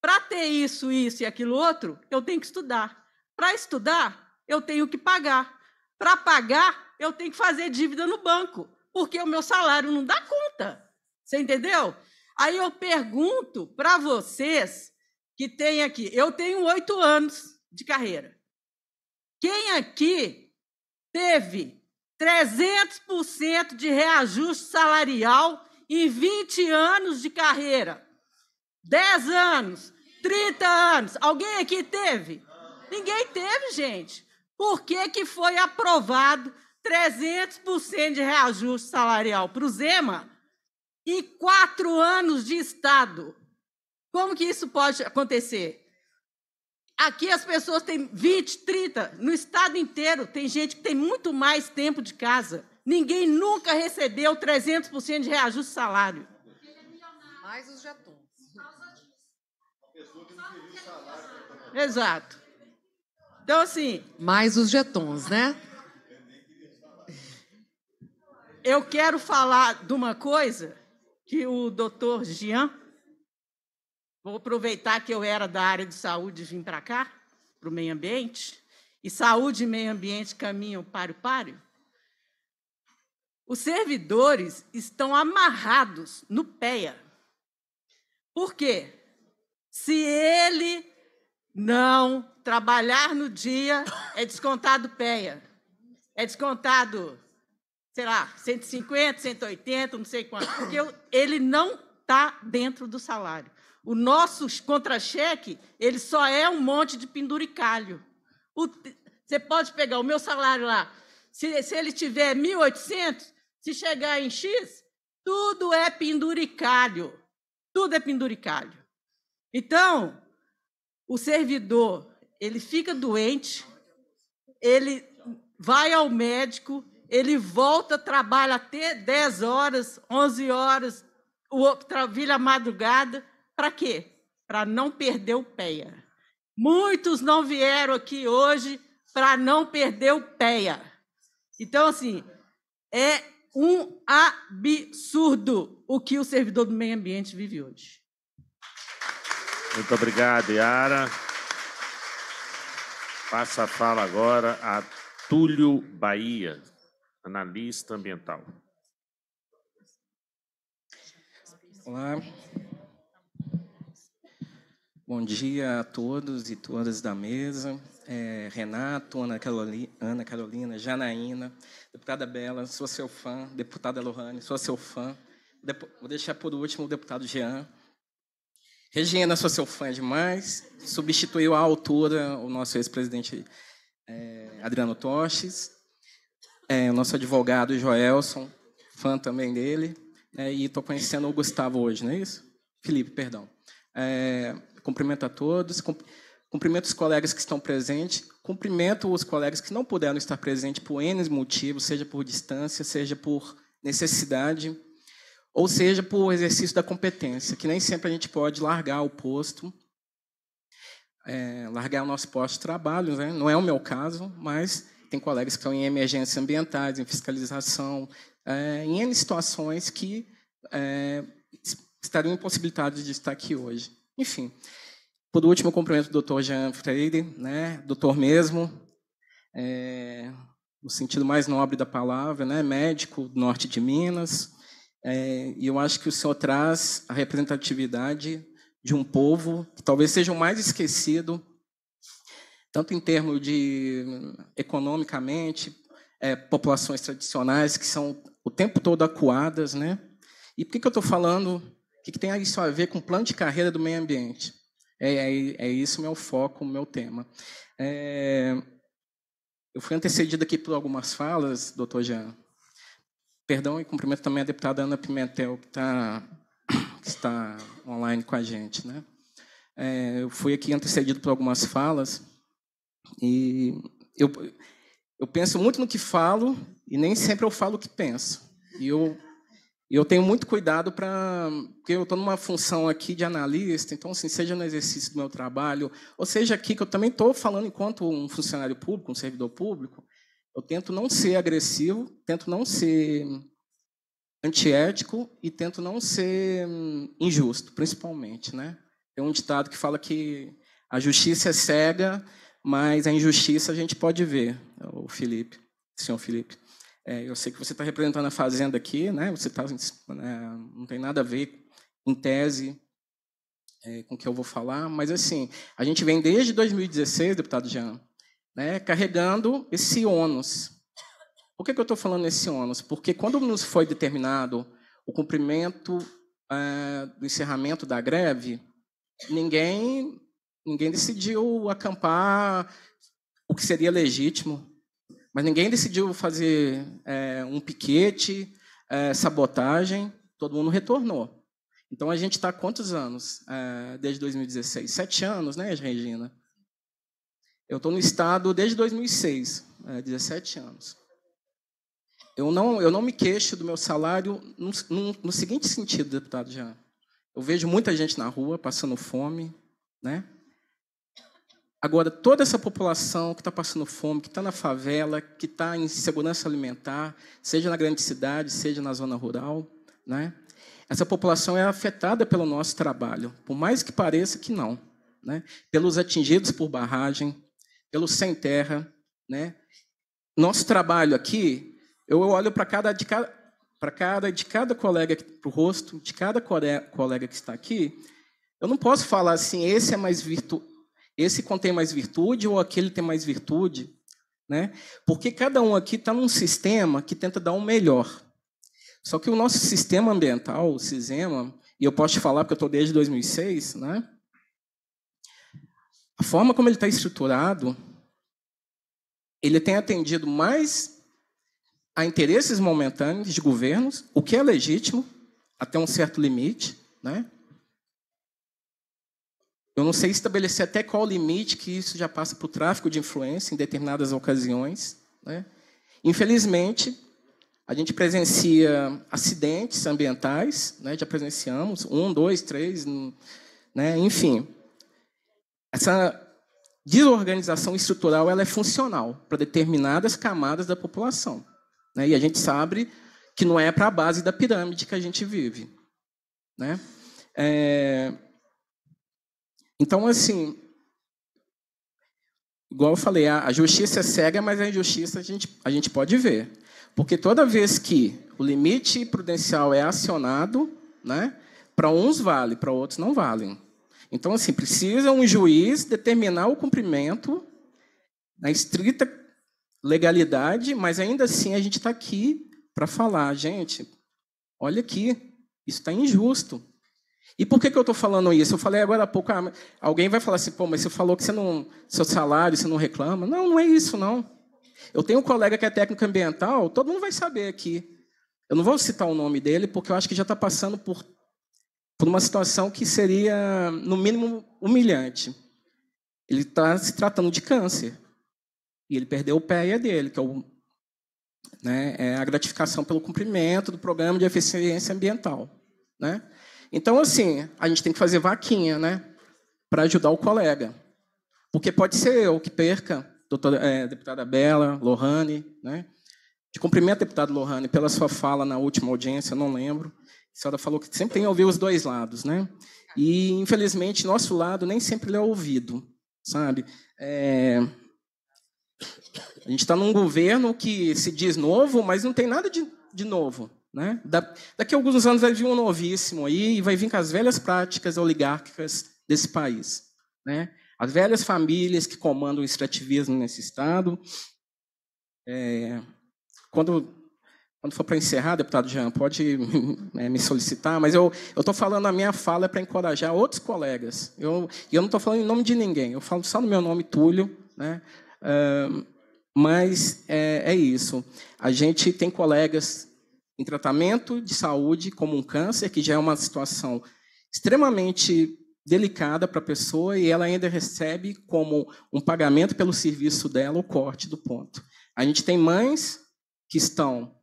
Para ter isso, isso e aquilo outro, eu tenho que estudar. Para estudar, eu tenho que pagar. Para pagar, eu tenho que fazer dívida no banco, porque o meu salário não dá conta. Você entendeu? Aí eu pergunto para vocês que tem aqui. Eu tenho 8 anos de carreira. Quem aqui teve 300% de reajuste salarial em 20 anos de carreira? 10 anos, 30 anos. Alguém aqui teve? Ninguém teve, gente. Por que que foi aprovado 300% de reajuste salarial para o SEMAD e 4 anos de Estado? Como que isso pode acontecer? Aqui as pessoas têm 20, 30, no Estado inteiro tem gente que tem muito mais tempo de casa. Ninguém nunca recebeu 300% de reajuste salário. Mais os jatuns. Exato. Então, assim... Mais os jetons, né? Eu quero falar de uma coisa que o doutor Jean... Vou aproveitar que eu era da área de saúde e vim para cá, para o meio ambiente, e saúde e meio ambiente caminham páreo-páreo. Os servidores estão amarrados no PEA. Por quê? Se ele não trabalhar no dia, é descontado PEA. É descontado, sei lá, 150, 180, não sei quanto, porque ele não está dentro do salário. O nosso contra-cheque, ele só é um monte de penduricalho. Você pode pegar o meu salário lá, se ele tiver 1.800, se chegar em X, tudo é penduricalho. Tudo é penduricalho. Então, o servidor, ele fica doente, ele vai ao médico, ele volta, trabalha até 10 horas, 11 horas, o outro trabalha à madrugada. Para quê? Para não perder o PEA. Muitos não vieram aqui hoje para não perder o PEA. Então, assim, é um absurdo o que o servidor do meio ambiente vive hoje. Muito obrigado, Yara. Passa a fala agora a Túlio Bahia, analista ambiental. Olá. Bom dia a todos e todas da mesa. Renato, Ana Carolina, Janaína, deputada Bella, sou seu fã, deputada Lohanna, sou seu fã. Vou deixar por último o deputado Jean. Regina, sou seu fã demais. Substituiu à altura o nosso ex-presidente Adriano Toches, o nosso advogado Joelson, fã também dele. E estou conhecendo o Gustavo hoje, não é isso? Felipe, perdão. Cumprimento a todos, cumprimento os colegas que estão presentes, cumprimento os colegas que não puderam estar presentes por N motivos, seja por distância, seja por necessidade, ou seja, por exercício da competência, que nem sempre a gente pode largar o posto, largar o nosso posto de trabalho, né? Não é o meu caso, mas tem colegas que estão em emergências ambientais, em fiscalização, em N situações que estariam impossibilitados de estar aqui hoje. Enfim, por último, eu cumprimento o doutor Jean Freire, né? Doutor mesmo, no sentido mais nobre da palavra, né? Médico do norte de Minas. E eu acho que o senhor traz a representatividade de um povo que talvez seja o mais esquecido, tanto em termos de, economicamente, populações tradicionais que são o tempo todo acuadas. Né? E por que eu estou falando? O que tem isso a ver com o plano de carreira do meio ambiente? É isso o meu foco, o meu tema. Eu fui antecedido aqui por algumas falas, doutor Jean. Perdão, e cumprimento também a deputada Ana Pimentel, que está online com a gente. Né? Eu fui aqui antecedido por algumas falas, e eu penso muito no que falo, e nem sempre eu falo o que penso. E eu tenho muito cuidado, porque eu estou numa função aqui de analista, então, assim, seja no exercício do meu trabalho, ou seja aqui, que eu também estou falando enquanto um funcionário público, um servidor público. Eu tento não ser agressivo, tento não ser antiético e tento não ser injusto, principalmente, né? Tem um ditado que fala que a justiça é cega, mas a injustiça a gente pode ver. O Felipe, senhor Felipe, eu sei que você está representando a Fazenda aqui, né? Você tá, não tem nada a ver, em tese, com o que eu vou falar, mas assim, a gente vem desde 2016, deputado Jean, né, carregando esse ônus. Por que eu estou falando esse ônus? Porque quando nos foi determinado o cumprimento do encerramento da greve, ninguém decidiu acampar o que seria legítimo, mas ninguém decidiu fazer um piquete, sabotagem, todo mundo retornou. Então, a gente está há quantos anos? Desde 2016? 7 anos, né, Regina? Eu estou no Estado desde 2006, 17 anos. Eu não me queixo do meu salário no seguinte sentido, deputado Jean. Eu vejo muita gente na rua passando fome, né? Agora, toda essa população que está passando fome, que está na favela, que está em insegurança alimentar, seja na grande cidade, seja na zona rural, né? Essa população é afetada pelo nosso trabalho, por mais que pareça que não, né? Pelos atingidos por barragem, pelos sem terra, né? Nosso trabalho aqui, eu olho para cada colega, para o rosto de cada colega que está aqui. Eu não posso falar assim, esse é mais esse contém mais virtude ou aquele tem mais virtude, né? Porque cada um aqui está num sistema que tenta dar o melhor. Só que o nosso sistema ambiental, o Sisema, e eu posso te falar porque eu estou desde 2006, né? A forma como ele está estruturado, ele tem atendido mais a interesses momentâneos de governos, o que é legítimo, até um certo limite, né? Eu não sei estabelecer até qual limite que isso já passa para o tráfico de influência em determinadas ocasiões, né? Infelizmente, a gente presencia acidentes ambientais, né? Já presenciamos, 1, 2, 3, né? Enfim. Essa desorganização estrutural ela é funcional para determinadas camadas da população. E a gente sabe que não é para a base da pirâmide que a gente vive, né? Então, assim, igual eu falei, a justiça é cega, mas a injustiça a gente pode ver. Porque toda vez que o limite prudencial é acionado, né, para uns vale, para outros não valem. Então, assim, precisa um juiz determinar o cumprimento na estrita legalidade, mas ainda assim a gente está aqui para falar, gente, olha aqui, isso está injusto. E por que eu estou falando isso? Eu falei agora há pouco, alguém vai falar assim, pô, mas você falou que você não, seu salário, você não reclama. Não, não é isso, não. Eu tenho um colega que é técnico ambiental, todo mundo vai saber aqui. Eu não vou citar o nome dele, porque eu acho que já está passando por uma situação que seria, no mínimo, humilhante. Ele está se tratando de câncer. E ele perdeu o PEA dele, que é, né, é a gratificação pelo cumprimento do programa de eficiência ambiental, né? Então, assim, a gente tem que fazer vaquinha, né, para ajudar o colega. Porque pode ser eu que perca, deputada Bella, Lohanna, né? De cumprimento, deputado Lohanna, pela sua fala na última audiência, não lembro. A senhora falou que sempre tem que ouvir os dois lados, né? E, infelizmente, nosso lado nem sempre é ouvido, sabe? A gente está num governo que se diz novo, mas não tem nada de novo, né? Daqui a alguns anos vai vir um novíssimo aí e vai vir com as velhas práticas oligárquicas desse país, né? As velhas famílias que comandam o extrativismo nesse Estado. Quando for para encerrar, deputado Jean, pode me solicitar, mas eu estou falando, a minha fala é para encorajar outros colegas. Eu não estou falando em nome de ninguém, eu falo só no meu nome, Túlio, né? Mas é isso. A gente tem colegas em tratamento de saúde, como um câncer, que já é uma situação extremamente delicada para a pessoa, e ela ainda recebe como um pagamento pelo serviço dela o corte do ponto. A gente tem mães que estão,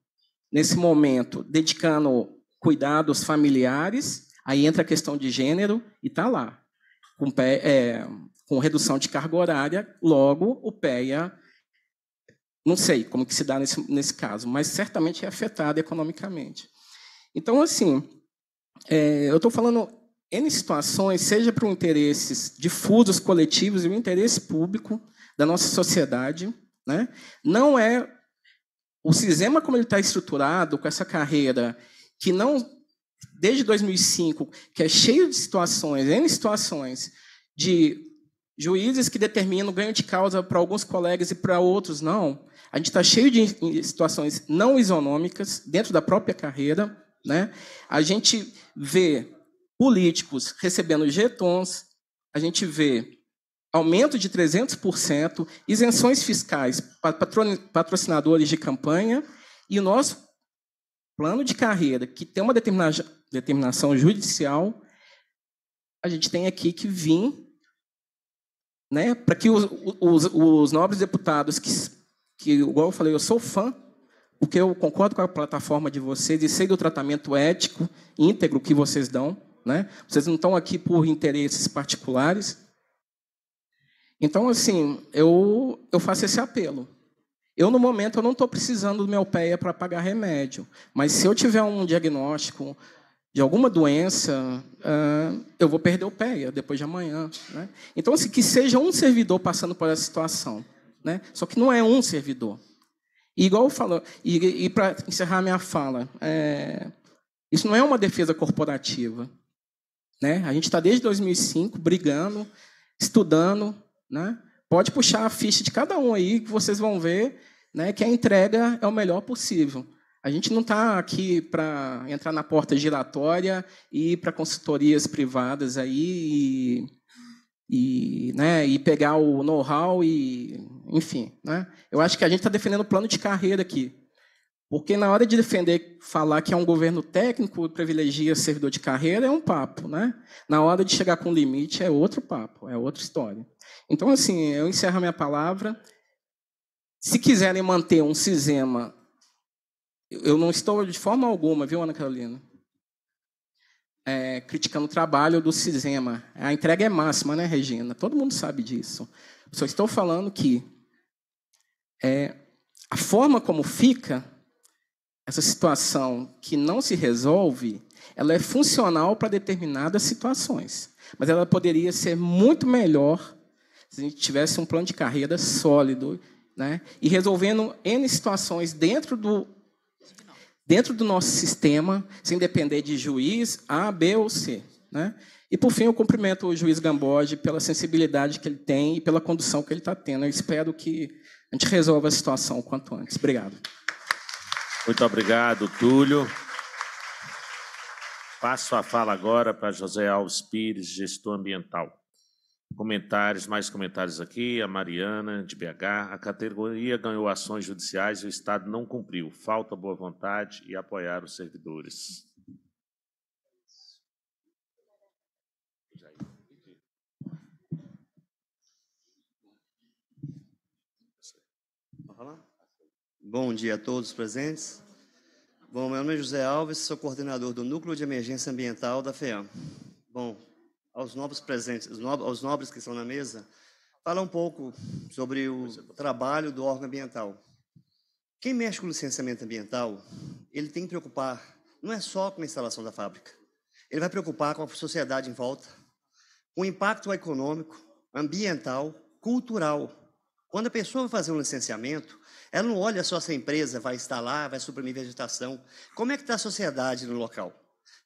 nesse momento, dedicando cuidados familiares, aí entra a questão de gênero e está lá, com redução de carga horária, logo o PEA, não sei como que se dá nesse caso, mas certamente é afetado economicamente. Então, assim, eu estou falando N situações, seja para interesses difusos, coletivos e o interesse público da nossa sociedade, né? Não é o Sisema, como ele está estruturado, com essa carreira que não, desde 2005, que é cheio de situações, N situações de juízes que determinam ganho de causa para alguns colegas e para outros não. A gente está cheio de situações não isonômicas dentro da própria carreira, né? A gente vê políticos recebendo getons, a gente vê aumento de 300%, isenções fiscais para patrocinadores de campanha, e o nosso plano de carreira, que tem uma determinação judicial, a gente tem aqui que vir, né, para que os nobres deputados, que, igual eu falei, eu sou fã, porque eu concordo com a plataforma de vocês e sei do tratamento ético íntegro que vocês dão, né? Vocês não estão aqui por interesses particulares. Então, assim, eu faço esse apelo. Eu, no momento, eu não estou precisando do meu PEA para pagar remédio, mas se eu tiver um diagnóstico de alguma doença, eu vou perder o PEA depois de amanhã, né? Então, assim, que seja um servidor passando por essa situação, né? Só que não é um servidor. E, igual eu falo, e para encerrar minha fala, isso não é uma defesa corporativa, né? A gente está desde 2005 brigando, estudando, né? Pode puxar a ficha de cada um aí, que vocês vão ver, né, que a entrega é o melhor possível. A gente não está aqui para entrar na porta giratória e ir para consultorias privadas aí né, e pegar o know-how e, enfim, né? Eu acho que a gente está defendendo o plano de carreira aqui, porque na hora de defender, falar que é um governo técnico privilegia servidor de carreira é um papo, né? Na hora de chegar com limite é outro papo, é outra história. Então, assim, eu encerro a minha palavra. Se quiserem manter um Sisema, eu não estou de forma alguma, viu, Ana Carolina, criticando o trabalho do Sisema. A entrega é máxima, né, Regina? Todo mundo sabe disso. Só estou falando que a forma como fica essa situação que não se resolve, ela é funcional para determinadas situações, mas ela poderia ser muito melhor se a gente tivesse um plano de carreira sólido, né? E resolvendo N situações dentro do nosso sistema, sem depender de juiz A, B ou C, né? E, por fim, eu cumprimento o juiz Gambogi pela sensibilidade que ele tem e pela condução que ele está tendo. Eu espero que a gente resolva a situação o quanto antes. Obrigado. Muito obrigado, Túlio. Passo a fala agora para José Alves Pires, gestor ambiental. Comentários, mais comentários aqui. A Mariana, de BH. A categoria ganhou ações judiciais e o Estado não cumpriu. Falta boa vontade e apoiar os servidores. Bom dia a todos presentes. Bom, meu nome é José Alves, sou coordenador do Núcleo de Emergência Ambiental da FEAM. Bom, aos nobres presentes, aos nobres que estão na mesa, fala um pouco sobre o trabalho do órgão ambiental. Quem mexe com o licenciamento ambiental, ele tem que preocupar, não é só com a instalação da fábrica, ele vai preocupar com a sociedade em volta, com o impacto econômico, ambiental, cultural. Quando a pessoa vai fazer um licenciamento, ela não olha só se a empresa vai instalar, vai suprimir vegetação. Como é que está a sociedade no local?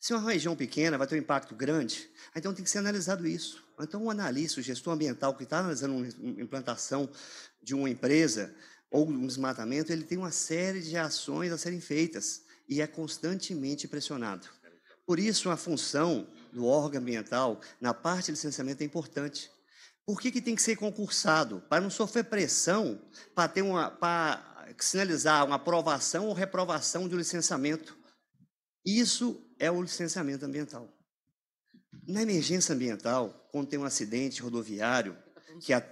Se uma região pequena vai ter um impacto grande, então tem que ser analisado isso. Então, o analista, o gestor ambiental que está analisando uma implantação de uma empresa ou um desmatamento, ele tem uma série de ações a serem feitas e é constantemente pressionado. Por isso, a função do órgão ambiental na parte de licenciamento é importante. Por que tem que ser concursado? Para não sofrer pressão, para sinalizar uma aprovação ou reprovação de um licenciamento. Isso é o licenciamento ambiental. Na emergência ambiental, quando tem um acidente rodoviário,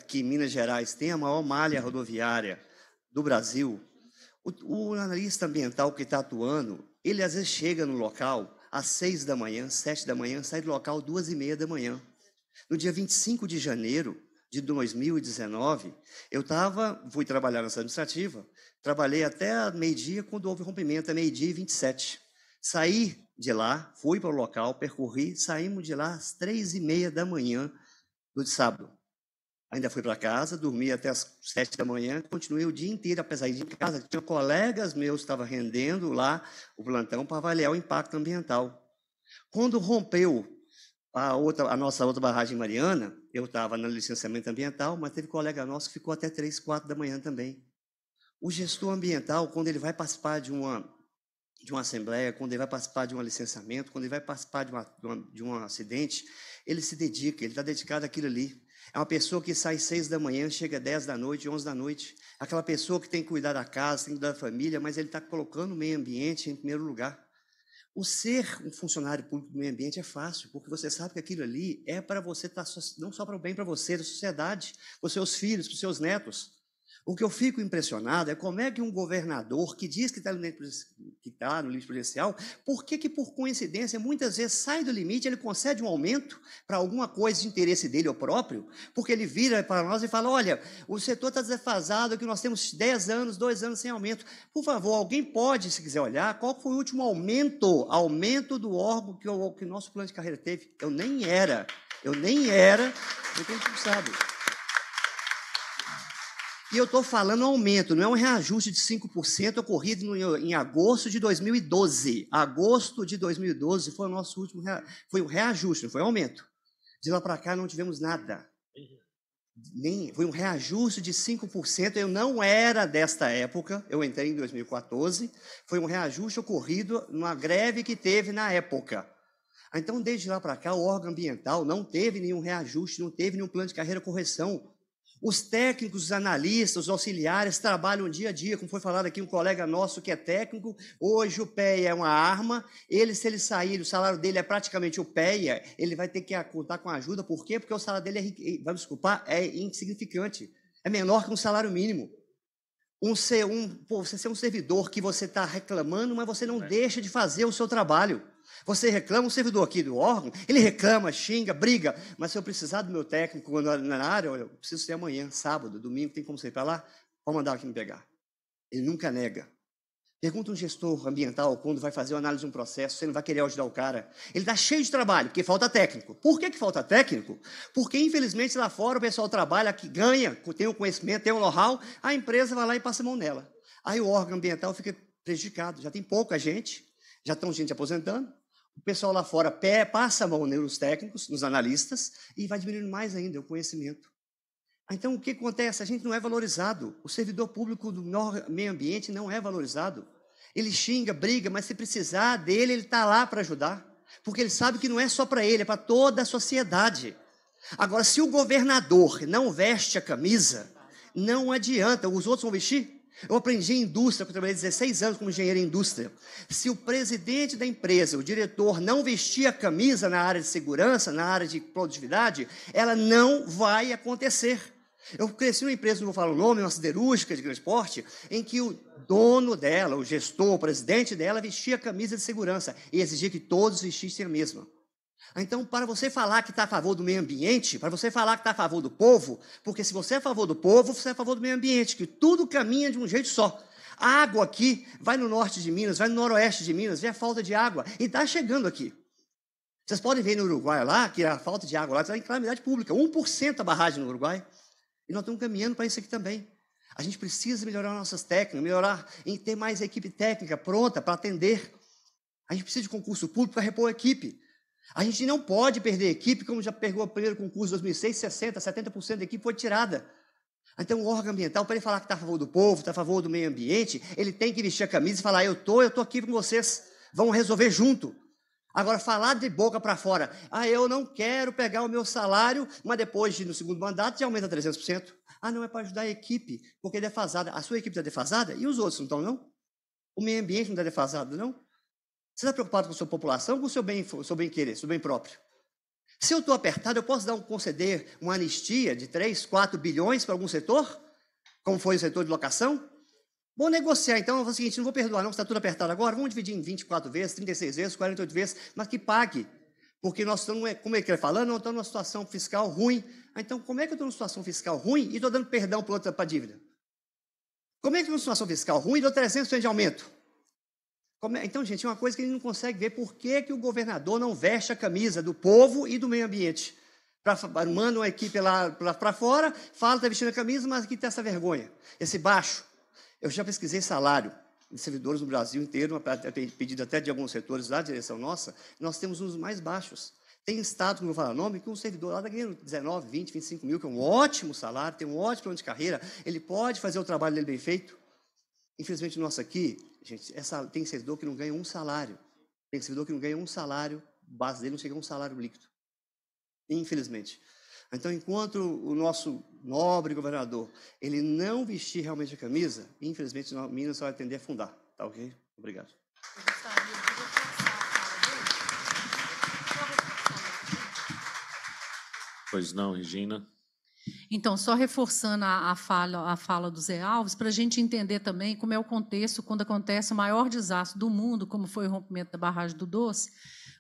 que Minas Gerais tem a maior malha rodoviária do Brasil, o analista ambiental que está atuando, ele às vezes chega no local às 6 da manhã, 7 da manhã, sai do local 2:30 da manhã. No dia 25 de janeiro de 2019, fui trabalhar na administrativa, trabalhei até meio-dia, quando houve rompimento, a meio-dia e 27. Saí de lá, fui para o local, percorri, saímos de lá às 3:30 da manhã do sábado. Ainda fui para casa, dormi até às 7 da manhã, continuei o dia inteiro, apesar de ir em casa, tinha colegas meus que estavam rendendo lá o plantão para avaliar o impacto ambiental. Quando rompeu a nossa outra barragem Mariana, eu estava no licenciamento ambiental, mas teve colega nosso que ficou até 3, 4 da manhã também. O gestor ambiental, quando ele vai participar de uma assembleia, quando ele vai participar de um licenciamento, quando ele vai participar de um acidente, ele se dedica, ele está dedicado àquilo ali. É uma pessoa que sai 6 da manhã, chega 10 da noite, 11 da noite. Aquela pessoa que tem que cuidar da casa, tem que cuidar da família, mas ele está colocando o meio ambiente em primeiro lugar. O ser um funcionário público do meio ambiente é fácil, porque você sabe que aquilo ali é para você, não só para o bem para você, da sociedade, para os seus filhos, para os seus netos. O que eu fico impressionado é como é que um governador que diz que está no limite prudencial, por que, por coincidência, muitas vezes sai do limite, ele concede um aumento para alguma coisa de interesse dele ou próprio, porque ele vira para nós e fala, olha, o setor está desfasado, que nós temos 10 anos, 2 anos sem aumento. Por favor, alguém pode, se quiser olhar, qual foi o último aumento do órgão que o nosso plano de carreira teve? Eu nem era, porque a gente não sabe. E eu estou falando aumento, não é um reajuste de 5% ocorrido em agosto de 2012. Agosto de 2012 foi o nosso último foi um reajuste, não foi um aumento. De lá para cá não tivemos nada. Foi um reajuste de 5%, eu não era desta época, eu entrei em 2014, foi um reajuste ocorrido numa greve que teve na época. Então, desde lá para cá, o órgão ambiental não teve nenhum reajuste, não teve nenhum plano de carreira correção. Os técnicos, os analistas, os auxiliares trabalham dia a dia, como foi falado aqui, um colega nosso que é técnico, hoje o PEA é uma arma, ele, se ele sair, o salário dele é praticamente o PEA, ele vai ter que contar com ajuda, por quê? Porque o salário dele é insignificante, é menor que um salário mínimo. Você ser um servidor que você está reclamando, mas você não deixa de fazer o seu trabalho. Você reclama, o servidor aqui do órgão, ele reclama, xinga, briga, mas se eu precisar do meu técnico quando na área, eu preciso ser amanhã, sábado, domingo, tem como você ir para lá? Pode mandar aqui me pegar. Ele nunca nega. Pergunta um gestor ambiental quando vai fazer a análise de um processo, você não vai querer ajudar o cara. Ele está cheio de trabalho, porque falta técnico. Por que falta técnico? Porque, infelizmente, lá fora o pessoal trabalha, que ganha, tem o conhecimento, tem o know-how, a empresa vai lá e passa a mão nela. Aí o órgão ambiental fica prejudicado, já tem pouca gente, já estão gente aposentando. O pessoal lá fora passa a mão nos técnicos, nos analistas, e vai diminuindo mais ainda o conhecimento. Então, o que acontece? A gente não é valorizado. O servidor público do meio ambiente não é valorizado. Ele xinga, briga, mas se precisar dele, ele está lá para ajudar. Porque ele sabe que não é só para ele, é para toda a sociedade. Agora, se o governador não veste a camisa, não adianta. Os outros vão vestir? Eu aprendi em indústria, porque eu trabalhei 16 anos como engenheiro em indústria. Se o presidente da empresa, o diretor, não vestir a camisa na área de segurança, na área de produtividade, ela não vai acontecer. Eu cresci numa empresa, não vou falar o nome, uma siderúrgica de grande porte, em que o dono dela, o gestor, o presidente dela, vestia a camisa de segurança e exigia que todos vestissem a mesma. Então, para você falar que está a favor do meio ambiente, para você falar que está a favor do povo, porque se você é a favor do povo, você é a favor do meio ambiente, que tudo caminha de um jeito só. A água aqui vai no norte de Minas, vai no noroeste de Minas, vê a falta de água, e está chegando aqui. Vocês podem ver no Uruguai lá, que a falta de água lá está em calamidade pública, 1% a barragem no Uruguai, e nós estamos caminhando para isso aqui também. A gente precisa melhorar nossas técnicas, melhorar em ter mais equipe técnica pronta para atender. A gente precisa de concurso público para repor a equipe. A gente não pode perder equipe, como já pegou o primeiro concurso em 2006, 60%, 70% da equipe foi tirada. Então, o órgão ambiental, para ele falar que está a favor do povo, está a favor do meio ambiente, ele tem que vestir a camisa e falar, eu estou aqui com vocês, vamos resolver junto. Agora, falar de boca para fora, eu não quero pegar o meu salário, mas depois, no segundo mandato, já aumenta 300%. Não é para ajudar a equipe, porque é defasada. A sua equipe está defasada e os outros não estão, não? O meio ambiente não está defasado, não? Você está preocupado com a sua população, com o seu bem-querer, seu bem próprio? Se eu estou apertado, eu posso conceder uma anistia de 3, 4 bilhões para algum setor? Como foi o setor de locação? Vou negociar, então, eu vou o seguinte, não vou perdoar, não, está tudo apertado agora, vamos dividir em 24 vezes, 36 vezes, 48 vezes, mas que pague. Porque nós estamos, como ele está falando, nós estamos numa situação fiscal ruim. Então, como é que eu estou numa situação fiscal ruim e estou dando perdão para a dívida? Como é que eu estou numa situação fiscal ruim e dou 300% de aumento? Então, gente, é uma coisa que ele não consegue ver. Por que que o governador não veste a camisa do povo e do meio ambiente? Manda uma equipe lá para fora, fala que está vestindo a camisa, mas aqui tem essa vergonha, esse baixo. Eu já pesquisei salário de servidores no Brasil inteiro, pedido até de alguns setores da direção nossa, nós temos uns mais baixos. Tem estado, como eu falo o nome, que um servidor lá está ganhando 19, 20, 25 mil, que é um ótimo salário, tem um ótimo plano de carreira, ele pode fazer o trabalho dele bem feito. Infelizmente, nós aqui, gente, tem servidor que não ganha um salário. Tem servidor que não ganha um salário, base dele não chega a um salário líquido. Infelizmente. Então, enquanto o nosso nobre governador, ele não vestir realmente a camisa, infelizmente, Minas só vai tender a afundar. Tá ok? Obrigado. Pois não, Regina. Então, só reforçando a fala do Zé Alves, para a gente entender também como é o contexto quando acontece o maior desastre do mundo, como foi o rompimento da barragem do Doce,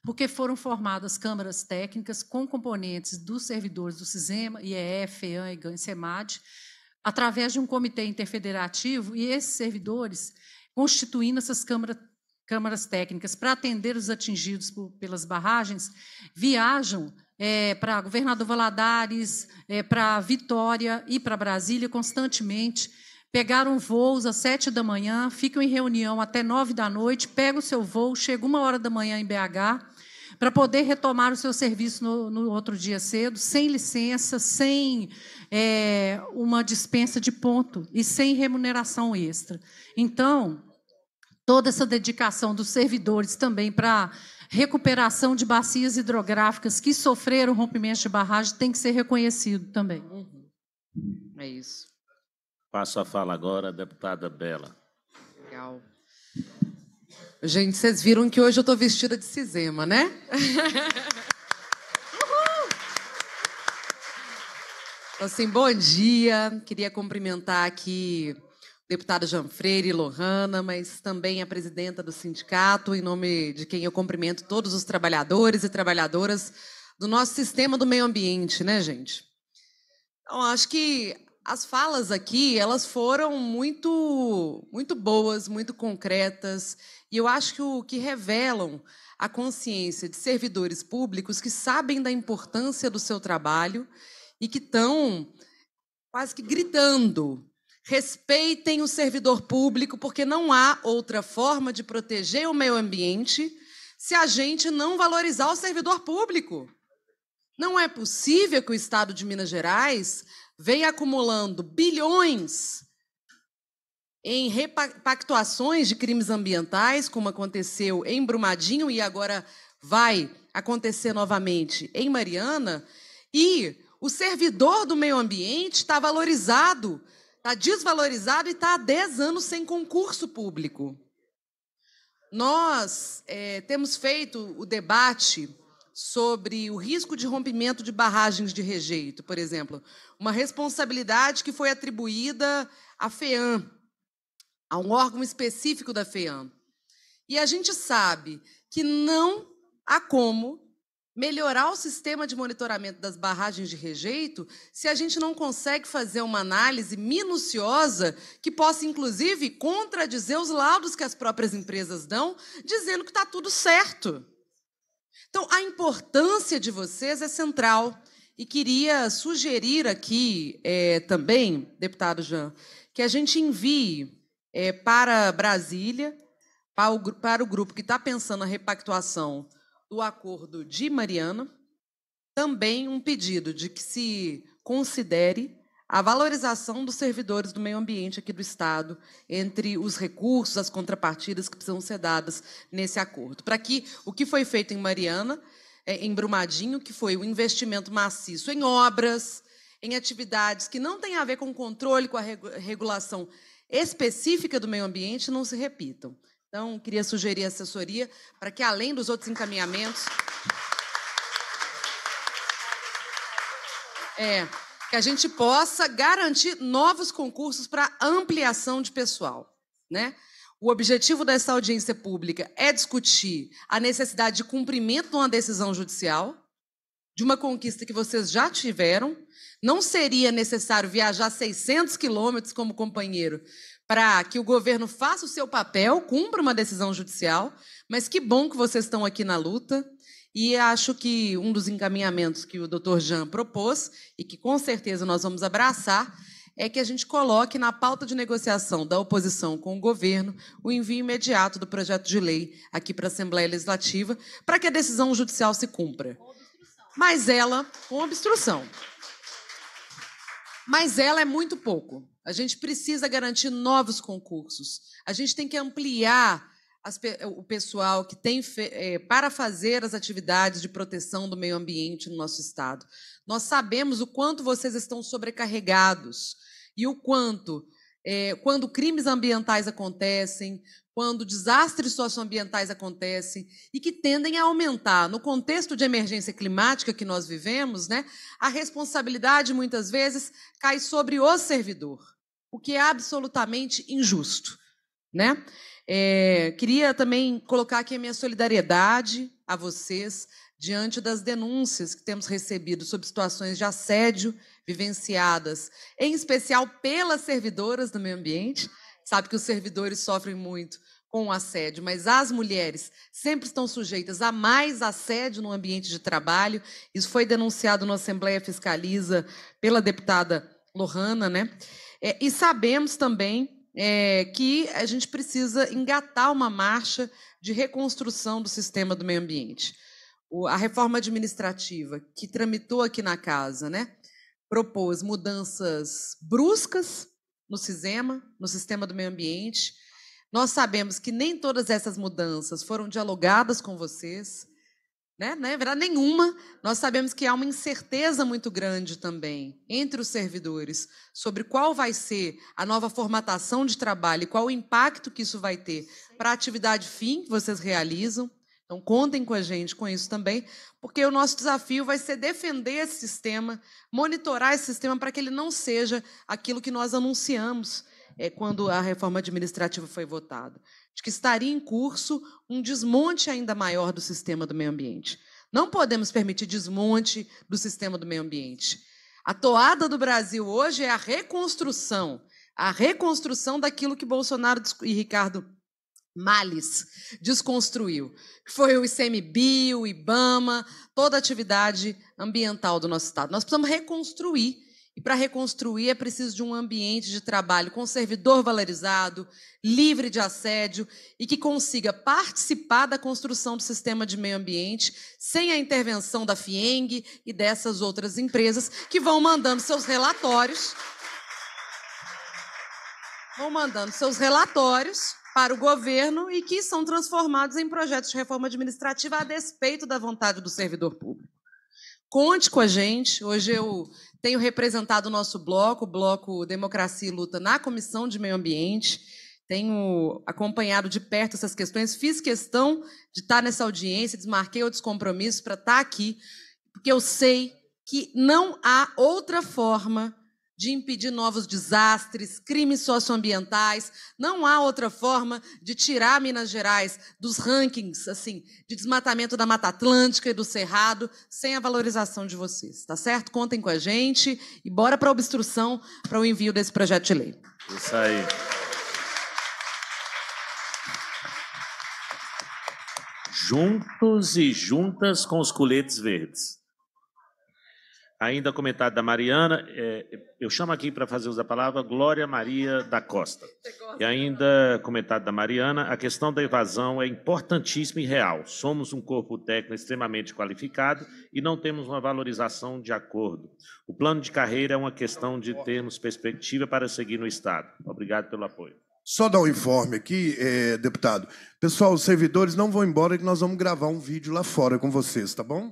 porque foram formadas câmaras técnicas com componentes dos servidores do Sisema, IEF, FEAM, IGAM e SEMAD, através de um comitê interfederativo, e esses servidores constituindo essas câmaras técnicas para atender os atingidos pelas barragens, viajam para Governador Valadares, para Vitória e para Brasília constantemente, pegaram voos às 7h, ficam em reunião até 9h, pegam o seu voo, chegam 1h em BH, para poder retomar o seu serviço no outro dia cedo, sem licença, sem uma dispensa de ponto e sem remuneração extra. Então, toda essa dedicação dos servidores também para recuperação de bacias hidrográficas que sofreram rompimento de barragem tem que ser reconhecido também. É isso. Passo a fala agora, a deputada Bella. Legal. Gente, vocês viram que hoje eu estou vestida de Sisema, né? Uhul! Então, assim, bom dia. Queria cumprimentar aqui deputado Jean Freire e Lohanna, mas também a presidenta do sindicato, em nome de quem eu cumprimento todos os trabalhadores e trabalhadoras do nosso sistema do meio ambiente, né, gente? Então, acho que as falas aqui, elas foram muito boas, muito concretas, e eu acho que o que revelam a consciência de servidores públicos que sabem da importância do seu trabalho e que estão quase que gritando: respeitem o servidor público, porque não há outra forma de proteger o meio ambiente se a gente não valorizar o servidor público. Não é possível que o Estado de Minas Gerais venha acumulando bilhões em repactuações de crimes ambientais, como aconteceu em Brumadinho e agora vai acontecer novamente em Mariana, e o servidor do meio ambiente está valorizado, está desvalorizado e está há 10 anos sem concurso público. Nós temos feito o debate sobre o risco de rompimento de barragens de rejeito, por exemplo, uma responsabilidade que foi atribuída à FEAM, a um órgão específico da FEAM. E a gente sabe que não há como melhorar o sistema de monitoramento das barragens de rejeito se a gente não consegue fazer uma análise minuciosa que possa, inclusive, contradizer os laudos que as próprias empresas dão, dizendo que está tudo certo. Então, a importância de vocês é central. E queria sugerir aqui também, deputado Jean, que a gente envie para Brasília, para o grupo que está pensando na repactuação do acordo de Mariana, também um pedido de que se considere a valorização dos servidores do meio ambiente aqui do Estado entre os recursos, as contrapartidas que precisam ser dadas nesse acordo, para que o que foi feito em Mariana, em Brumadinho, que foi o investimento maciço em obras, em atividades que não têm a ver com o controle, com a regulação específica do meio ambiente, não se repitam. Então, queria sugerir a assessoria para que, além dos outros encaminhamentos, que a gente possa garantir novos concursos para ampliação de pessoal, né? O objetivo dessa audiência pública é discutir a necessidade de cumprimento de uma decisão judicial, de uma conquista que vocês já tiveram. Não seria necessário viajar 600 quilômetros como companheiro para que o governo faça o seu papel, cumpra uma decisão judicial, mas que bom que vocês estão aqui na luta. E acho que um dos encaminhamentos que o doutor Jean propôs, e que com certeza nós vamos abraçar, é que a gente coloque na pauta de negociação da oposição com o governo o envio imediato do projeto de lei aqui para a Assembleia Legislativa, para que a decisão judicial se cumpra. Mas ela, com obstrução. Mas ela é muito pouco. A gente precisa garantir novos concursos. A gente tem que ampliar o pessoal que tem para fazer as atividades de proteção do meio ambiente no nosso estado. Nós sabemos o quanto vocês estão sobrecarregados e o quanto, quando crimes ambientais acontecem, quando desastres socioambientais acontecem e que tendem a aumentar. No contexto de emergência climática que nós vivemos, né, a responsabilidade, muitas vezes, cai sobre o servidor, o que é absolutamente injusto, né? Queria também colocar aqui a minha solidariedade a vocês diante das denúncias que temos recebido sobre situações de assédio vivenciadas, em especial pelas servidoras do meio ambiente. Sabe que os servidores sofrem muito com o assédio, mas as mulheres sempre estão sujeitas a mais assédio no ambiente de trabalho. Isso foi denunciado na Assembleia Fiscaliza pela deputada Lohanna, né? E sabemos também que a gente precisa engatar uma marcha de reconstrução do sistema do meio ambiente. A reforma administrativa que tramitou aqui na casa, né, propôs mudanças bruscas no Sisema, no sistema do meio ambiente. Nós sabemos que nem todas essas mudanças foram dialogadas com vocês, né? Não é verdade nenhuma. Nós sabemos que há uma incerteza muito grande também entre os servidores sobre qual vai ser a nova formatação de trabalho e qual o impacto que isso vai ter para a atividade fim que vocês realizam. Então, contem com a gente com isso também, porque o nosso desafio vai ser defender esse sistema, monitorar esse sistema para que ele não seja aquilo que nós anunciamos quando a reforma administrativa foi votada, de que estaria em curso um desmonte ainda maior do sistema do meio ambiente. Não podemos permitir desmonte do sistema do meio ambiente. A toada do Brasil hoje é a reconstrução daquilo que Bolsonaro e Ricardo Males desconstruiu, que foi o ICMBio, o IBAMA, toda a atividade ambiental do nosso estado. Nós precisamos reconstruir, e para reconstruir é preciso de um ambiente de trabalho com servidor valorizado, livre de assédio e que consiga participar da construção do sistema de meio ambiente sem a intervenção da FIENG e dessas outras empresas que vão mandando seus relatórios para o governo e que são transformados em projetos de reforma administrativa a despeito da vontade do servidor público. Conte com a gente. Hoje eu tenho representado o nosso bloco, o Bloco Democracia e Luta, na Comissão de Meio Ambiente. Tenho acompanhado de perto essas questões. Fiz questão de estar nessa audiência, desmarquei outros compromissos para estar aqui, porque eu sei que não há outra forma de impedir novos desastres, crimes socioambientais. Não há outra forma de tirar Minas Gerais dos rankings assim, de desmatamento da Mata Atlântica e do Cerrado sem a valorização de vocês. Tá certo? Contem com a gente e bora para a obstrução para o envio desse projeto de lei. Isso aí. Juntos e juntas com os coletes verdes. Ainda comentário da Mariana, eu chamo aqui para fazer uso da palavra Glória Maria da Costa. E ainda comentário da Mariana, a questão da evasão é importantíssima e real. Somos um corpo técnico extremamente qualificado e não temos uma valorização de acordo. O plano de carreira é uma questão de termos perspectiva para seguir no estado. Obrigado pelo apoio. Só dar um informe aqui, deputado. Pessoal, os servidores não vão embora que nós vamos gravar um vídeo lá fora com vocês, tá bom?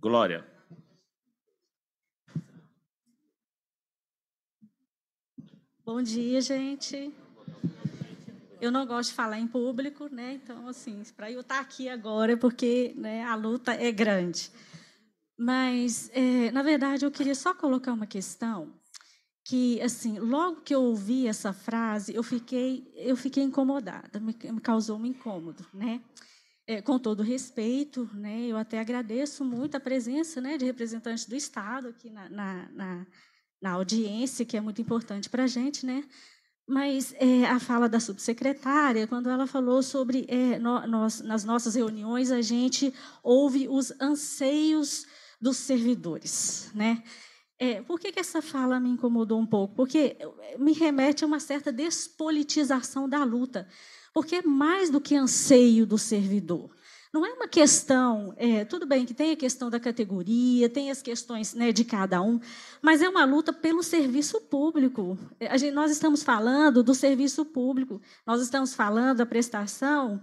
Glória. Bom dia, gente. Eu não gosto de falar em público, né? Então, assim, para eu estar aqui agora é porque, né, a luta é grande. Mas, na verdade, eu queria só colocar uma questão que, assim, logo que eu ouvi essa frase, eu fiquei incomodada, me causou um incômodo, né? com todo respeito, né, eu até agradeço muito a presença, né, de representantes do Estado aqui na audiência, que é muito importante para a gente, né? Mas a fala da subsecretária, quando ela falou sobre nas nossas reuniões, a gente ouve os anseios dos servidores, né? Por que essa fala me incomodou um pouco? Porque me remete a uma certa despolitização da luta, porque é mais do que anseio do servidor. Não é uma questão, tudo bem que tem a questão da categoria, tem as questões, né, de cada um, mas é uma luta pelo serviço público. Nós estamos falando do serviço público, nós estamos falando da prestação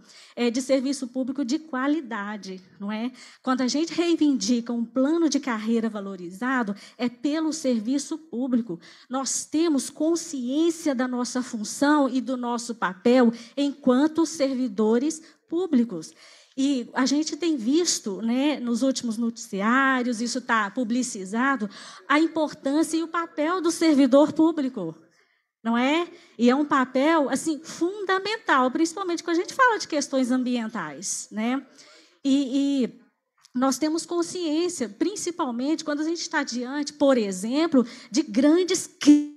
de serviço público de qualidade, não é? Quando a gente reivindica um plano de carreira valorizado, é pelo serviço público. Nós temos consciência da nossa função e do nosso papel enquanto servidores públicos. E a gente tem visto, né, nos últimos noticiários, isso está publicizado, a importância e o papel do servidor público, não é? E é um papel assim fundamental, principalmente quando a gente fala de questões ambientais, né? E nós temos consciência, principalmente quando a gente está diante, por exemplo, de grandes crises.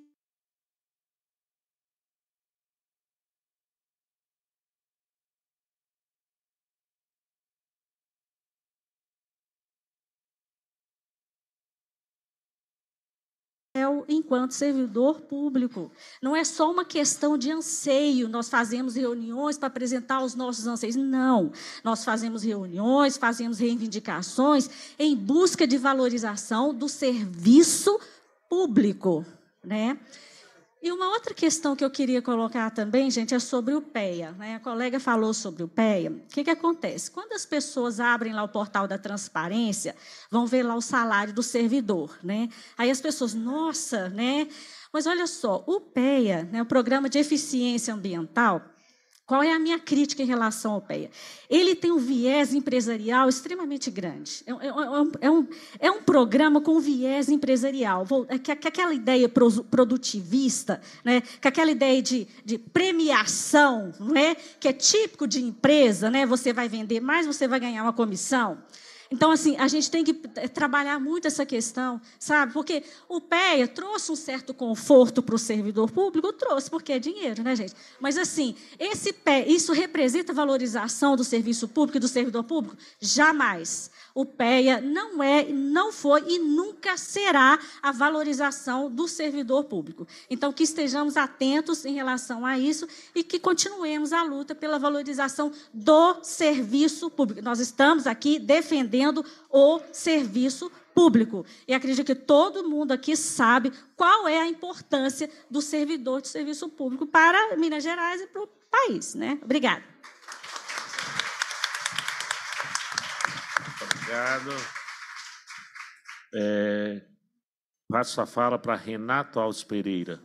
Enquanto servidor público. Não é só uma questão de anseio, nós fazemos reuniões para apresentar os nossos anseios. Não, nós fazemos reuniões, fazemos reivindicações em busca de valorização do serviço público, né? E uma outra questão que eu queria colocar também, gente, é sobre o PEA, né? A colega falou sobre o PEA. O que acontece? Quando as pessoas abrem lá o portal da transparência, vão ver lá o salário do servidor, né? Aí as pessoas, nossa, né? Mas olha só, o PEA, né, o Programa de Eficiência Ambiental, qual é a minha crítica em relação ao PEA? Ele tem um viés empresarial extremamente grande. É um programa com viés empresarial, que aquela ideia produtivista, né, que aquela ideia de premiação, né, que é típico de empresa, né, você vai vender mais, você vai ganhar uma comissão. Então, assim, a gente tem que trabalhar muito essa questão, sabe? Porque o PEA trouxe um certo conforto para o servidor público, trouxe, porque é dinheiro, né, gente? Mas, assim, esse PEA, isso representa valorização do serviço público e do servidor público? Jamais. O PEA não é, não foi e nunca será a valorização do servidor público. Então, que estejamos atentos em relação a isso e que continuemos a luta pela valorização do serviço público. Nós estamos aqui defendendo o serviço público. E acredito que todo mundo aqui sabe qual é a importância do servidor de serviço público para Minas Gerais e para o país, né? Obrigada. Obrigado. Passo a fala para Renato Alves Pereira.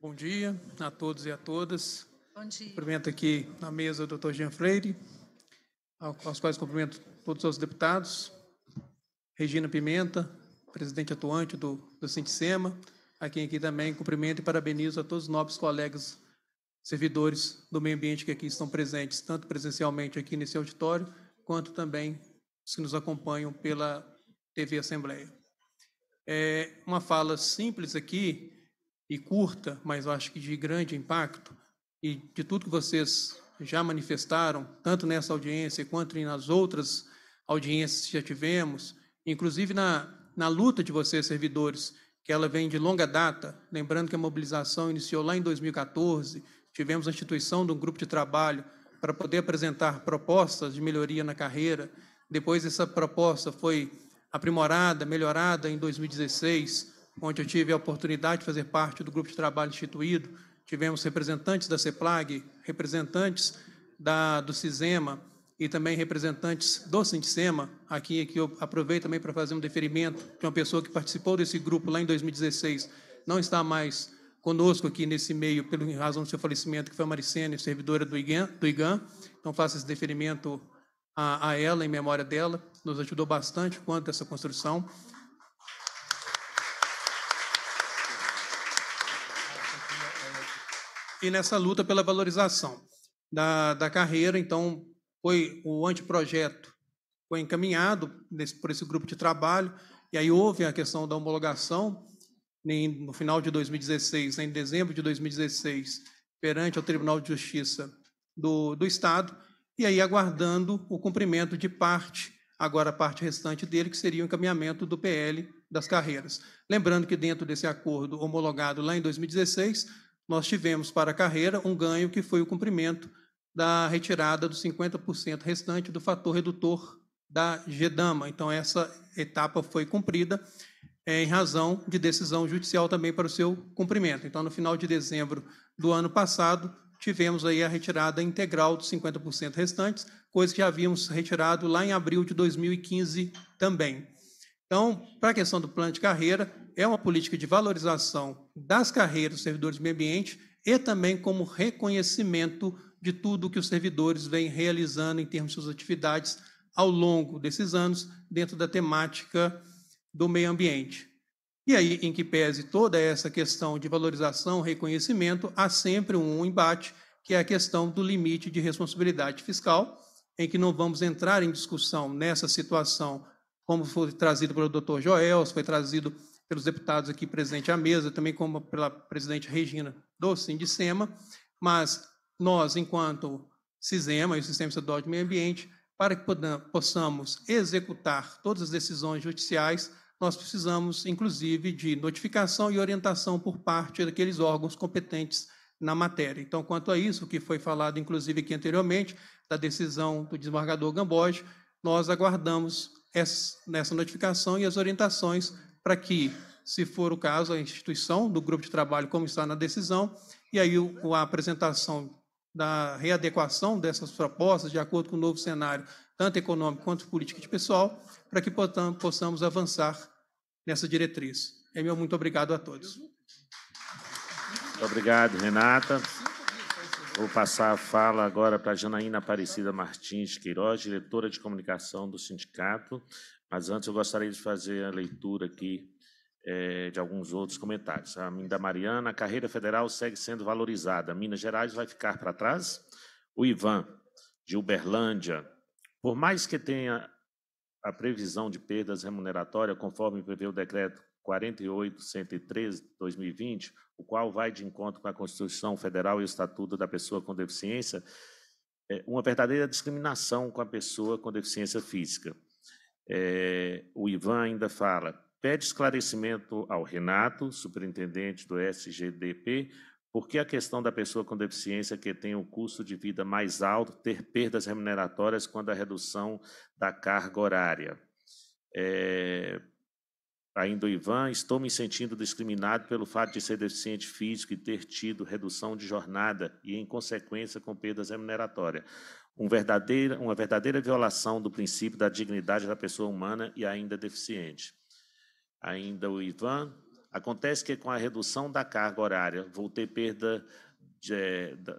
Bom dia a todos e a todas. Bom dia. Cumprimento aqui na mesa o doutor Jean Freire, aos quais cumprimento todos os deputados. Regina Pimenta, presidente atuante do Sisema, a quem aqui também cumprimento e parabenizo a todos os nobres colegas servidores do meio ambiente que aqui estão presentes, tanto presencialmente aqui nesse auditório, quanto também os que nos acompanham pela TV Assembleia. Uma fala simples aqui, e curta, mas eu acho que de grande impacto, e de tudo que vocês já manifestaram, tanto nessa audiência quanto nas outras audiências que já tivemos, inclusive na luta de vocês, servidores, que ela vem de longa data, lembrando que a mobilização iniciou lá em 2014, tivemos a instituição de um grupo de trabalho para poder apresentar propostas de melhoria na carreira, depois essa proposta foi aprimorada, melhorada em 2016, onde eu tive a oportunidade de fazer parte do grupo de trabalho instituído. Tivemos representantes da CEPLAG, representantes do Sisema e também representantes do Sindicema, aqui eu aproveito também para fazer um deferimento de uma pessoa que participou desse grupo lá em 2016, não está mais conosco aqui nesse meio, pela razão do seu falecimento, que foi a Maricene, servidora do IGAM. Então, faço esse deferimento a ela, em memória dela. Nos ajudou bastante quanto a essa construção. e nessa luta pela valorização da carreira. Então, foi o anteprojeto foi encaminhado por esse grupo de trabalho, e aí houve a questão da homologação no final de 2016, em dezembro de 2016, perante o Tribunal de Justiça do Estado, e aí aguardando o cumprimento de parte, agora a parte restante dele, que seria o encaminhamento do PL das carreiras. Lembrando que dentro desse acordo homologado lá em 2016, nós tivemos para a carreira um ganho que foi o cumprimento da retirada dos 50% restante do fator redutor da GEDAMA. Então, essa etapa foi cumprida em razão de decisão judicial também para o seu cumprimento. Então, no final de dezembro do ano passado, tivemos aí a retirada integral dos 50% restantes, coisa que já havíamos retirado lá em abril de 2015 também. Então, para a questão do plano de carreira, é uma política de valorização das carreiras dos servidores do meio ambiente e também como reconhecimento de tudo que os servidores vêm realizando em termos de suas atividades ao longo desses anos dentro da temática do meio ambiente. E aí, em que pese toda essa questão de valorização, reconhecimento, há sempre um embate, que é a questão do limite de responsabilidade fiscal, em que não vamos entrar em discussão nessa situação, como foi trazido pelo Dr. Joelson, foi trazido pelos deputados aqui presentes à mesa, também como pela presidente Regina do Sindicema, mas nós, enquanto Sisema e o Sistema Estadual de Meio Ambiente, para que possamos executar todas as decisões judiciais, nós precisamos, inclusive, de notificação e orientação por parte daqueles órgãos competentes na matéria. Então, quanto a isso, que foi falado, inclusive, aqui anteriormente, da decisão do desembargador Gambogi, nós aguardamos nessa notificação e as orientações para que, se for o caso, a instituição do grupo de trabalho, como está na decisão, e aí a apresentação da readequação dessas propostas de acordo com o novo cenário, tanto econômico quanto político de pessoal, para que possamos avançar nessa diretriz. É meu muito obrigado a todos. Muito obrigado, Renata. Vou passar a fala agora para a Janaína Aparecida Martins de Queiroz, diretora de comunicação do sindicato, mas antes eu gostaria de fazer a leitura aqui de alguns outros comentários. A minha da Mariana, a carreira federal segue sendo valorizada. Minas Gerais vai ficar para trás? O Ivan, de Uberlândia, por mais que tenha a previsão de perdas remuneratórias, conforme prevê o decreto 48.113/2020, o qual vai de encontro com a Constituição Federal e o Estatuto da Pessoa com Deficiência, é uma verdadeira discriminação com a pessoa com deficiência física. O Ivan ainda fala... Pede esclarecimento ao Renato, superintendente do SGDP, por que a questão da pessoa com deficiência que tem um custo de vida mais alto ter perdas remuneratórias quando a redução da carga horária. Ainda o Ivan, estou me sentindo discriminado pelo fato de ser deficiente físico e ter tido redução de jornada e, em consequência, com perdas remuneratórias. Uma verdadeira violação do princípio da dignidade da pessoa humana e ainda deficiente. Ainda o Ivan, acontece que com a redução da carga horária, vou ter perda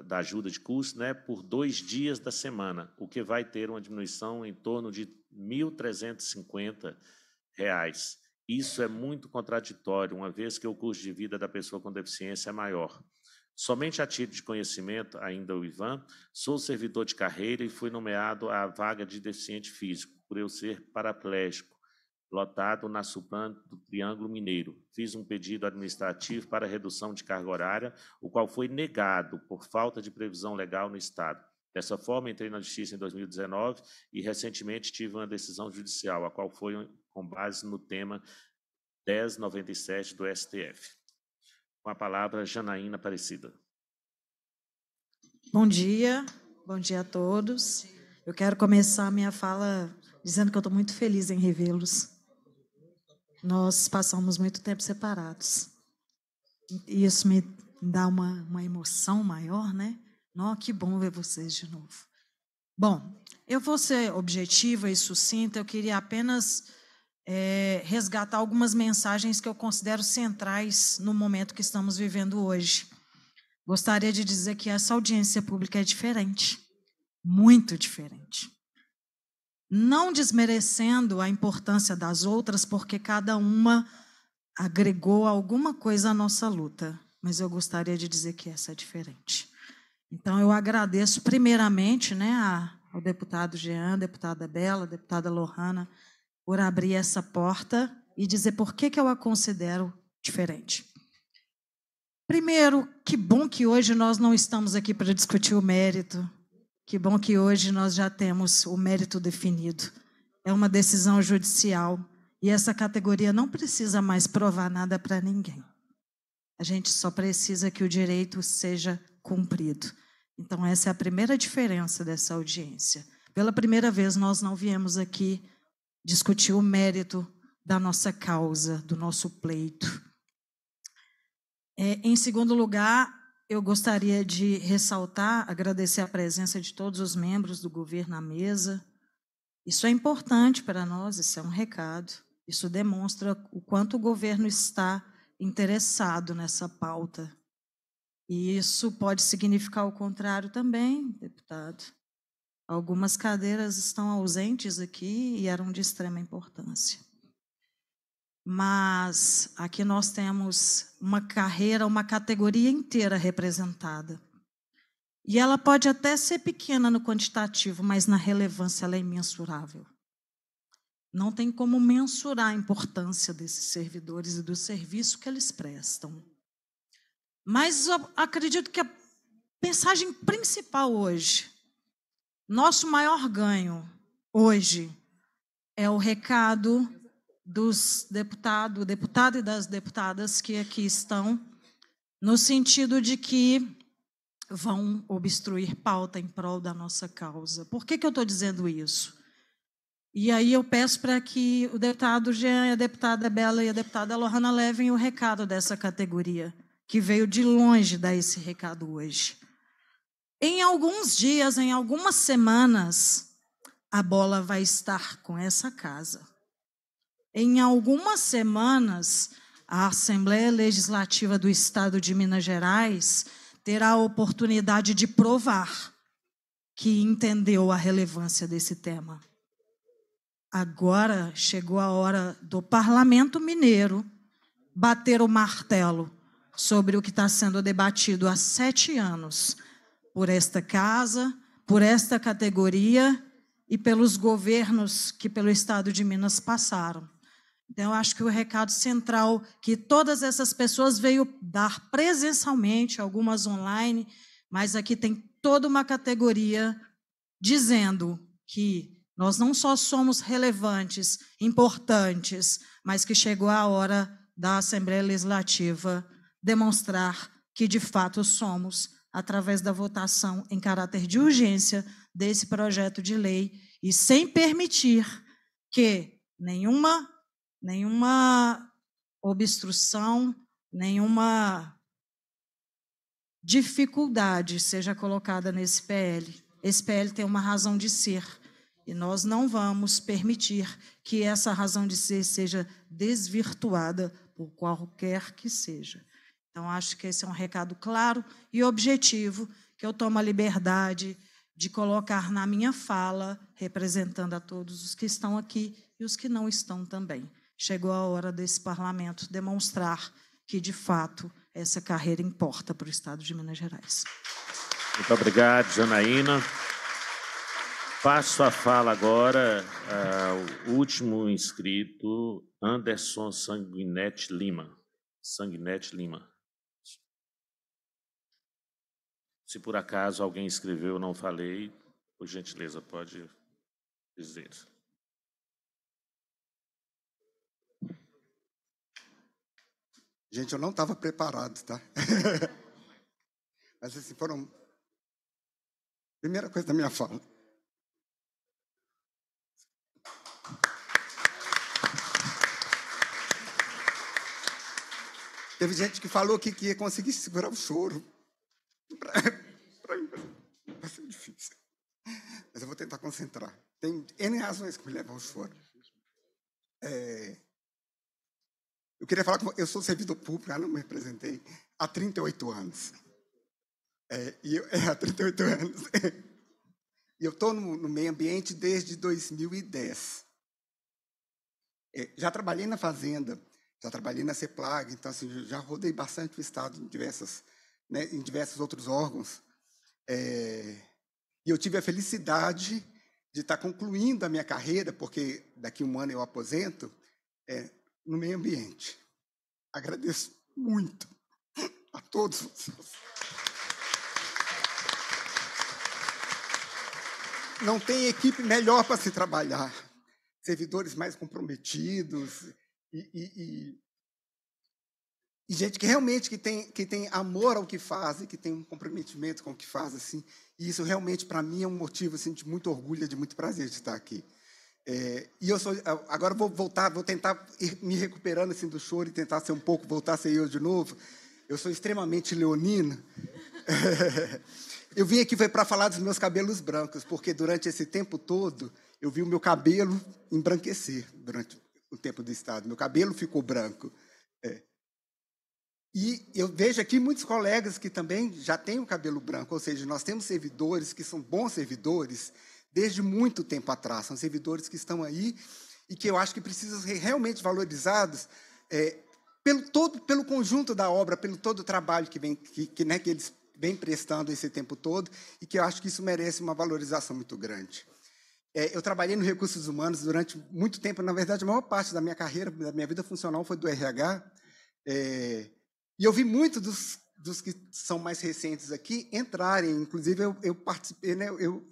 da ajuda de custo, né, por 2 dias da semana, o que vai ter uma diminuição em torno de R$ 1.350. Isso é muito contraditório, uma vez que o custo de vida da pessoa com deficiência é maior. Somente a título de conhecimento, ainda o Ivan, sou servidor de carreira e fui nomeado à vaga de deficiente físico, por eu ser paraplégico, lotado na Suplan do Triângulo Mineiro. Fiz um pedido administrativo para redução de carga horária, o qual foi negado por falta de previsão legal no Estado. Dessa forma, entrei na Justiça em 2019 e, recentemente, tive uma decisão judicial, a qual foi com base no tema 1097 do STF. Com a palavra, Janaína Aparecida. Bom dia a todos. Eu quero começar a minha fala dizendo que eu estou muito feliz em revê-los. Nós passamos muito tempo separados. E isso me dá uma emoção maior, né? Nossa, que bom ver vocês de novo. Bom, eu vou ser objetiva e sucinta, eu queria apenas resgatar algumas mensagens que eu considero centrais no momento que estamos vivendo hoje. Gostaria de dizer que essa audiência pública é diferente, muito diferente. Não desmerecendo a importância das outras, porque cada uma agregou alguma coisa à nossa luta. mas eu gostaria de dizer que essa é diferente. Então, eu agradeço primeiramente, né, ao deputado Jean, deputada Bella, deputada Lohanna, por abrir essa porta e dizer por que eu a considero diferente. Primeiro, que bom que hoje nós não estamos aqui para discutir o mérito, que bom que hoje nós já temos o mérito definido. É uma decisão judicial e essa categoria não precisa mais provar nada para ninguém. A gente só precisa que o direito seja cumprido. Então, essa é a primeira diferença dessa audiência. Pela primeira vez, nós não viemos aqui discutir o mérito da nossa causa, do nosso pleito. Em segundo lugar, eu gostaria de ressaltar, agradecer a presença de todos os membros do governo à mesa. Isso é importante para nós, isso é um recado. Isso demonstra o quanto o governo está interessado nessa pauta. E isso pode significar o contrário também, deputado. Algumas cadeiras estão ausentes aqui e eram de extrema importância. Mas aqui nós temos uma carreira, uma categoria inteira representada. E ela pode até ser pequena no quantitativo, mas na relevância ela é imensurável. Não tem como mensurar a importância desses servidores e do serviço que eles prestam. Mas eu acredito que a mensagem principal hoje, nosso maior ganho hoje, é o recado dos deputados, deputado e das deputadas que aqui estão, no sentido de que vão obstruir pauta em prol da nossa causa. Por que eu estou dizendo isso? E aí eu peço para que o deputado Jean, a deputada Bella e a deputada Lohanna levem o recado dessa categoria, que veio de longe dar esse recado hoje. Em alguns dias, em algumas semanas, a bola vai estar com essa casa. Em algumas semanas, a Assembleia Legislativa do Estado de Minas Gerais terá a oportunidade de provar que entendeu a relevância desse tema. Agora chegou a hora do Parlamento Mineiro bater o martelo sobre o que está sendo debatido há 7 anos por esta casa, por esta categoria e pelos governos que pelo Estado de Minas passaram. Então, eu acho que o recado central que todas essas pessoas veio dar presencialmente, algumas online, mas aqui tem toda uma categoria dizendo que nós não só somos relevantes, importantes, mas que chegou a hora da Assembleia Legislativa demonstrar que, de fato, somos, através da votação em caráter de urgência desse projeto de lei e sem permitir que nenhuma obstrução, nenhuma dificuldade seja colocada nesse PL. Esse PL tem uma razão de ser e nós não vamos permitir que essa razão de ser seja desvirtuada por qualquer que seja. Então, acho que esse é um recado claro e objetivo que eu tomo a liberdade de colocar na minha fala, representando a todos os que estão aqui e os que não estão também. Chegou a hora desse parlamento demonstrar que, de fato, essa carreira importa para o Estado de Minas Gerais. Muito obrigado, Janaína. Passo a fala agora ao último inscrito, Anderson Sanguinetti Lima. Se por acaso alguém escreveu, não falei, por gentileza, pode dizer. Gente, eu não estava preparado, tá? Mas assim, foram... Primeira coisa da minha fala. Teve gente que falou aqui que ia conseguir segurar o choro. Para mim vai ser difícil, mas eu vou tentar concentrar. Tem N razões que me levam ao choro. Eu queria falar que eu sou servidor público, eu não me representei, há 38 anos. Há 38 anos. E eu estou no meio ambiente desde 2010. Já trabalhei na fazenda, já trabalhei na CEPLAG, então assim, já rodei bastante o Estado em diversas, né, em diversos outros órgãos. E eu tive a felicidade de estar concluindo a minha carreira, porque daqui a um ano eu aposento, no meio ambiente. Agradeço muito a todos vocês. Não tem equipe melhor para se trabalhar. Servidores mais comprometidos e gente que realmente que tem amor ao que faz e que tem um comprometimento com o que faz. Assim, e isso realmente, para mim, é um motivo assim, de muito orgulho, de muito prazer de estar aqui. E eu sou, agora vou voltar, vou tentar ir me recuperando assim, do choro e tentar ser um pouco, voltar a ser eu de novo. Eu sou extremamente leonino. Eu vim aqui foi para falar dos meus cabelos brancos, porque durante esse tempo todo eu vi o meu cabelo embranquecer durante o tempo do Estado. Meu cabelo ficou branco. E eu vejo aqui muitos colegas que também já têm o cabelo branco, ou seja, nós temos servidores que são bons servidores desde muito tempo atrás. São servidores que estão aí e que eu acho que precisam ser realmente valorizados pelo conjunto da obra, pelo todo o trabalho que vem, que eles vem prestando esse tempo todo, e que eu acho que isso merece uma valorização muito grande. Eu trabalhei no Recursos Humanos durante muito tempo, na verdade, a maior parte da minha carreira, da minha vida funcional foi do RH, e eu vi muito dos que são mais recentes aqui entrarem, inclusive eu participei, né, eu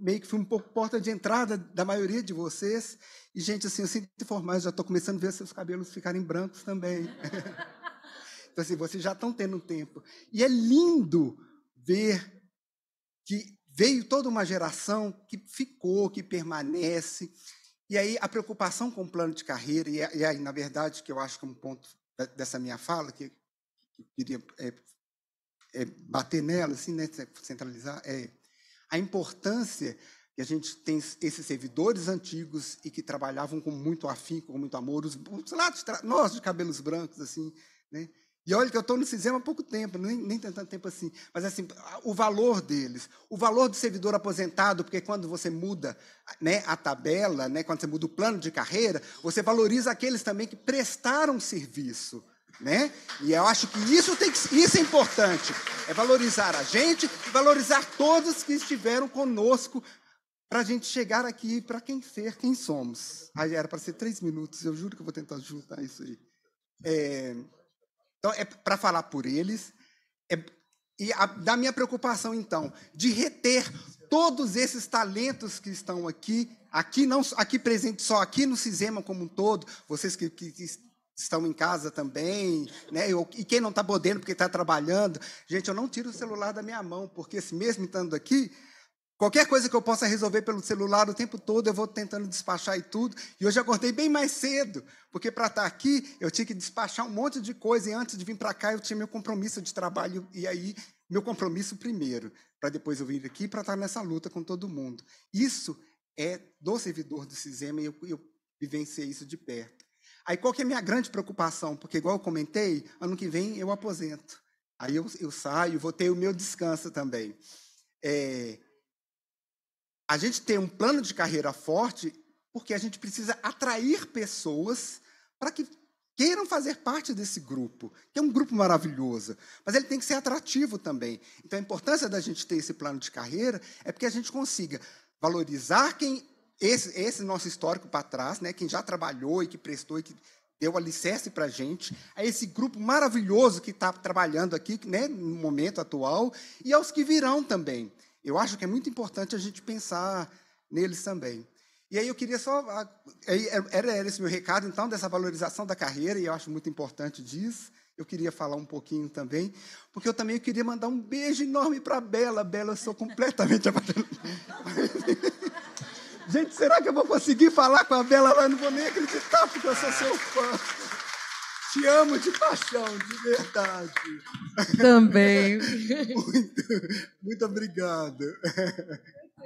meio que fui um pouco porta de entrada da maioria de vocês, e, gente, assim, eu sinto informar, eu já estou começando a ver seus cabelos ficarem brancos também. Então, assim, vocês já estão tendo um tempo. E é lindo ver que veio toda uma geração que ficou, que permanece. E aí a preocupação com o plano de carreira, e aí, na verdade, que eu acho que é um ponto dessa minha fala, que eu queria bater nela, assim, né, centralizar, a importância que a gente tem esses servidores antigos e que trabalhavam com muito afinco, com muito amor, nós de cabelos brancos, assim, né? E olha que eu estou no Sisema há pouco tempo, nem tanto tempo assim, mas assim, o valor deles, o valor do servidor aposentado, porque quando você muda, né, a tabela, né, quando você muda o plano de carreira, você valoriza aqueles também que prestaram serviço, né? E eu acho que isso é importante, é valorizar a gente, valorizar todos que estiveram conosco para a gente chegar aqui, para quem ser, quem somos. Aí era para ser 3 minutos, eu juro que eu vou tentar juntar isso aí. Então, é para falar por eles, e da minha preocupação, então, de reter todos esses talentos que estão aqui não aqui presente só, aqui no Sisema como um todo, vocês que estão em casa também, né? E quem não está podendo porque está trabalhando. Gente, eu não tiro o celular da minha mão, porque assim, mesmo estando aqui, qualquer coisa que eu possa resolver pelo celular o tempo todo, eu vou tentando despachar e tudo. E hoje eu acordei bem mais cedo, porque para estar aqui eu tinha que despachar um monte de coisa, e antes de vir para cá eu tinha meu compromisso de trabalho, e aí meu compromisso primeiro, para depois eu vir aqui para estar nessa luta com todo mundo. Isso é do servidor do Sisema, e eu vivenciei isso de perto. Aí qual que é a minha grande preocupação? Porque, igual eu comentei, ano que vem eu aposento. Aí eu saio, vou ter o meu descanso também. A gente tem um plano de carreira forte porque a gente precisa atrair pessoas para que queiram fazer parte desse grupo, que é um grupo maravilhoso, mas ele tem que ser atrativo também. Então, a importância da gente ter esse plano de carreira é porque a gente consiga valorizar quem esse nosso histórico para trás, né, quem já trabalhou e que prestou e que deu alicerce para a gente, a esse grupo maravilhoso que está trabalhando aqui, né, no momento atual, e aos que virão também. Eu acho que é muito importante a gente pensar neles também. E aí eu queria só... Era esse meu recado, então, dessa valorização da carreira, e eu acho muito importante disso. Eu queria falar um pouquinho também, porque eu também queria mandar um beijo enorme para a Bella. Bella, eu sou completamente apaixonada. Gente, será que eu vou conseguir falar com a Bella lá? Eu não vou nem acreditar, porque eu sou seu fã. Te amo de paixão, de verdade. Também. Muito obrigado.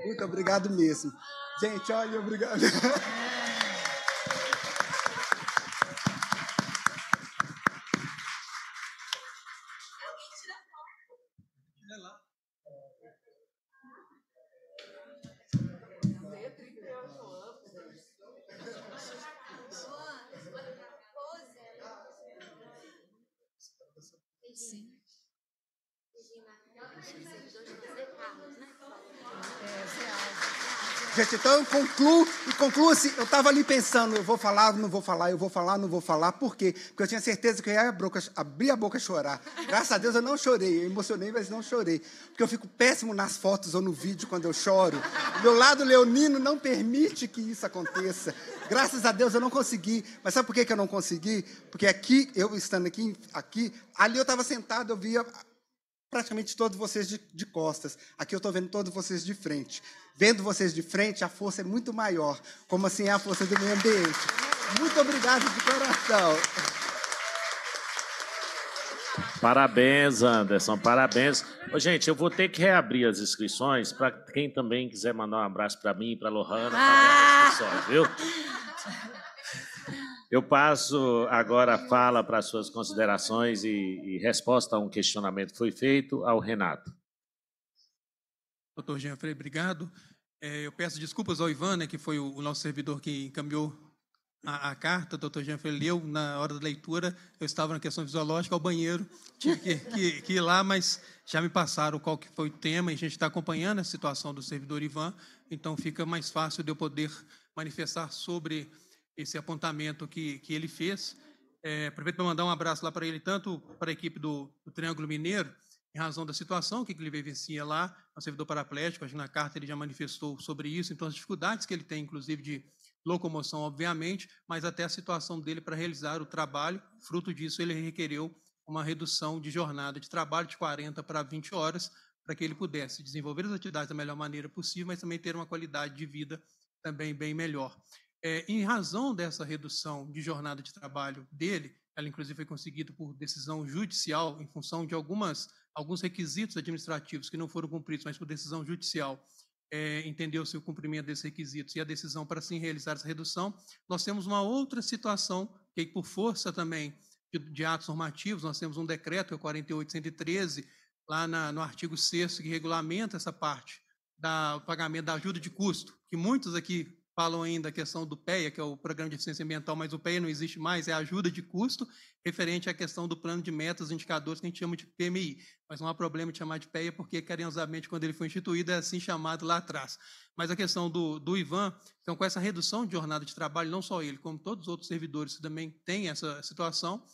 Muito obrigado mesmo. Gente, olha, obrigado. Sim. Gente, então eu concluo, e concluo-se, eu estava ali pensando, eu vou falar, não vou falar, eu vou falar, não vou falar, por quê? Porque eu tinha certeza que eu ia abrir a boca e chorar. Graças a Deus eu não chorei, eu emocionei, mas não chorei, porque eu fico péssimo nas fotos ou no vídeo quando eu choro. Meu lado leonino não permite que isso aconteça. Graças a Deus eu não consegui, mas sabe por que eu não consegui? Porque aqui, eu estando aqui ali eu estava sentado, eu via praticamente todos vocês de costas. Aqui eu estou vendo todos vocês de frente. Vendo vocês de frente, a força é muito maior, como assim é a força do meio ambiente. Muito obrigado de coração. Parabéns, Anderson, parabéns. Ô, gente, eu vou ter que reabrir as inscrições para quem também quiser mandar um abraço para mim, para a Lohanna, para as inscrições, viu? Eu passo agora a fala para as suas considerações e resposta a um questionamento que foi feito ao Renato. Doutor Jean Freire, obrigado. Eu peço desculpas ao Ivan, né, que foi o nosso servidor que encaminhou a carta. O doutor Jean Freire leu na hora da leitura. Eu estava na questão fisiológica, ao banheiro. Tinha que ir lá, mas já me passaram qual que foi o tema e a gente está acompanhando a situação do servidor Ivan. Então, fica mais fácil de eu poder manifestar sobre esse apontamento que ele fez. Aproveito para mandar um abraço lá para ele, tanto para a equipe do Triângulo Mineiro, em razão da situação que ele vivencia lá, é um servidor paraplégico, acho que na carta ele já manifestou sobre isso, então as dificuldades que ele tem, inclusive de locomoção, obviamente, mas até a situação dele para realizar o trabalho, fruto disso ele requereu uma redução de jornada de trabalho de 40 para 20 horas, para que ele pudesse desenvolver as atividades da melhor maneira possível, mas também ter uma qualidade de vida também bem melhor. Em razão dessa redução de jornada de trabalho dele, ela inclusive foi conseguida por decisão judicial, em função de alguns requisitos administrativos que não foram cumpridos, mas por decisão judicial, entendeu-se o cumprimento desses requisitos e a decisão para sim realizar essa redução. Nós temos uma outra situação, que por força também de atos normativos, nós temos um decreto, que é o 48.113, lá no artigo 6º, que regulamenta essa parte do pagamento da ajuda de custo, que muitos aqui falam ainda a questão do PEA, que é o Programa de Eficiência Ambiental, mas o PEA não existe mais, é ajuda de custo, referente à questão do plano de metas, indicadores, que a gente chama de PMI. Mas não há problema de chamar de PEA, porque, carinhosamente, quando ele foi instituído, é assim chamado lá atrás. Mas a questão do Ivan, então, com essa redução de jornada de trabalho, não só ele, como todos os outros servidores que também têm essa situação,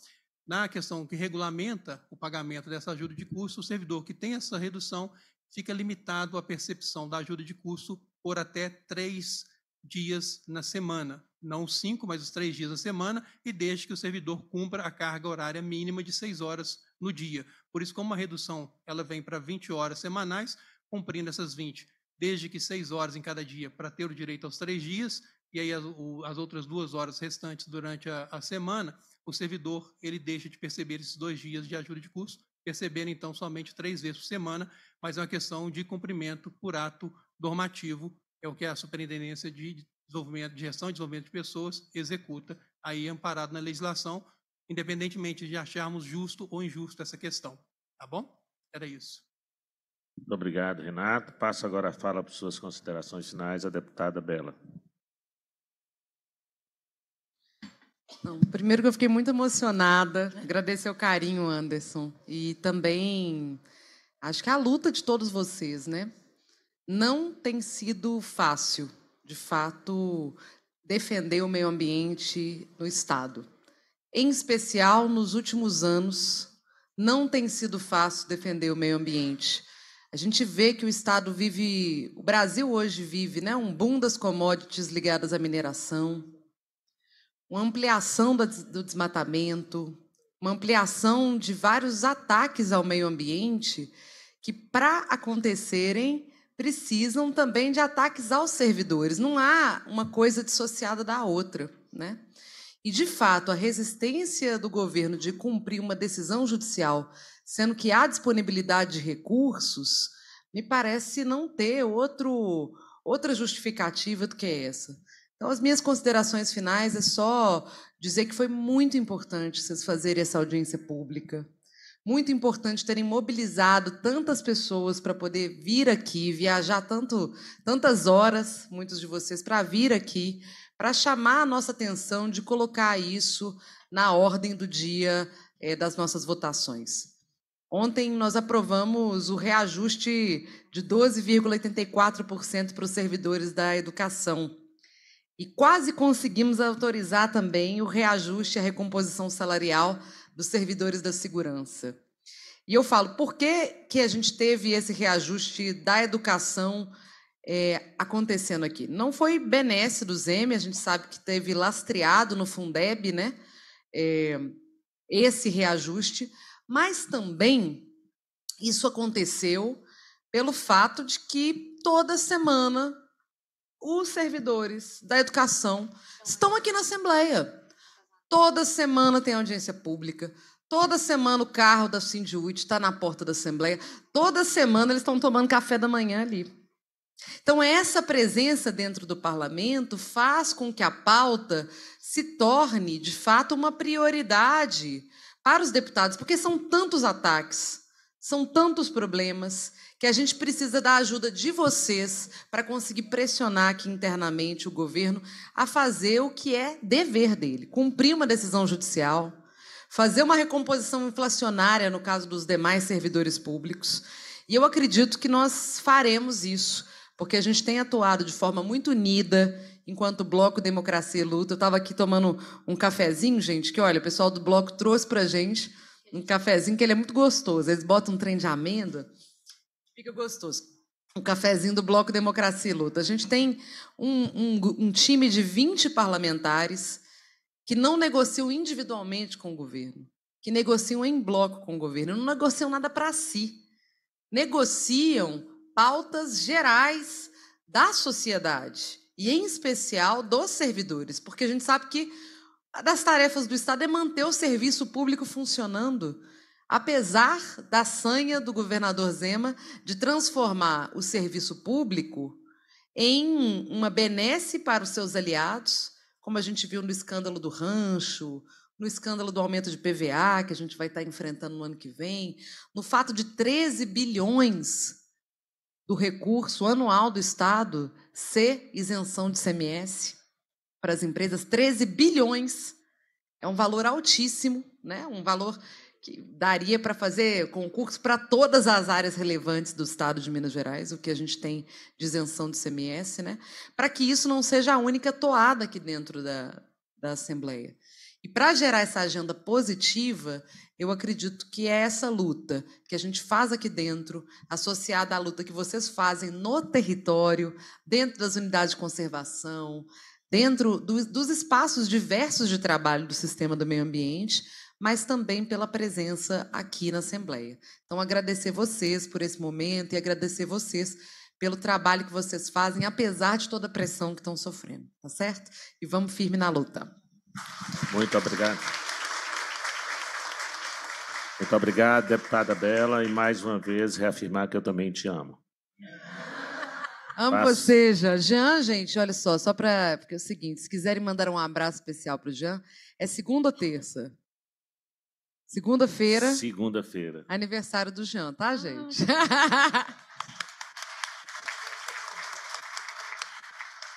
na questão que regulamenta o pagamento dessa ajuda de custo, o servidor que tem essa redução fica limitado à percepção da ajuda de custo por até 3 dias na semana, não os 5, mas os 3 dias na semana, e desde que o servidor cumpra a carga horária mínima de 6 horas no dia. Por isso, como a redução ela vem para 20 horas semanais, cumprindo essas 20, desde que 6 horas em cada dia, para ter o direito aos 3 dias, e aí as outras 2 horas restantes durante a semana, o servidor ele deixa de perceber esses 2 dias de ajuda de custo, percebendo, então, somente 3 vezes por semana, mas é uma questão de cumprimento por ato normativo, é o que a Superintendência de Gestão e Desenvolvimento de Pessoas executa, aí amparado na legislação, independentemente de acharmos justo ou injusto essa questão. Tá bom? Era isso. Muito obrigado, Renato. Passo agora a fala para suas considerações finais, a deputada Bella. Bom, primeiro que eu fiquei muito emocionada, agradecer o carinho, Anderson, e também acho que a luta de todos vocês, né? Não tem sido fácil, de fato, defender o meio ambiente no Estado. Em especial, nos últimos anos, não tem sido fácil defender o meio ambiente. A gente vê que o Estado vive, o Brasil hoje vive, né, um boom das commodities ligadas à mineração, uma ampliação do desmatamento, uma ampliação de vários ataques ao meio ambiente que, para acontecerem, precisam também de ataques aos servidores. Não há uma coisa dissociada da outra, né? E, de fato, a resistência do governo de cumprir uma decisão judicial, sendo que há disponibilidade de recursos, me parece não ter outra justificativa do que essa. Então, as minhas considerações finais é só dizer que foi muito importante vocês fazerem essa audiência pública, muito importante terem mobilizado tantas pessoas para poder vir aqui, viajar tantas horas, muitos de vocês, para vir aqui, para chamar a nossa atenção de colocar isso na ordem do dia das nossas votações. Ontem nós aprovamos o reajuste de 12,84% para os servidores da educação. E quase conseguimos autorizar também o reajuste à recomposição salarial dos servidores da segurança. E eu falo, por que a gente teve esse reajuste da educação acontecendo aqui? Não foi benesse do Zeme, a gente sabe que teve lastreado no Fundeb, né, esse reajuste, mas também isso aconteceu pelo fato de que toda semana os servidores da educação estão aqui na Assembleia. Toda semana tem audiência pública, toda semana o carro da Sindiúd está na porta da Assembleia, toda semana eles estão tomando café da manhã ali. Então, essa presença dentro do parlamento faz com que a pauta se torne, de fato, uma prioridade para os deputados, porque são tantos ataques, são tantos problemas, que a gente precisa da ajuda de vocês para conseguir pressionar aqui internamente o governo a fazer o que é dever dele, cumprir uma decisão judicial, fazer uma recomposição inflacionária, no caso dos demais servidores públicos. E eu acredito que nós faremos isso, porque a gente tem atuado de forma muito unida enquanto Bloco Democracia e Luta. Eu estava aqui tomando um cafezinho, gente, que, olha, o pessoal do Bloco trouxe para a gente um cafezinho, que ele é muito gostoso. Eles botam um trem de amêndoa, fica gostoso. Um cafezinho do Bloco Democracia e Luta. A gente tem um time de 20 parlamentares que não negociam individualmente com o governo, que negociam em bloco com o governo, não negociam nada para si, negociam pautas gerais da sociedade e, em especial, dos servidores, porque a gente sabe que uma das tarefas do Estado é manter o serviço público funcionando, apesar da sanha do governador Zema de transformar o serviço público em uma benesse para os seus aliados, como a gente viu no escândalo do rancho, no escândalo do aumento de PVA, que a gente vai estar enfrentando no ano que vem, no fato de 13 bilhões do recurso anual do Estado ser isenção de ICMS para as empresas. 13 bilhões é um valor altíssimo, né? Um valor que daria para fazer concurso para todas as áreas relevantes do Estado de Minas Gerais, o que a gente tem de isenção de ICMS, né? Para que isso não seja a única toada aqui dentro da Assembleia. E, para gerar essa agenda positiva, eu acredito que é essa luta que a gente faz aqui dentro, associada à luta que vocês fazem no território, dentro das unidades de conservação, dentro dos espaços diversos de trabalho do sistema do meio ambiente, mas também pela presença aqui na Assembleia. Então, agradecer vocês por esse momento e agradecer vocês pelo trabalho que vocês fazem, apesar de toda a pressão que estão sofrendo, tá certo? E vamos firme na luta. Muito obrigado. Muito obrigado, deputada Bella, e mais uma vez reafirmar que eu também te amo. Amo você, Jean. Jean, gente, olha só para... Porque é o seguinte, se quiserem mandar um abraço especial para o Jean, é segunda ou terça? Segunda-feira. Segunda-feira. Aniversário do Jean, tá, gente?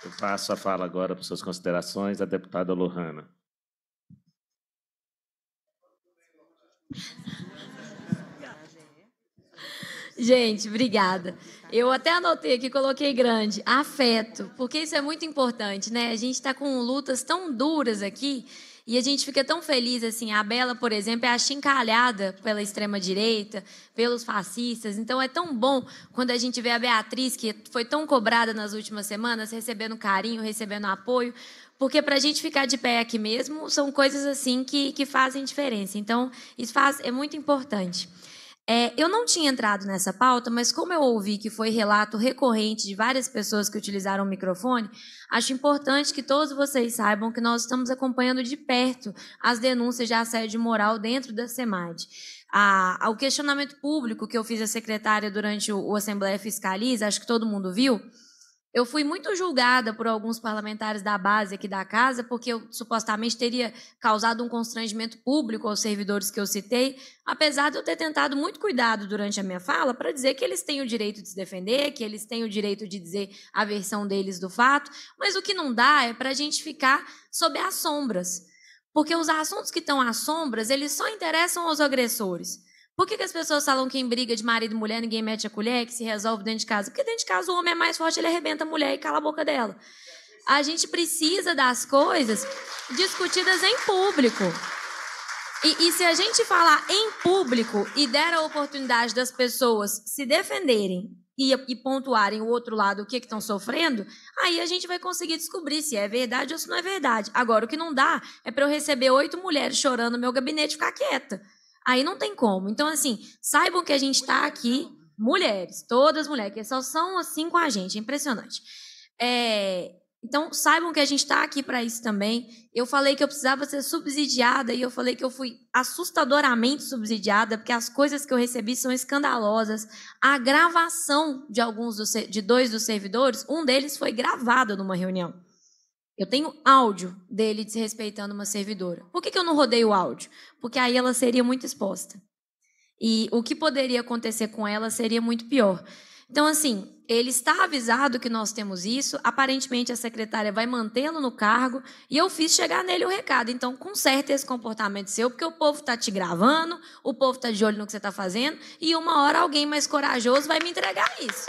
Eu passo a fala agora para suas considerações, a deputada Lohanna. Gente, obrigada. Eu até anotei aqui, coloquei grande, afeto, porque isso é muito importante, né? A gente está com lutas tão duras aqui e a gente fica tão feliz, assim. A Bella, por exemplo, é achincalhada pela extrema-direita, pelos fascistas. Então, é tão bom quando a gente vê a Beatriz, que foi tão cobrada nas últimas semanas, recebendo carinho, recebendo apoio, porque para a gente ficar de pé aqui mesmo, são coisas assim que fazem diferença. Então, isso é muito importante. Eu não tinha entrado nessa pauta, mas como eu ouvi que foi relato recorrente de várias pessoas que utilizaram o microfone, acho importante que todos vocês saibam que nós estamos acompanhando de perto as denúncias de assédio moral dentro da SEMAD. O questionamento público que eu fiz à secretária durante o Assembleia Fiscaliza, acho que todo mundo viu, eu fui muito julgada por alguns parlamentares da base aqui da casa, porque eu supostamente teria causado um constrangimento público aos servidores que eu citei, apesar de eu ter tentado muito cuidado durante a minha fala para dizer que eles têm o direito de se defender, que eles têm o direito de dizer a versão deles do fato, mas o que não dá é para a gente ficar sob as sombras, porque os assuntos que estão às sombras, eles só interessam aos agressores. Por que as pessoas falam que em briga de marido e mulher ninguém mete a colher, que se resolve dentro de casa? Porque dentro de casa o homem é mais forte, ele arrebenta a mulher e cala a boca dela. A gente precisa das coisas discutidas em público. E se a gente falar em público e der a oportunidade das pessoas se defenderem e pontuarem o outro lado, o que estão sofrendo, aí a gente vai conseguir descobrir se é verdade ou se não é verdade. Agora, o que não dá é para eu receber 8 mulheres chorando no meu gabinete e ficar quieta. Aí não tem como. Então, assim, saibam que a gente está aqui, mulheres, todas as mulheres, que só são assim com a gente, é impressionante. Então, saibam que a gente está aqui para isso também. Eu falei que eu precisava ser subsidiada e eu falei que eu fui assustadoramente subsidiada, porque as coisas que eu recebi são escandalosas. A gravação de dois dos servidores, um deles foi gravado numa reunião. Eu tenho áudio dele desrespeitando uma servidora. Por que eu não rodei o áudio? Porque aí ela seria muito exposta. E o que poderia acontecer com ela seria muito pior. Então, assim, ele está avisado que nós temos isso, aparentemente a secretária vai mantê-lo no cargo, e eu fiz chegar nele o recado. Então, conserte esse comportamento seu, porque o povo está te gravando, o povo está de olho no que você está fazendo, e uma hora alguém mais corajoso vai me entregar isso.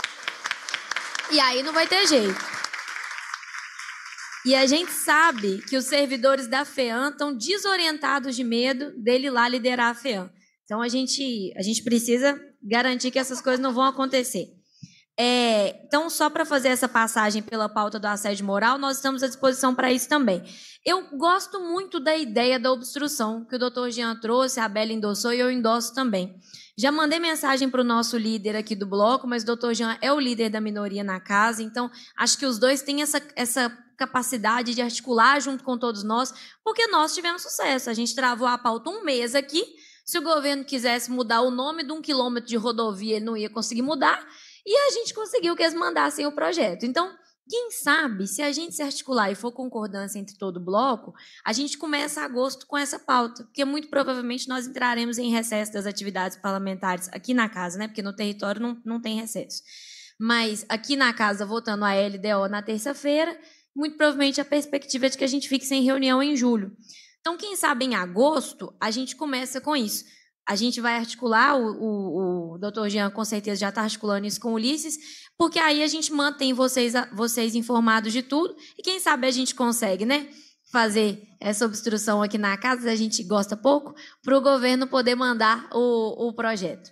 E aí não vai ter jeito. E a gente sabe que os servidores da FEAM estão desorientados de medo dele lá liderar a FEAM. Então, a gente precisa garantir que essas coisas não vão acontecer. Então, só para fazer essa passagem pela pauta do assédio moral, nós estamos à disposição para isso também. Eu gosto muito da ideia da obstrução que o doutor Jean trouxe, a Bela endossou e eu endosso também. Já mandei mensagem para o nosso líder aqui do bloco, mas o doutor Jean é o líder da minoria na casa, então acho que os dois têm essa capacidade de articular junto com todos nós, porque nós tivemos sucesso. A gente travou a pauta um mês aqui, se o governo quisesse mudar o nome de 1 quilômetro de rodovia, ele não ia conseguir mudar, e a gente conseguiu que eles mandassem o projeto. Então, quem sabe, se a gente se articular e for concordância entre todo o bloco, a gente começa agosto com essa pauta, porque muito provavelmente nós entraremos em recesso das atividades parlamentares aqui na casa, né? Porque no território não tem recesso. Mas aqui na casa, votando a LDO na terça-feira, muito provavelmente a perspectiva é de que a gente fique sem reunião em julho. Então, quem sabe, em agosto, a gente começa com isso. A gente vai articular, o doutor Jean com certeza já está articulando isso com o Ulisses, porque aí a gente mantém vocês informados de tudo e quem sabe a gente consegue, né, fazer essa obstrução aqui na casa, a gente gosta pouco, para o governo poder mandar o projeto.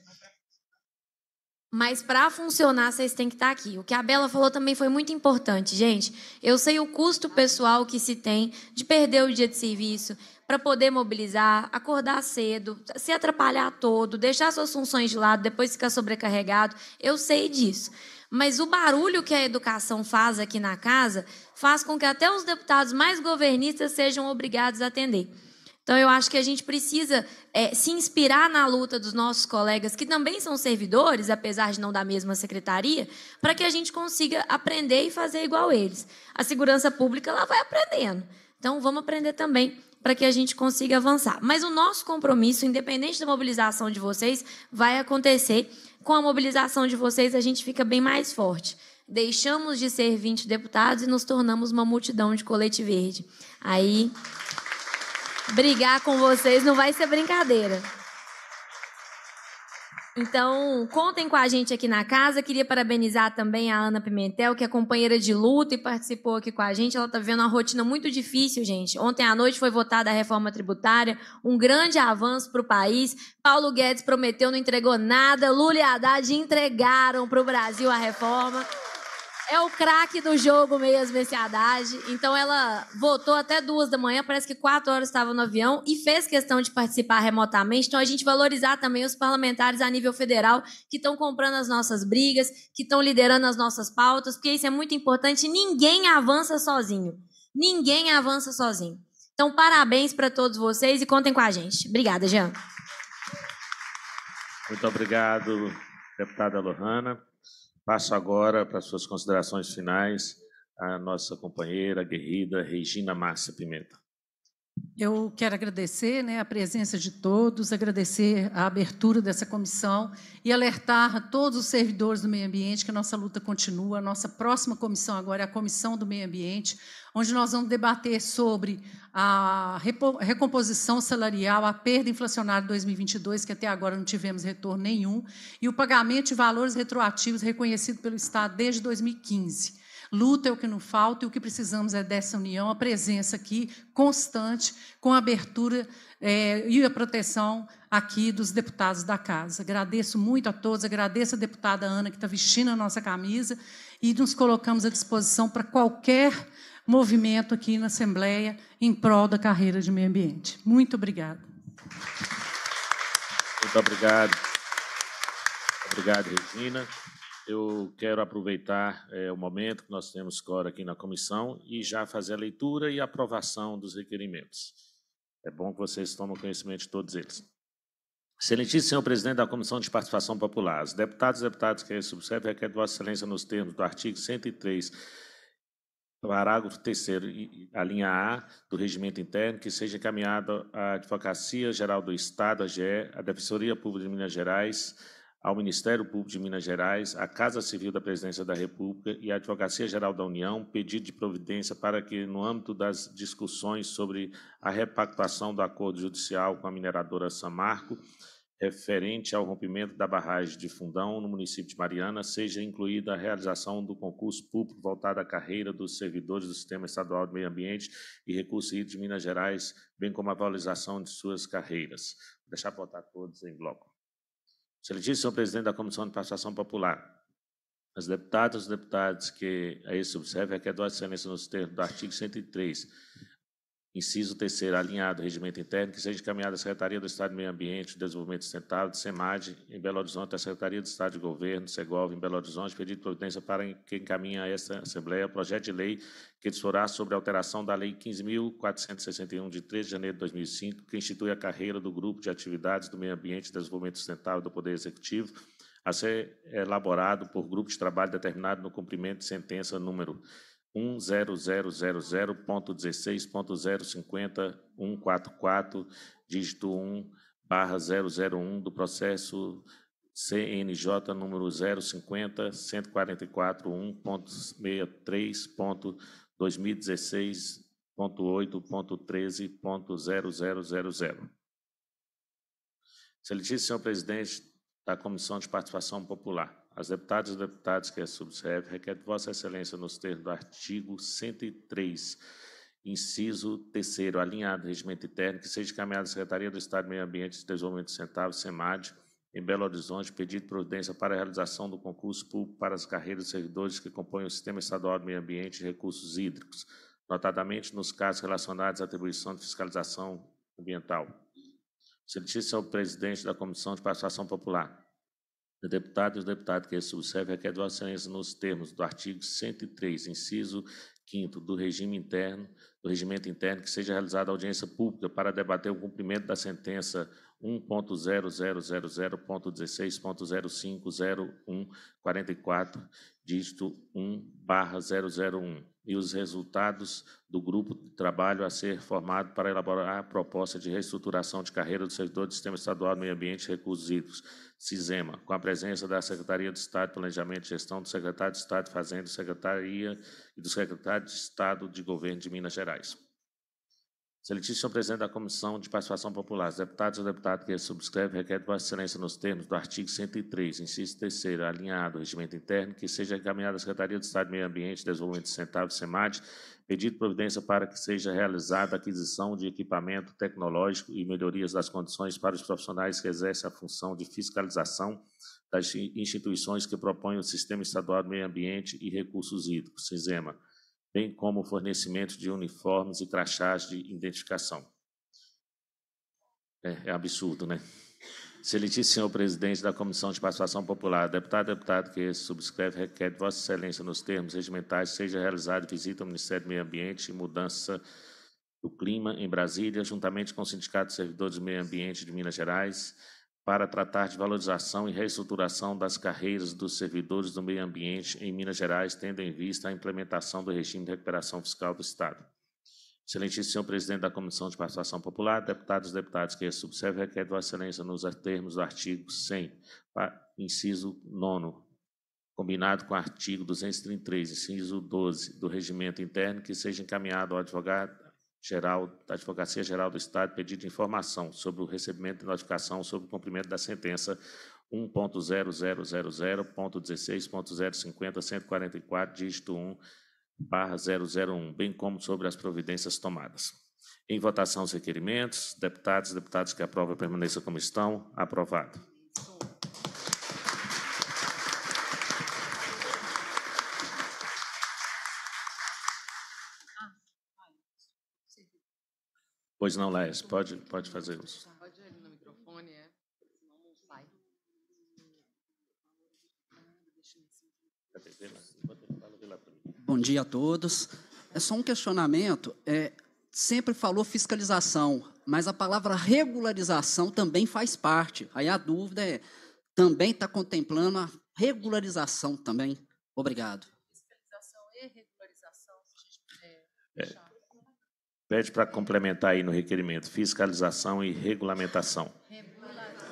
Mas para funcionar, vocês têm que estar aqui. O que a Bela falou também foi muito importante, gente. Eu sei o custo pessoal que se tem de perder o dia de serviço para poder mobilizar, acordar cedo, se atrapalhar todo, deixar suas funções de lado, depois ficar sobrecarregado. Eu sei disso. Mas o barulho que a educação faz aqui na casa faz com que até os deputados mais governistas sejam obrigados a atender. Então, eu acho que a gente precisa se inspirar na luta dos nossos colegas, que também são servidores, apesar de não da mesma secretaria, para que a gente consiga aprender e fazer igual eles. A segurança pública ela vai aprendendo. Então, vamos aprender também para que a gente consiga avançar. Mas o nosso compromisso, independente da mobilização de vocês, vai acontecer. Com a mobilização de vocês, a gente fica bem mais forte. Deixamos de ser 20 deputados e nos tornamos uma multidão de colete verde. Aí... brigar com vocês não vai ser brincadeira. Então, contem com a gente aqui na casa. Queria parabenizar também a Ana Pimentel, que é companheira de luta e participou aqui com a gente. Ela está vivendo uma rotina muito difícil, gente. Ontem à noite foi votada a reforma tributária, um grande avanço para o país. Paulo Guedes prometeu, não entregou nada. Lula e Haddad entregaram para o Brasil a reforma. É o craque do jogo mesmo, esse Haddad. Então, ela votou até 2 da manhã, parece que 4 horas estava no avião e fez questão de participar remotamente. Então, a gente valorizar também os parlamentares a nível federal que estão comprando as nossas brigas, que estão liderando as nossas pautas, porque isso é muito importante. Ninguém avança sozinho. Ninguém avança sozinho. Então, parabéns para todos vocês e contem com a gente. Obrigada, Jean. Muito obrigado, deputada Lohanna. Passo agora para suas considerações finais a nossa companheira, guerreira Regina Márcia Pimenta. Eu quero agradecer, né, a presença de todos, agradecer a abertura dessa comissão e alertar a todos os servidores do meio ambiente que a nossa luta continua. A nossa próxima comissão agora é a Comissão do Meio Ambiente, onde nós vamos debater sobre a recomposição salarial, a perda inflacionária de 2022, que até agora não tivemos retorno nenhum, e o pagamento de valores retroativos reconhecido pelo Estado desde 2015. Luta é o que não falta e o que precisamos é dessa união, a presença aqui constante, com a abertura e a proteção aqui dos deputados da Casa. Agradeço muito a todos, agradeço a deputada Ana, que está vestindo a nossa camisa, e nos colocamos à disposição para qualquer movimento aqui na Assembleia em prol da carreira de meio ambiente. Muito obrigada. Muito obrigado. Obrigado, Regina. Eu quero aproveitar o momento que nós temos agora aqui na comissão e já fazer a leitura e a aprovação dos requerimentos. É bom que vocês tomem conhecimento de todos eles. Excelentíssimo senhor presidente da Comissão de Participação Popular, os deputados e deputadas que subscrevem requer Vossa Excelência nos termos do artigo 103, parágrafo 3º, a linha A do Regimento Interno, que seja encaminhado à Advocacia Geral do Estado, a AGE, à Defensoria Pública de Minas Gerais, ao Ministério Público de Minas Gerais, à Casa Civil da Presidência da República e à Advocacia Geral da União, pedido de providência para que, no âmbito das discussões sobre a repactuação do acordo judicial com a mineradora Samarco, referente ao rompimento da barragem de Fundão, no município de Mariana, seja incluída a realização do concurso público voltado à carreira dos servidores do Sistema Estadual de Meio Ambiente e Recursos Hídricos de Minas Gerais, bem como a valorização de suas carreiras. Vou deixar votar todos em bloco. Excelentíssimo senhor presidente da Comissão de Participação Popular, as deputadas e os deputados que a isso subscrevem requer Vossa Excelência nos termos do artigo 103, inciso 3º, alinhado ao Regimento Interno, que seja encaminhada à Secretaria do Estado do Meio Ambiente e Desenvolvimento Sustentável, de SEMAD, em Belo Horizonte, à Secretaria do Estado de Governo, Segov, em Belo Horizonte, pedido de providência para que encaminhe a esta Assembleia o projeto de lei que disporá sobre a alteração da Lei 15.461, de 13 de janeiro de 2005, que institui a carreira do Grupo de Atividades do Meio Ambiente e Desenvolvimento Sustentável do Poder Executivo, a ser elaborado por grupo de trabalho determinado no cumprimento de sentença número 1.000.16.050.144, dígito 1/001 do processo CNJ número 050.144.1.63.2016.8.13.0000. Excelentíssimo senhor presidente da Comissão de Participação Popular, as deputadas e deputados que a subscrevem requerem Vossa Excelência nos termos do artigo 103, inciso 3º, alinhado ao Regimento Interno, que seja encaminhada à Secretaria do Estado do Meio Ambiente e Desenvolvimento Sustentável, SEMAD, em Belo Horizonte, pedido de providência para a realização do concurso público para as carreiras de servidores que compõem o Sistema Estadual do Meio Ambiente e Recursos Hídricos, notadamente nos casos relacionados à atribuição de fiscalização ambiental. Excelentíssimo senhor presidente da Comissão de Participação Popular, o deputado e o deputado que a subscreve requer Vossa Excelência nos termos do artigo 103, inciso 5º do Regimento Interno, que seja realizada audiência pública para debater o cumprimento da sentença 1.000.16.050.144, dígito 1/001, e os resultados do grupo de trabalho a ser formado para elaborar a proposta de reestruturação de carreira do servidor do Sistema Estadual do Meio Ambiente e Recursos Hídricos, Sisema, com a presença da Secretaria do Estado de Planejamento e Gestão, do Secretário de Estado de Fazenda e do Secretário de Estado de Governo de Minas Gerais. Excelentíssimo senhor presidente da Comissão de Participação Popular, os deputados e deputadas que subscrevem requerem Vossa Excelência nos termos do artigo 103, inciso 3º, alinhado ao Regimento Interno, que seja encaminhada à Secretaria do Estado do Meio Ambiente e Desenvolvimento Sustentável, SEMAD, pedido de providência para que seja realizada a aquisição de equipamento tecnológico e melhorias das condições para os profissionais que exercem a função de fiscalização das instituições que propõem o Sistema Estadual do Meio Ambiente e Recursos Hídricos, SISEMA, bem como o fornecimento de uniformes e crachás de identificação. É absurdo, né? Excelentíssimo senhor presidente da Comissão de Participação Popular, deputado e deputado que subscreve requer de Vossa Excelência nos termos regimentais seja realizada visita ao Ministério do Meio Ambiente e Mudança do Clima em Brasília, juntamente com o Sindicato dos Servidores do Meio Ambiente de Minas Gerais, para tratar de valorização e reestruturação das carreiras dos servidores do meio ambiente em Minas Gerais, tendo em vista a implementação do regime de recuperação fiscal do Estado. Excelentíssimo presidente da Comissão de Participação Popular, deputados e deputadas que este subscreve, requer de Vossa Excelência, nos termos do artigo 100, inciso 9, combinado com o artigo 233, inciso 12, do Regimento Interno, que seja encaminhado ao advogado-geral da Advocacia Geral do Estado pedido de informação sobre o recebimento de notificação sobre o cumprimento da sentença 1.0000.16.050.144, dígito 1/001, bem como sobre as providências tomadas. Em votação os requerimentos, deputados e deputadas que aprovam permaneçam como estão. Aprovado. Pois não, Laís, pode fazer isso. Pode ir no microfone, é? Senão não sai. Bom dia a todos. É só um questionamento. Sempre falou fiscalização, mas a palavra regularização também faz parte. Aí a dúvida é, também está contemplando a regularização também? Obrigado. Fiscalização e regularização, se a gente puder fechar. Pede para complementar aí no requerimento, fiscalização e regulamentação.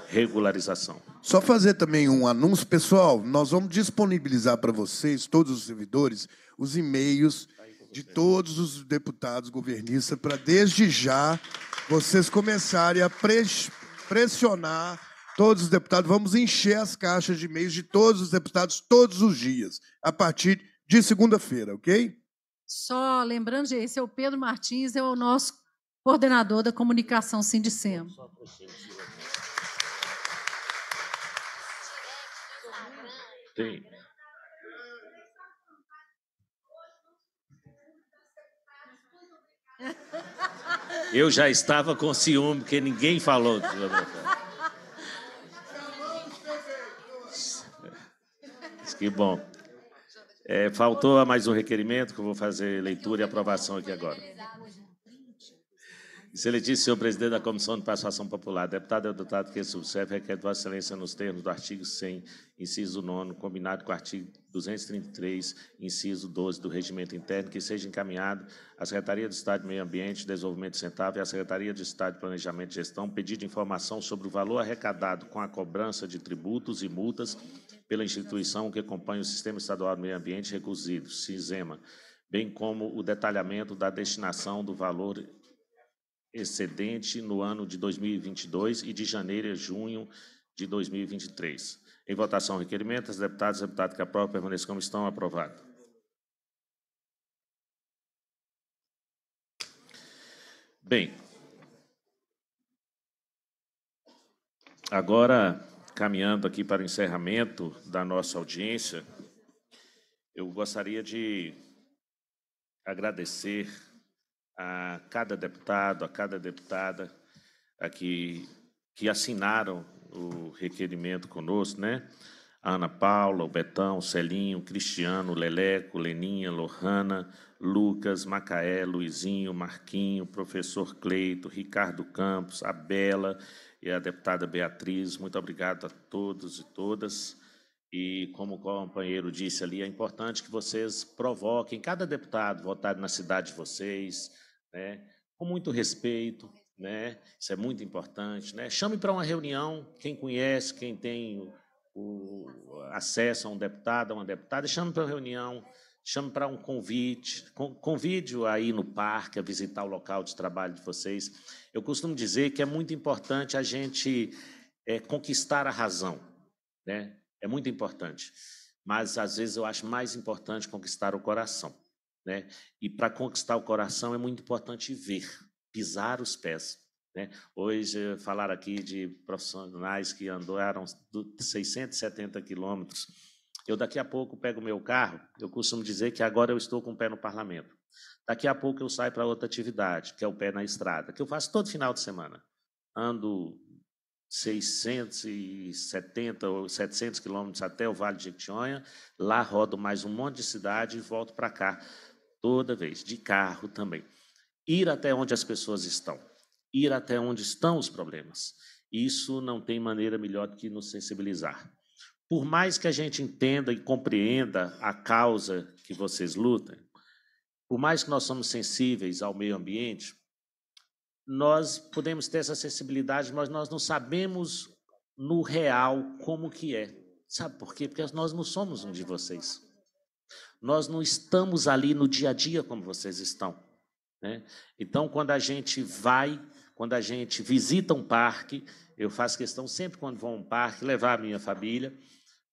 Regularização. Só fazer também um anúncio, pessoal, nós vamos disponibilizar para vocês, todos os servidores, os e-mails de todos os deputados governistas, para desde já vocês começarem a pressionar todos os deputados. Vamos encher as caixas de e-mails de todos os deputados todos os dias, a partir de segunda-feira, ok? Só lembrando, esse é o Pedro Martins, é o nosso coordenador da comunicação Sindicema. Tem. Eu já estava com ciúme, porque ninguém falou. Que bom. Faltou mais um requerimento, que eu vou fazer leitura e aprovação aqui agora. Excelentíssimo senhor presidente da Comissão de Participação Popular, deputado e deputado que subscreve, requer de Vossa Excelência, nos termos do artigo 100, inciso 9, combinado com o artigo 233, inciso 12 do Regimento Interno, que seja encaminhado à Secretaria de Estado do Meio Ambiente e Desenvolvimento Sustentável e à Secretaria de Estado de Planejamento e Gestão, pedido de informação sobre o valor arrecadado com a cobrança de tributos e multas pela instituição que acompanha o Sistema Estadual do Meio Ambiente Recursivo, Sisema, bem como o detalhamento da destinação do valor excedente no ano de 2022 e de janeiro a junho de 2023. Em votação, requerimento, os deputados e deputadas que aprovam permaneçam como estão. Aprovado. Bem, agora, caminhando aqui para o encerramento da nossa audiência, eu gostaria de agradecer a cada deputado, a cada deputada aqui que assinaram o requerimento conosco, né? A Ana Paula, o Betão, o Celinho, o Cristiano, o Leleco, Leninha, Lohanna, Lucas, Macaé, Luizinho, Marquinho, o professor Cleito, Ricardo Campos, a Bela e a deputada Beatriz. Muito obrigado a todos e todas. E, como o companheiro disse ali, é importante que vocês provoquem cada deputado votado na cidade de vocês, né? Com muito respeito, né? Isso é muito importante, né? Chame para uma reunião quem conhece, quem tem o acesso a um deputado, a uma deputada, chame para uma reunião, chame para um convite, convide-o a ir no parque, a visitar o local de trabalho de vocês. Eu costumo dizer que é muito importante a gente conquistar a razão, né? É muito importante, mas às vezes eu acho mais importante conquistar o coração, né? E para conquistar o coração é muito importante ver, pisar os pés, né? Hoje falar aqui de profissionais que andaram 670 quilômetros. Eu daqui a pouco pego o meu carro, eu costumo dizer que agora eu estou com o pé no parlamento. Daqui a pouco eu saio para outra atividade, que é o pé na estrada, que eu faço todo final de semana. Ando 670 ou 700 quilômetros até o Vale de Jequitinhonha, lá rodo mais um monte de cidade e volto para cá toda vez, de carro também. Ir até onde as pessoas estão, ir até onde estão os problemas. Isso não tem maneira melhor do que nos sensibilizar. Por mais que a gente entenda e compreenda a causa que vocês lutam, Por mais que nós somos sensíveis ao meio ambiente, nós podemos ter essa sensibilidade, mas nós não sabemos no real como que é. Sabe por quê? Porque nós não somos um de vocês. Nós não estamos ali no dia a dia como vocês estão, né? Então, quando a gente vai, quando a gente visita um parque, eu faço questão sempre quando vou a um parque, levar a minha família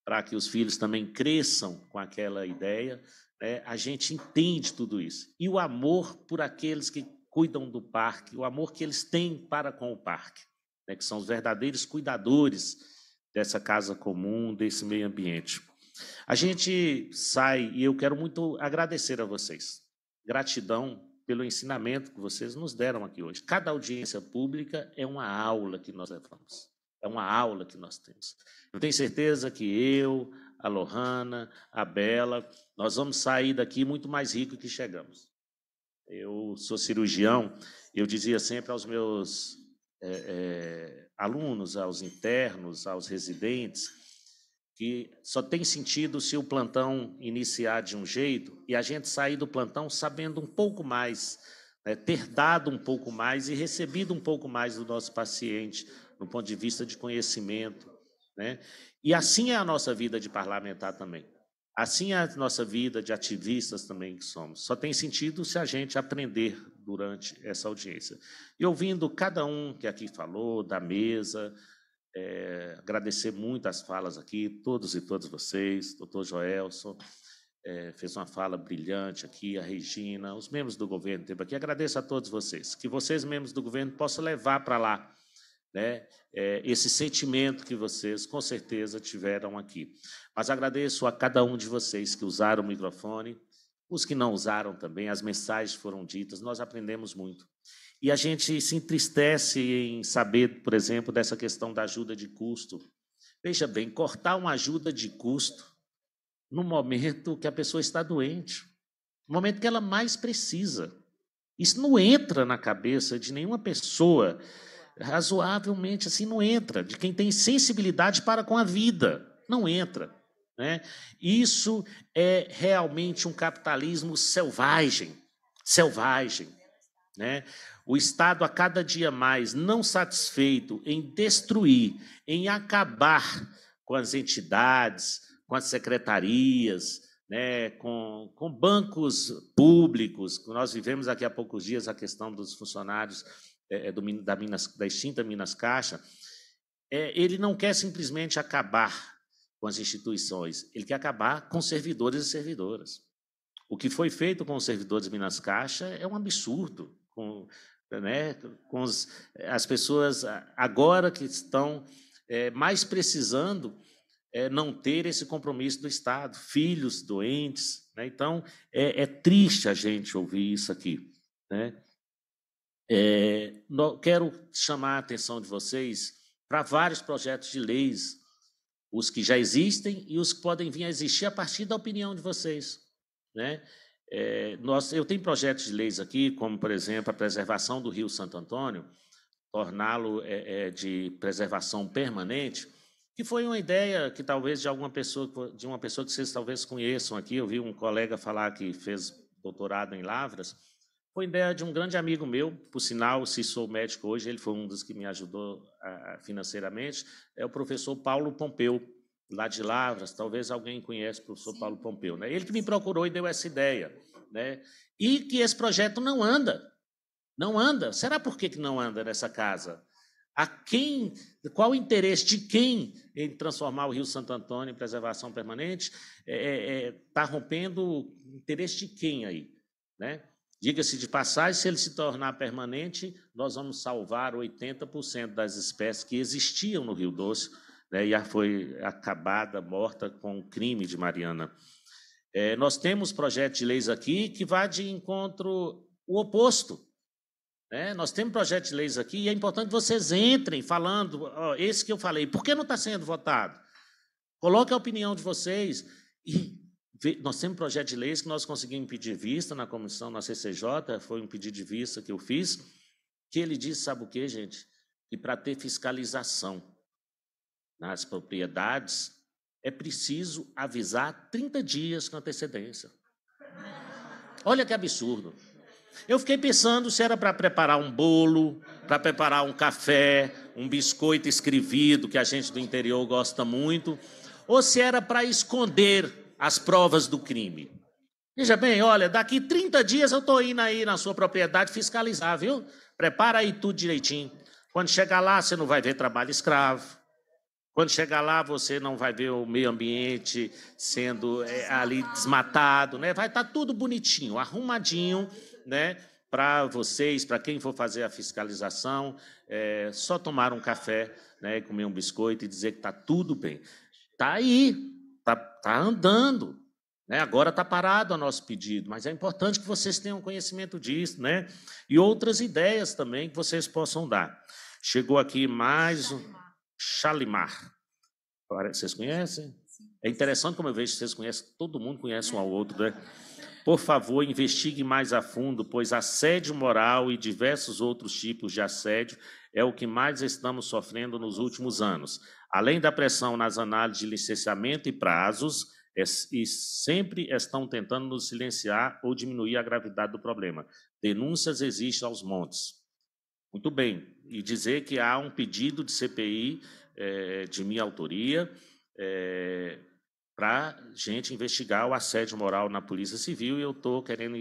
para que os filhos também cresçam com aquela ideia, né? A gente entende tudo isso. E o amor por aqueles que cuidam do parque, o amor que eles têm para com o parque, né? Que são os verdadeiros cuidadores dessa casa comum, desse meio ambiente. A gente sai, e eu quero muito agradecer a vocês. Gratidão pelo ensinamento que vocês nos deram aqui hoje. Cada audiência pública é uma aula que nós levamos, é uma aula que nós temos. Eu tenho certeza que eu, a Lohanna, a Bella, nós vamos sair daqui muito mais ricos que chegamos. Eu sou cirurgião, eu dizia sempre aos meus alunos, aos internos, aos residentes, que só tem sentido se o plantão iniciar de um jeito e a gente sair do plantão sabendo um pouco mais, né, ter dado um pouco mais e recebido um pouco mais do nosso paciente, no ponto de vista de conhecimento, né? E assim é a nossa vida de parlamentar também. Assim é a nossa vida de ativistas também que somos. Só tem sentido se a gente aprender durante essa audiência. E ouvindo cada um que aqui falou, da mesa... agradecer muito as falas aqui, todos e todas vocês, doutor Joelson, fez uma fala brilhante aqui, a Regina, os membros do governo teve aqui, agradeço a todos vocês, que vocês, membros do governo, possam levar para lá, né, esse sentimento que vocês, com certeza, tiveram aqui. Mas agradeço a cada um de vocês que usaram o microfone, os que não usaram também, as mensagens foram ditas, nós aprendemos muito. E a gente se entristece em saber, por exemplo, dessa questão da ajuda de custo. Veja bem, cortar uma ajuda de custo no momento que a pessoa está doente, no momento que ela mais precisa. Isso não entra na cabeça de nenhuma pessoa, razoavelmente assim, não entra, de quem tem sensibilidade para com a vida, não entra, né? Isso é realmente um capitalismo selvagem, selvagem, né? O Estado, a cada dia mais, não satisfeito em destruir, em acabar com as entidades, com as secretarias, né, com bancos públicos. Nós vivemos aqui há poucos dias a questão dos funcionários da extinta Minas Caixa. Ele não quer simplesmente acabar com as instituições, ele quer acabar com servidores e servidoras. O que foi feito com os servidores de Minas Caixa é um absurdo, né, com as pessoas agora que estão mais precisando não ter esse compromisso do Estado, filhos doentes, né? Então, é triste a gente ouvir isso aqui, né? Quero chamar a atenção de vocês para vários projetos de leis, os que já existem e os que podem vir a existir a partir da opinião de vocês, né? Eu tenho projetos de leis aqui, como, por exemplo, a preservação do Rio Santo Antônio, torná-lo de preservação permanente, que foi uma ideia que talvez de uma pessoa que vocês talvez conheçam aqui. Eu vi um colega falar que fez doutorado em Lavras. Foi ideia de um grande amigo meu, por sinal, se sou médico hoje, ele foi um dos que me ajudou financeiramente, é o professor Paulo Pompeu, lá de Lavras, talvez alguém conhece o professor Paulo Pompeu, né? Ele que me procurou e deu essa ideia, né? E que esse projeto não anda, não anda. Será por que não anda nessa casa? A quem, qual o interesse de quem em transformar o Rio Santo Antônio em preservação permanente? Está rompendo o interesse de quem aí, né? Diga-se de passagem, se ele se tornar permanente, nós vamos salvar 80% das espécies que existiam no Rio Doce, né, e já foi acabada, morta com o crime de Mariana. Nós temos projeto de leis aqui que vai de encontro o oposto, né? Nós temos projeto de leis aqui e é importante que vocês entrem falando, ó, esse que eu falei, por que não está sendo votado? Coloque a opinião de vocês. E nós temos projeto de leis que nós conseguimos pedir vista na comissão, na CCJ, foi um pedido de vista que eu fiz, que ele diz, sabe o quê, gente? Que para ter fiscalização nas propriedades, é preciso avisar 30 dias com antecedência. Olha que absurdo. Eu fiquei pensando se era para preparar um bolo, para preparar um café, um biscoito escrevido, que a gente do interior gosta muito, ou se era para esconder as provas do crime. Veja bem, olha, daqui 30 dias eu estou indo aí na sua propriedade fiscalizar, viu? Prepara aí tudo direitinho. Quando chegar lá, você não vai ver trabalho escravo. Quando chegar lá, você não vai ver o meio ambiente sendo ali desmatado, né? Vai estar tudo bonitinho, arrumadinho, né? Para vocês, para quem for fazer a fiscalização, só tomar um café, né? Comer um biscoito e dizer que está tudo bem. Está aí, está andando, né? Agora está parado o nosso pedido, mas é importante que vocês tenham conhecimento disso, né? E outras ideias também que vocês possam dar. Chegou aqui mais um... Chalimar. Vocês conhecem? Sim. É interessante como eu vejo que vocês conhecem, todo mundo conhece um ao outro, né? Por favor, investigue mais a fundo, pois assédio moral e diversos outros tipos de assédio é o que mais estamos sofrendo nos últimos anos. Além da pressão nas análises de licenciamento e prazos, e sempre estão tentando nos silenciar ou diminuir a gravidade do problema. Denúncias existem aos montes. Muito bem, e dizer que há um pedido de CPI de minha autoria para a gente investigar o assédio moral na Polícia Civil, e eu estou querendo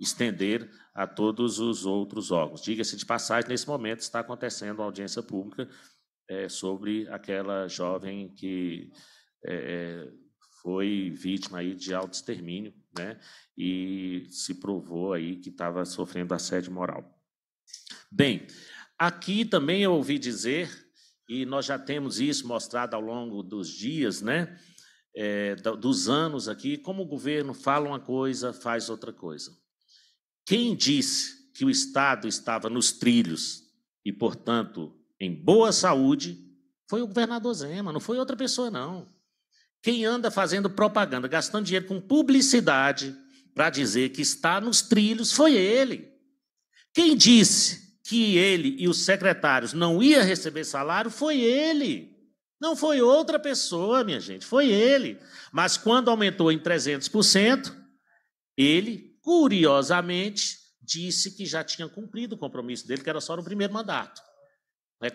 estender a todos os outros órgãos. Diga-se de passagem, nesse momento está acontecendo a audiência pública sobre aquela jovem que foi vítima aí de autoextermínio, né, e se provou aí que estava sofrendo assédio moral. Bem, aqui também eu ouvi dizer, e nós já temos isso mostrado ao longo dos dias, né, dos anos aqui, como o governo fala uma coisa, faz outra coisa. Quem disse que o Estado estava nos trilhos e, portanto, em boa saúde, foi o governador Zema, não foi outra pessoa, não. Quem anda fazendo propaganda, gastando dinheiro com publicidade para dizer que está nos trilhos, foi ele. Quem disse que ele e os secretários não iam receber salário foi ele, não foi outra pessoa, minha gente, foi ele. Mas quando aumentou em 300%, ele, curiosamente, disse que já tinha cumprido o compromisso dele, que era só no primeiro mandato.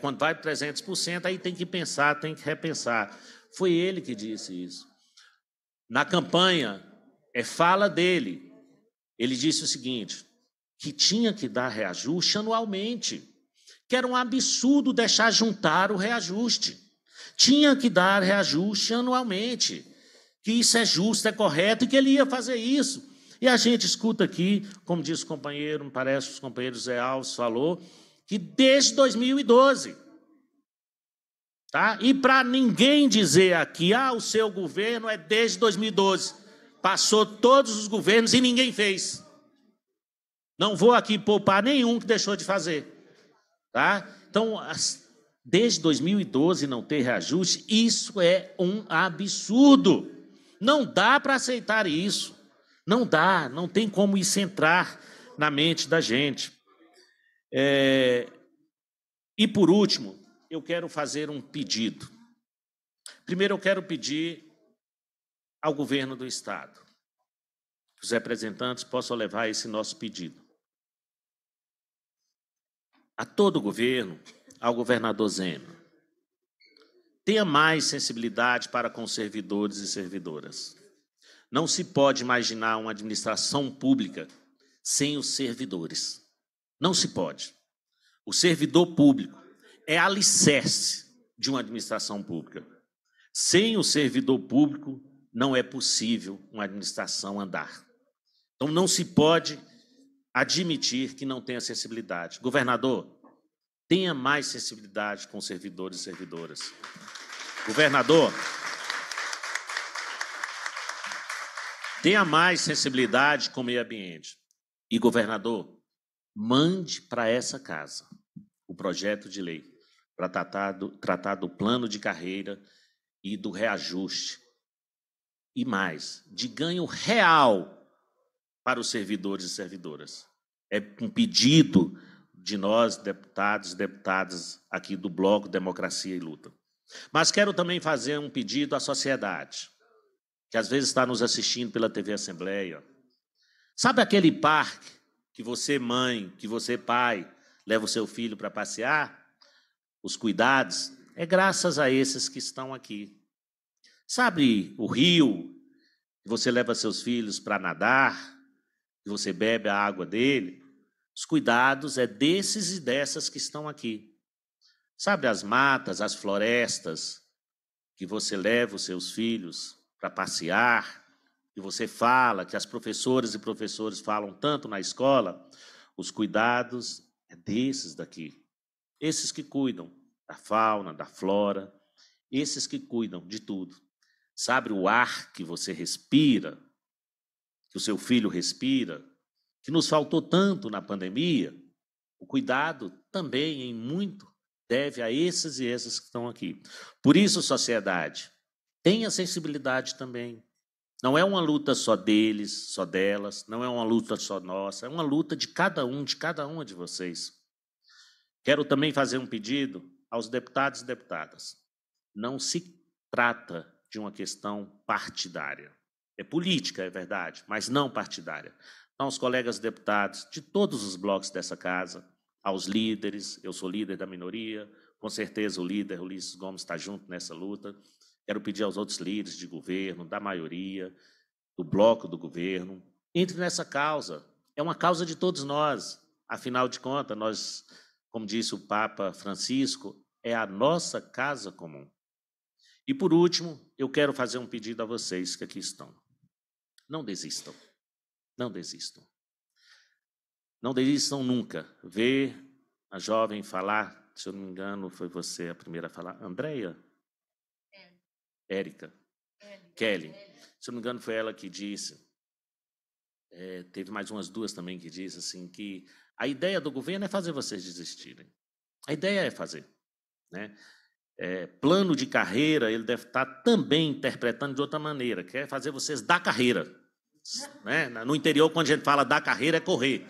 Quando vai para 300%, aí tem que pensar, tem que repensar. Foi ele que disse isso. Na campanha, é fala dele, ele disse o seguinte... que tinha que dar reajuste anualmente, que era um absurdo deixar juntar o reajuste. Tinha que dar reajuste anualmente, que isso é justo, é correto, e que ele ia fazer isso. E a gente escuta aqui, como disse o companheiro, me parece que os companheiros José Alves falou, que desde 2012. Tá? E para ninguém dizer aqui, ah, o seu governo é desde 2012. Passou todos os governos e ninguém fez. Não vou aqui poupar nenhum que deixou de fazer. Tá? Então, desde 2012 não ter reajuste, isso é um absurdo. Não dá para aceitar isso. Não dá, não tem como isso entrar na mente da gente. E, por último, eu quero fazer um pedido. Primeiro, eu quero pedir ao governo do Estado que os representantes possam levar esse nosso pedido a todo o governo, ao governador Zema. Tenha mais sensibilidade para com servidores e servidoras. Não se pode imaginar uma administração pública sem os servidores. Não se pode. O servidor público é alicerce de uma administração pública. Sem o servidor público, não é possível uma administração andar. Então, não se pode admitir que não tenha sensibilidade. Governador, tenha mais sensibilidade com servidores e servidoras. Governador, tenha mais sensibilidade com o meio ambiente. E, governador, mande para essa casa o projeto de lei para tratar do plano de carreira e do reajuste. E mais, de ganho real para os servidores e servidoras. É um pedido de nós, deputados e deputadas aqui do Bloco Democracia e Luta. Mas quero também fazer um pedido à sociedade, que às vezes está nos assistindo pela TV Assembleia, Sabe aquele parque que você, mãe, que você, pai, leva o seu filho para passear? Os cuidados? É graças a esses que estão aqui. Sabe o rio que você leva seus filhos para nadar? Que você bebe a água dele? Os cuidados é desses e dessas que estão aqui. Sabe as matas, as florestas que você leva os seus filhos para passear, que você fala, que as professoras e professores falam tanto na escola? Os cuidados é desses daqui. Esses que cuidam da fauna, da flora, esses que cuidam de tudo. Sabe o ar que você respira, que o seu filho respira, que nos faltou tanto na pandemia? O cuidado também em muito deve a esses e essas que estão aqui. Por isso, sociedade, tenha sensibilidade também. Não é uma luta só deles, só delas, não é uma luta só nossa, é uma luta de cada uma de vocês. Quero também fazer um pedido aos deputados e deputadas. Não se trata de uma questão partidária. É política, é verdade, mas não partidária. Então, aos colegas deputados de todos os blocos dessa casa, aos líderes, eu sou líder da minoria, com certeza o líder Ulisses Gomes está junto nessa luta. Quero pedir aos outros líderes de governo, da maioria, do bloco do governo, entre nessa causa. É uma causa de todos nós. Afinal de contas, nós, como disse o Papa Francisco, é a nossa casa comum. E, por último, eu quero fazer um pedido a vocês que aqui estão. Não desistam. Não desistam. Não desistam nunca. Ver a jovem falar, se eu não me engano, foi você a primeira a falar. Andréia? Érica? Kelly. Se eu não me engano, foi ela que disse. Teve mais umas duas também que disse assim, que a ideia do governo é fazer vocês desistirem. A ideia é fazer. Né? Plano de carreira, ele deve estar também interpretando de outra maneira, que é fazer vocês dar carreira. Né? No interior, quando a gente fala dar carreira, é correr.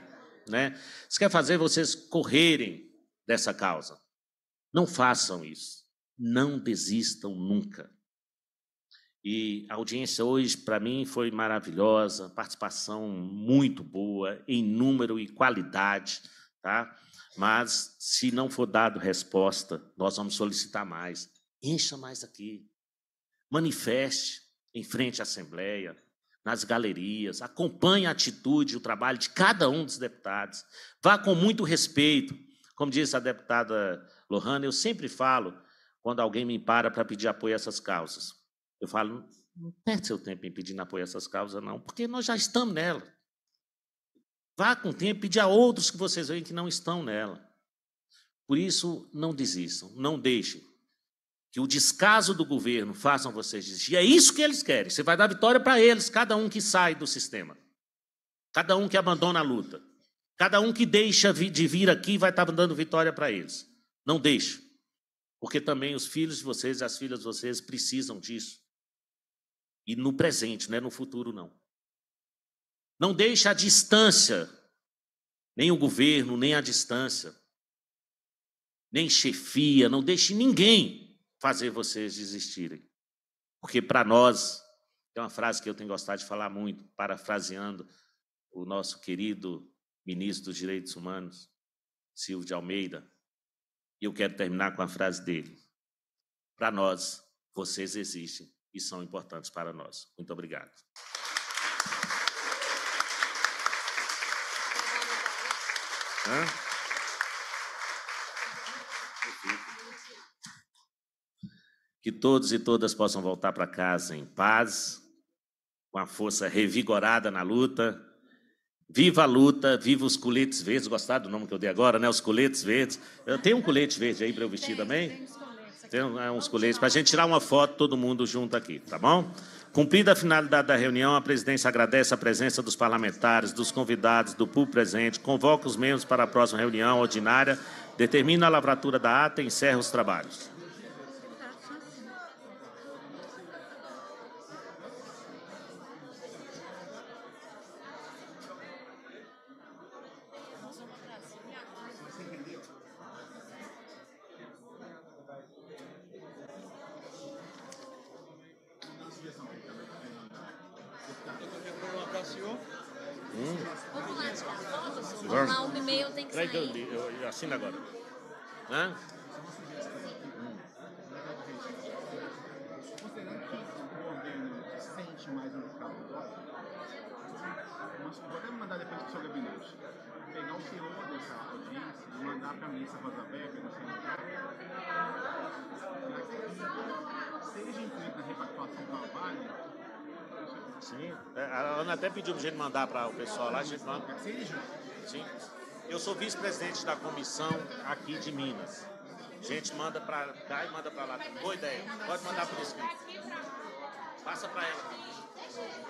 Né? Isso quer fazer vocês correrem dessa causa. Não façam isso. Não desistam nunca. E a audiência hoje, para mim, foi maravilhosa, participação muito boa, em número e qualidade. Tá? Mas, se não for dado resposta, nós vamos solicitar mais. Encha mais aqui. Manifeste em frente à Assembleia, nas galerias, acompanhe a atitude e o trabalho de cada um dos deputados. Vá com muito respeito. Como disse a deputada Lohanna, eu sempre falo, quando alguém me para pedir apoio a essas causas, eu falo, não perde seu tempo em pedir apoio a essas causas, não, porque nós já estamos nela. Vá com o tempo pedir a outros que vocês veem que não estão nela. Por isso, não desistam, não deixem que o descaso do governo façam vocês desistir. É isso que eles querem. Você vai dar vitória para eles, cada um que sai do sistema, cada um que abandona a luta, cada um que deixa de vir aqui vai estar dando vitória para eles. Não deixe, porque também os filhos de vocês e as filhas de vocês precisam disso. E no presente, não é no futuro, não. Não deixe a distância, nem o governo, nem a distância, nem chefia, não deixe ninguém fazer vocês desistirem. Porque, para nós, tem uma frase que eu tenho gostado de falar muito, parafraseando o nosso querido ministro dos Direitos Humanos, Silvio de Almeida, e eu quero terminar com a frase dele. Para nós, vocês existem e são importantes para nós. Muito obrigado. Que todos e todas possam voltar para casa em paz, com a força revigorada na luta. Viva a luta, viva os coletes verdes. Gostaram do nome que eu dei agora, né? Os coletes verdes. Eu tenho um colete verde aí para eu vestir também? Tem uns coletes para a gente tirar uma foto, todo mundo junto aqui, tá bom? Cumprida a finalidade da reunião, a presidência agradece a presença dos parlamentares, dos convidados, do público presente, convoca os membros para a próxima reunião ordinária, determina a lavratura da ata e encerra os trabalhos. meio eu tenho que sair. Eu assino agora. Hã? Mais um mas podemos mandar depois para o seu gabinete, pegar o CEO dessa audiência e mandar para a ministra Rosa Weber, no Senado, seja incluído na repactuação do trabalho. Sim, a Ana até pediu para a gente mandar para o pessoal lá, a gente manda. Sim, eu sou vice-presidente da comissão aqui de Minas. A gente manda para cá e manda para lá. Boa ideia, pode mandar por escrito. Passa para ela.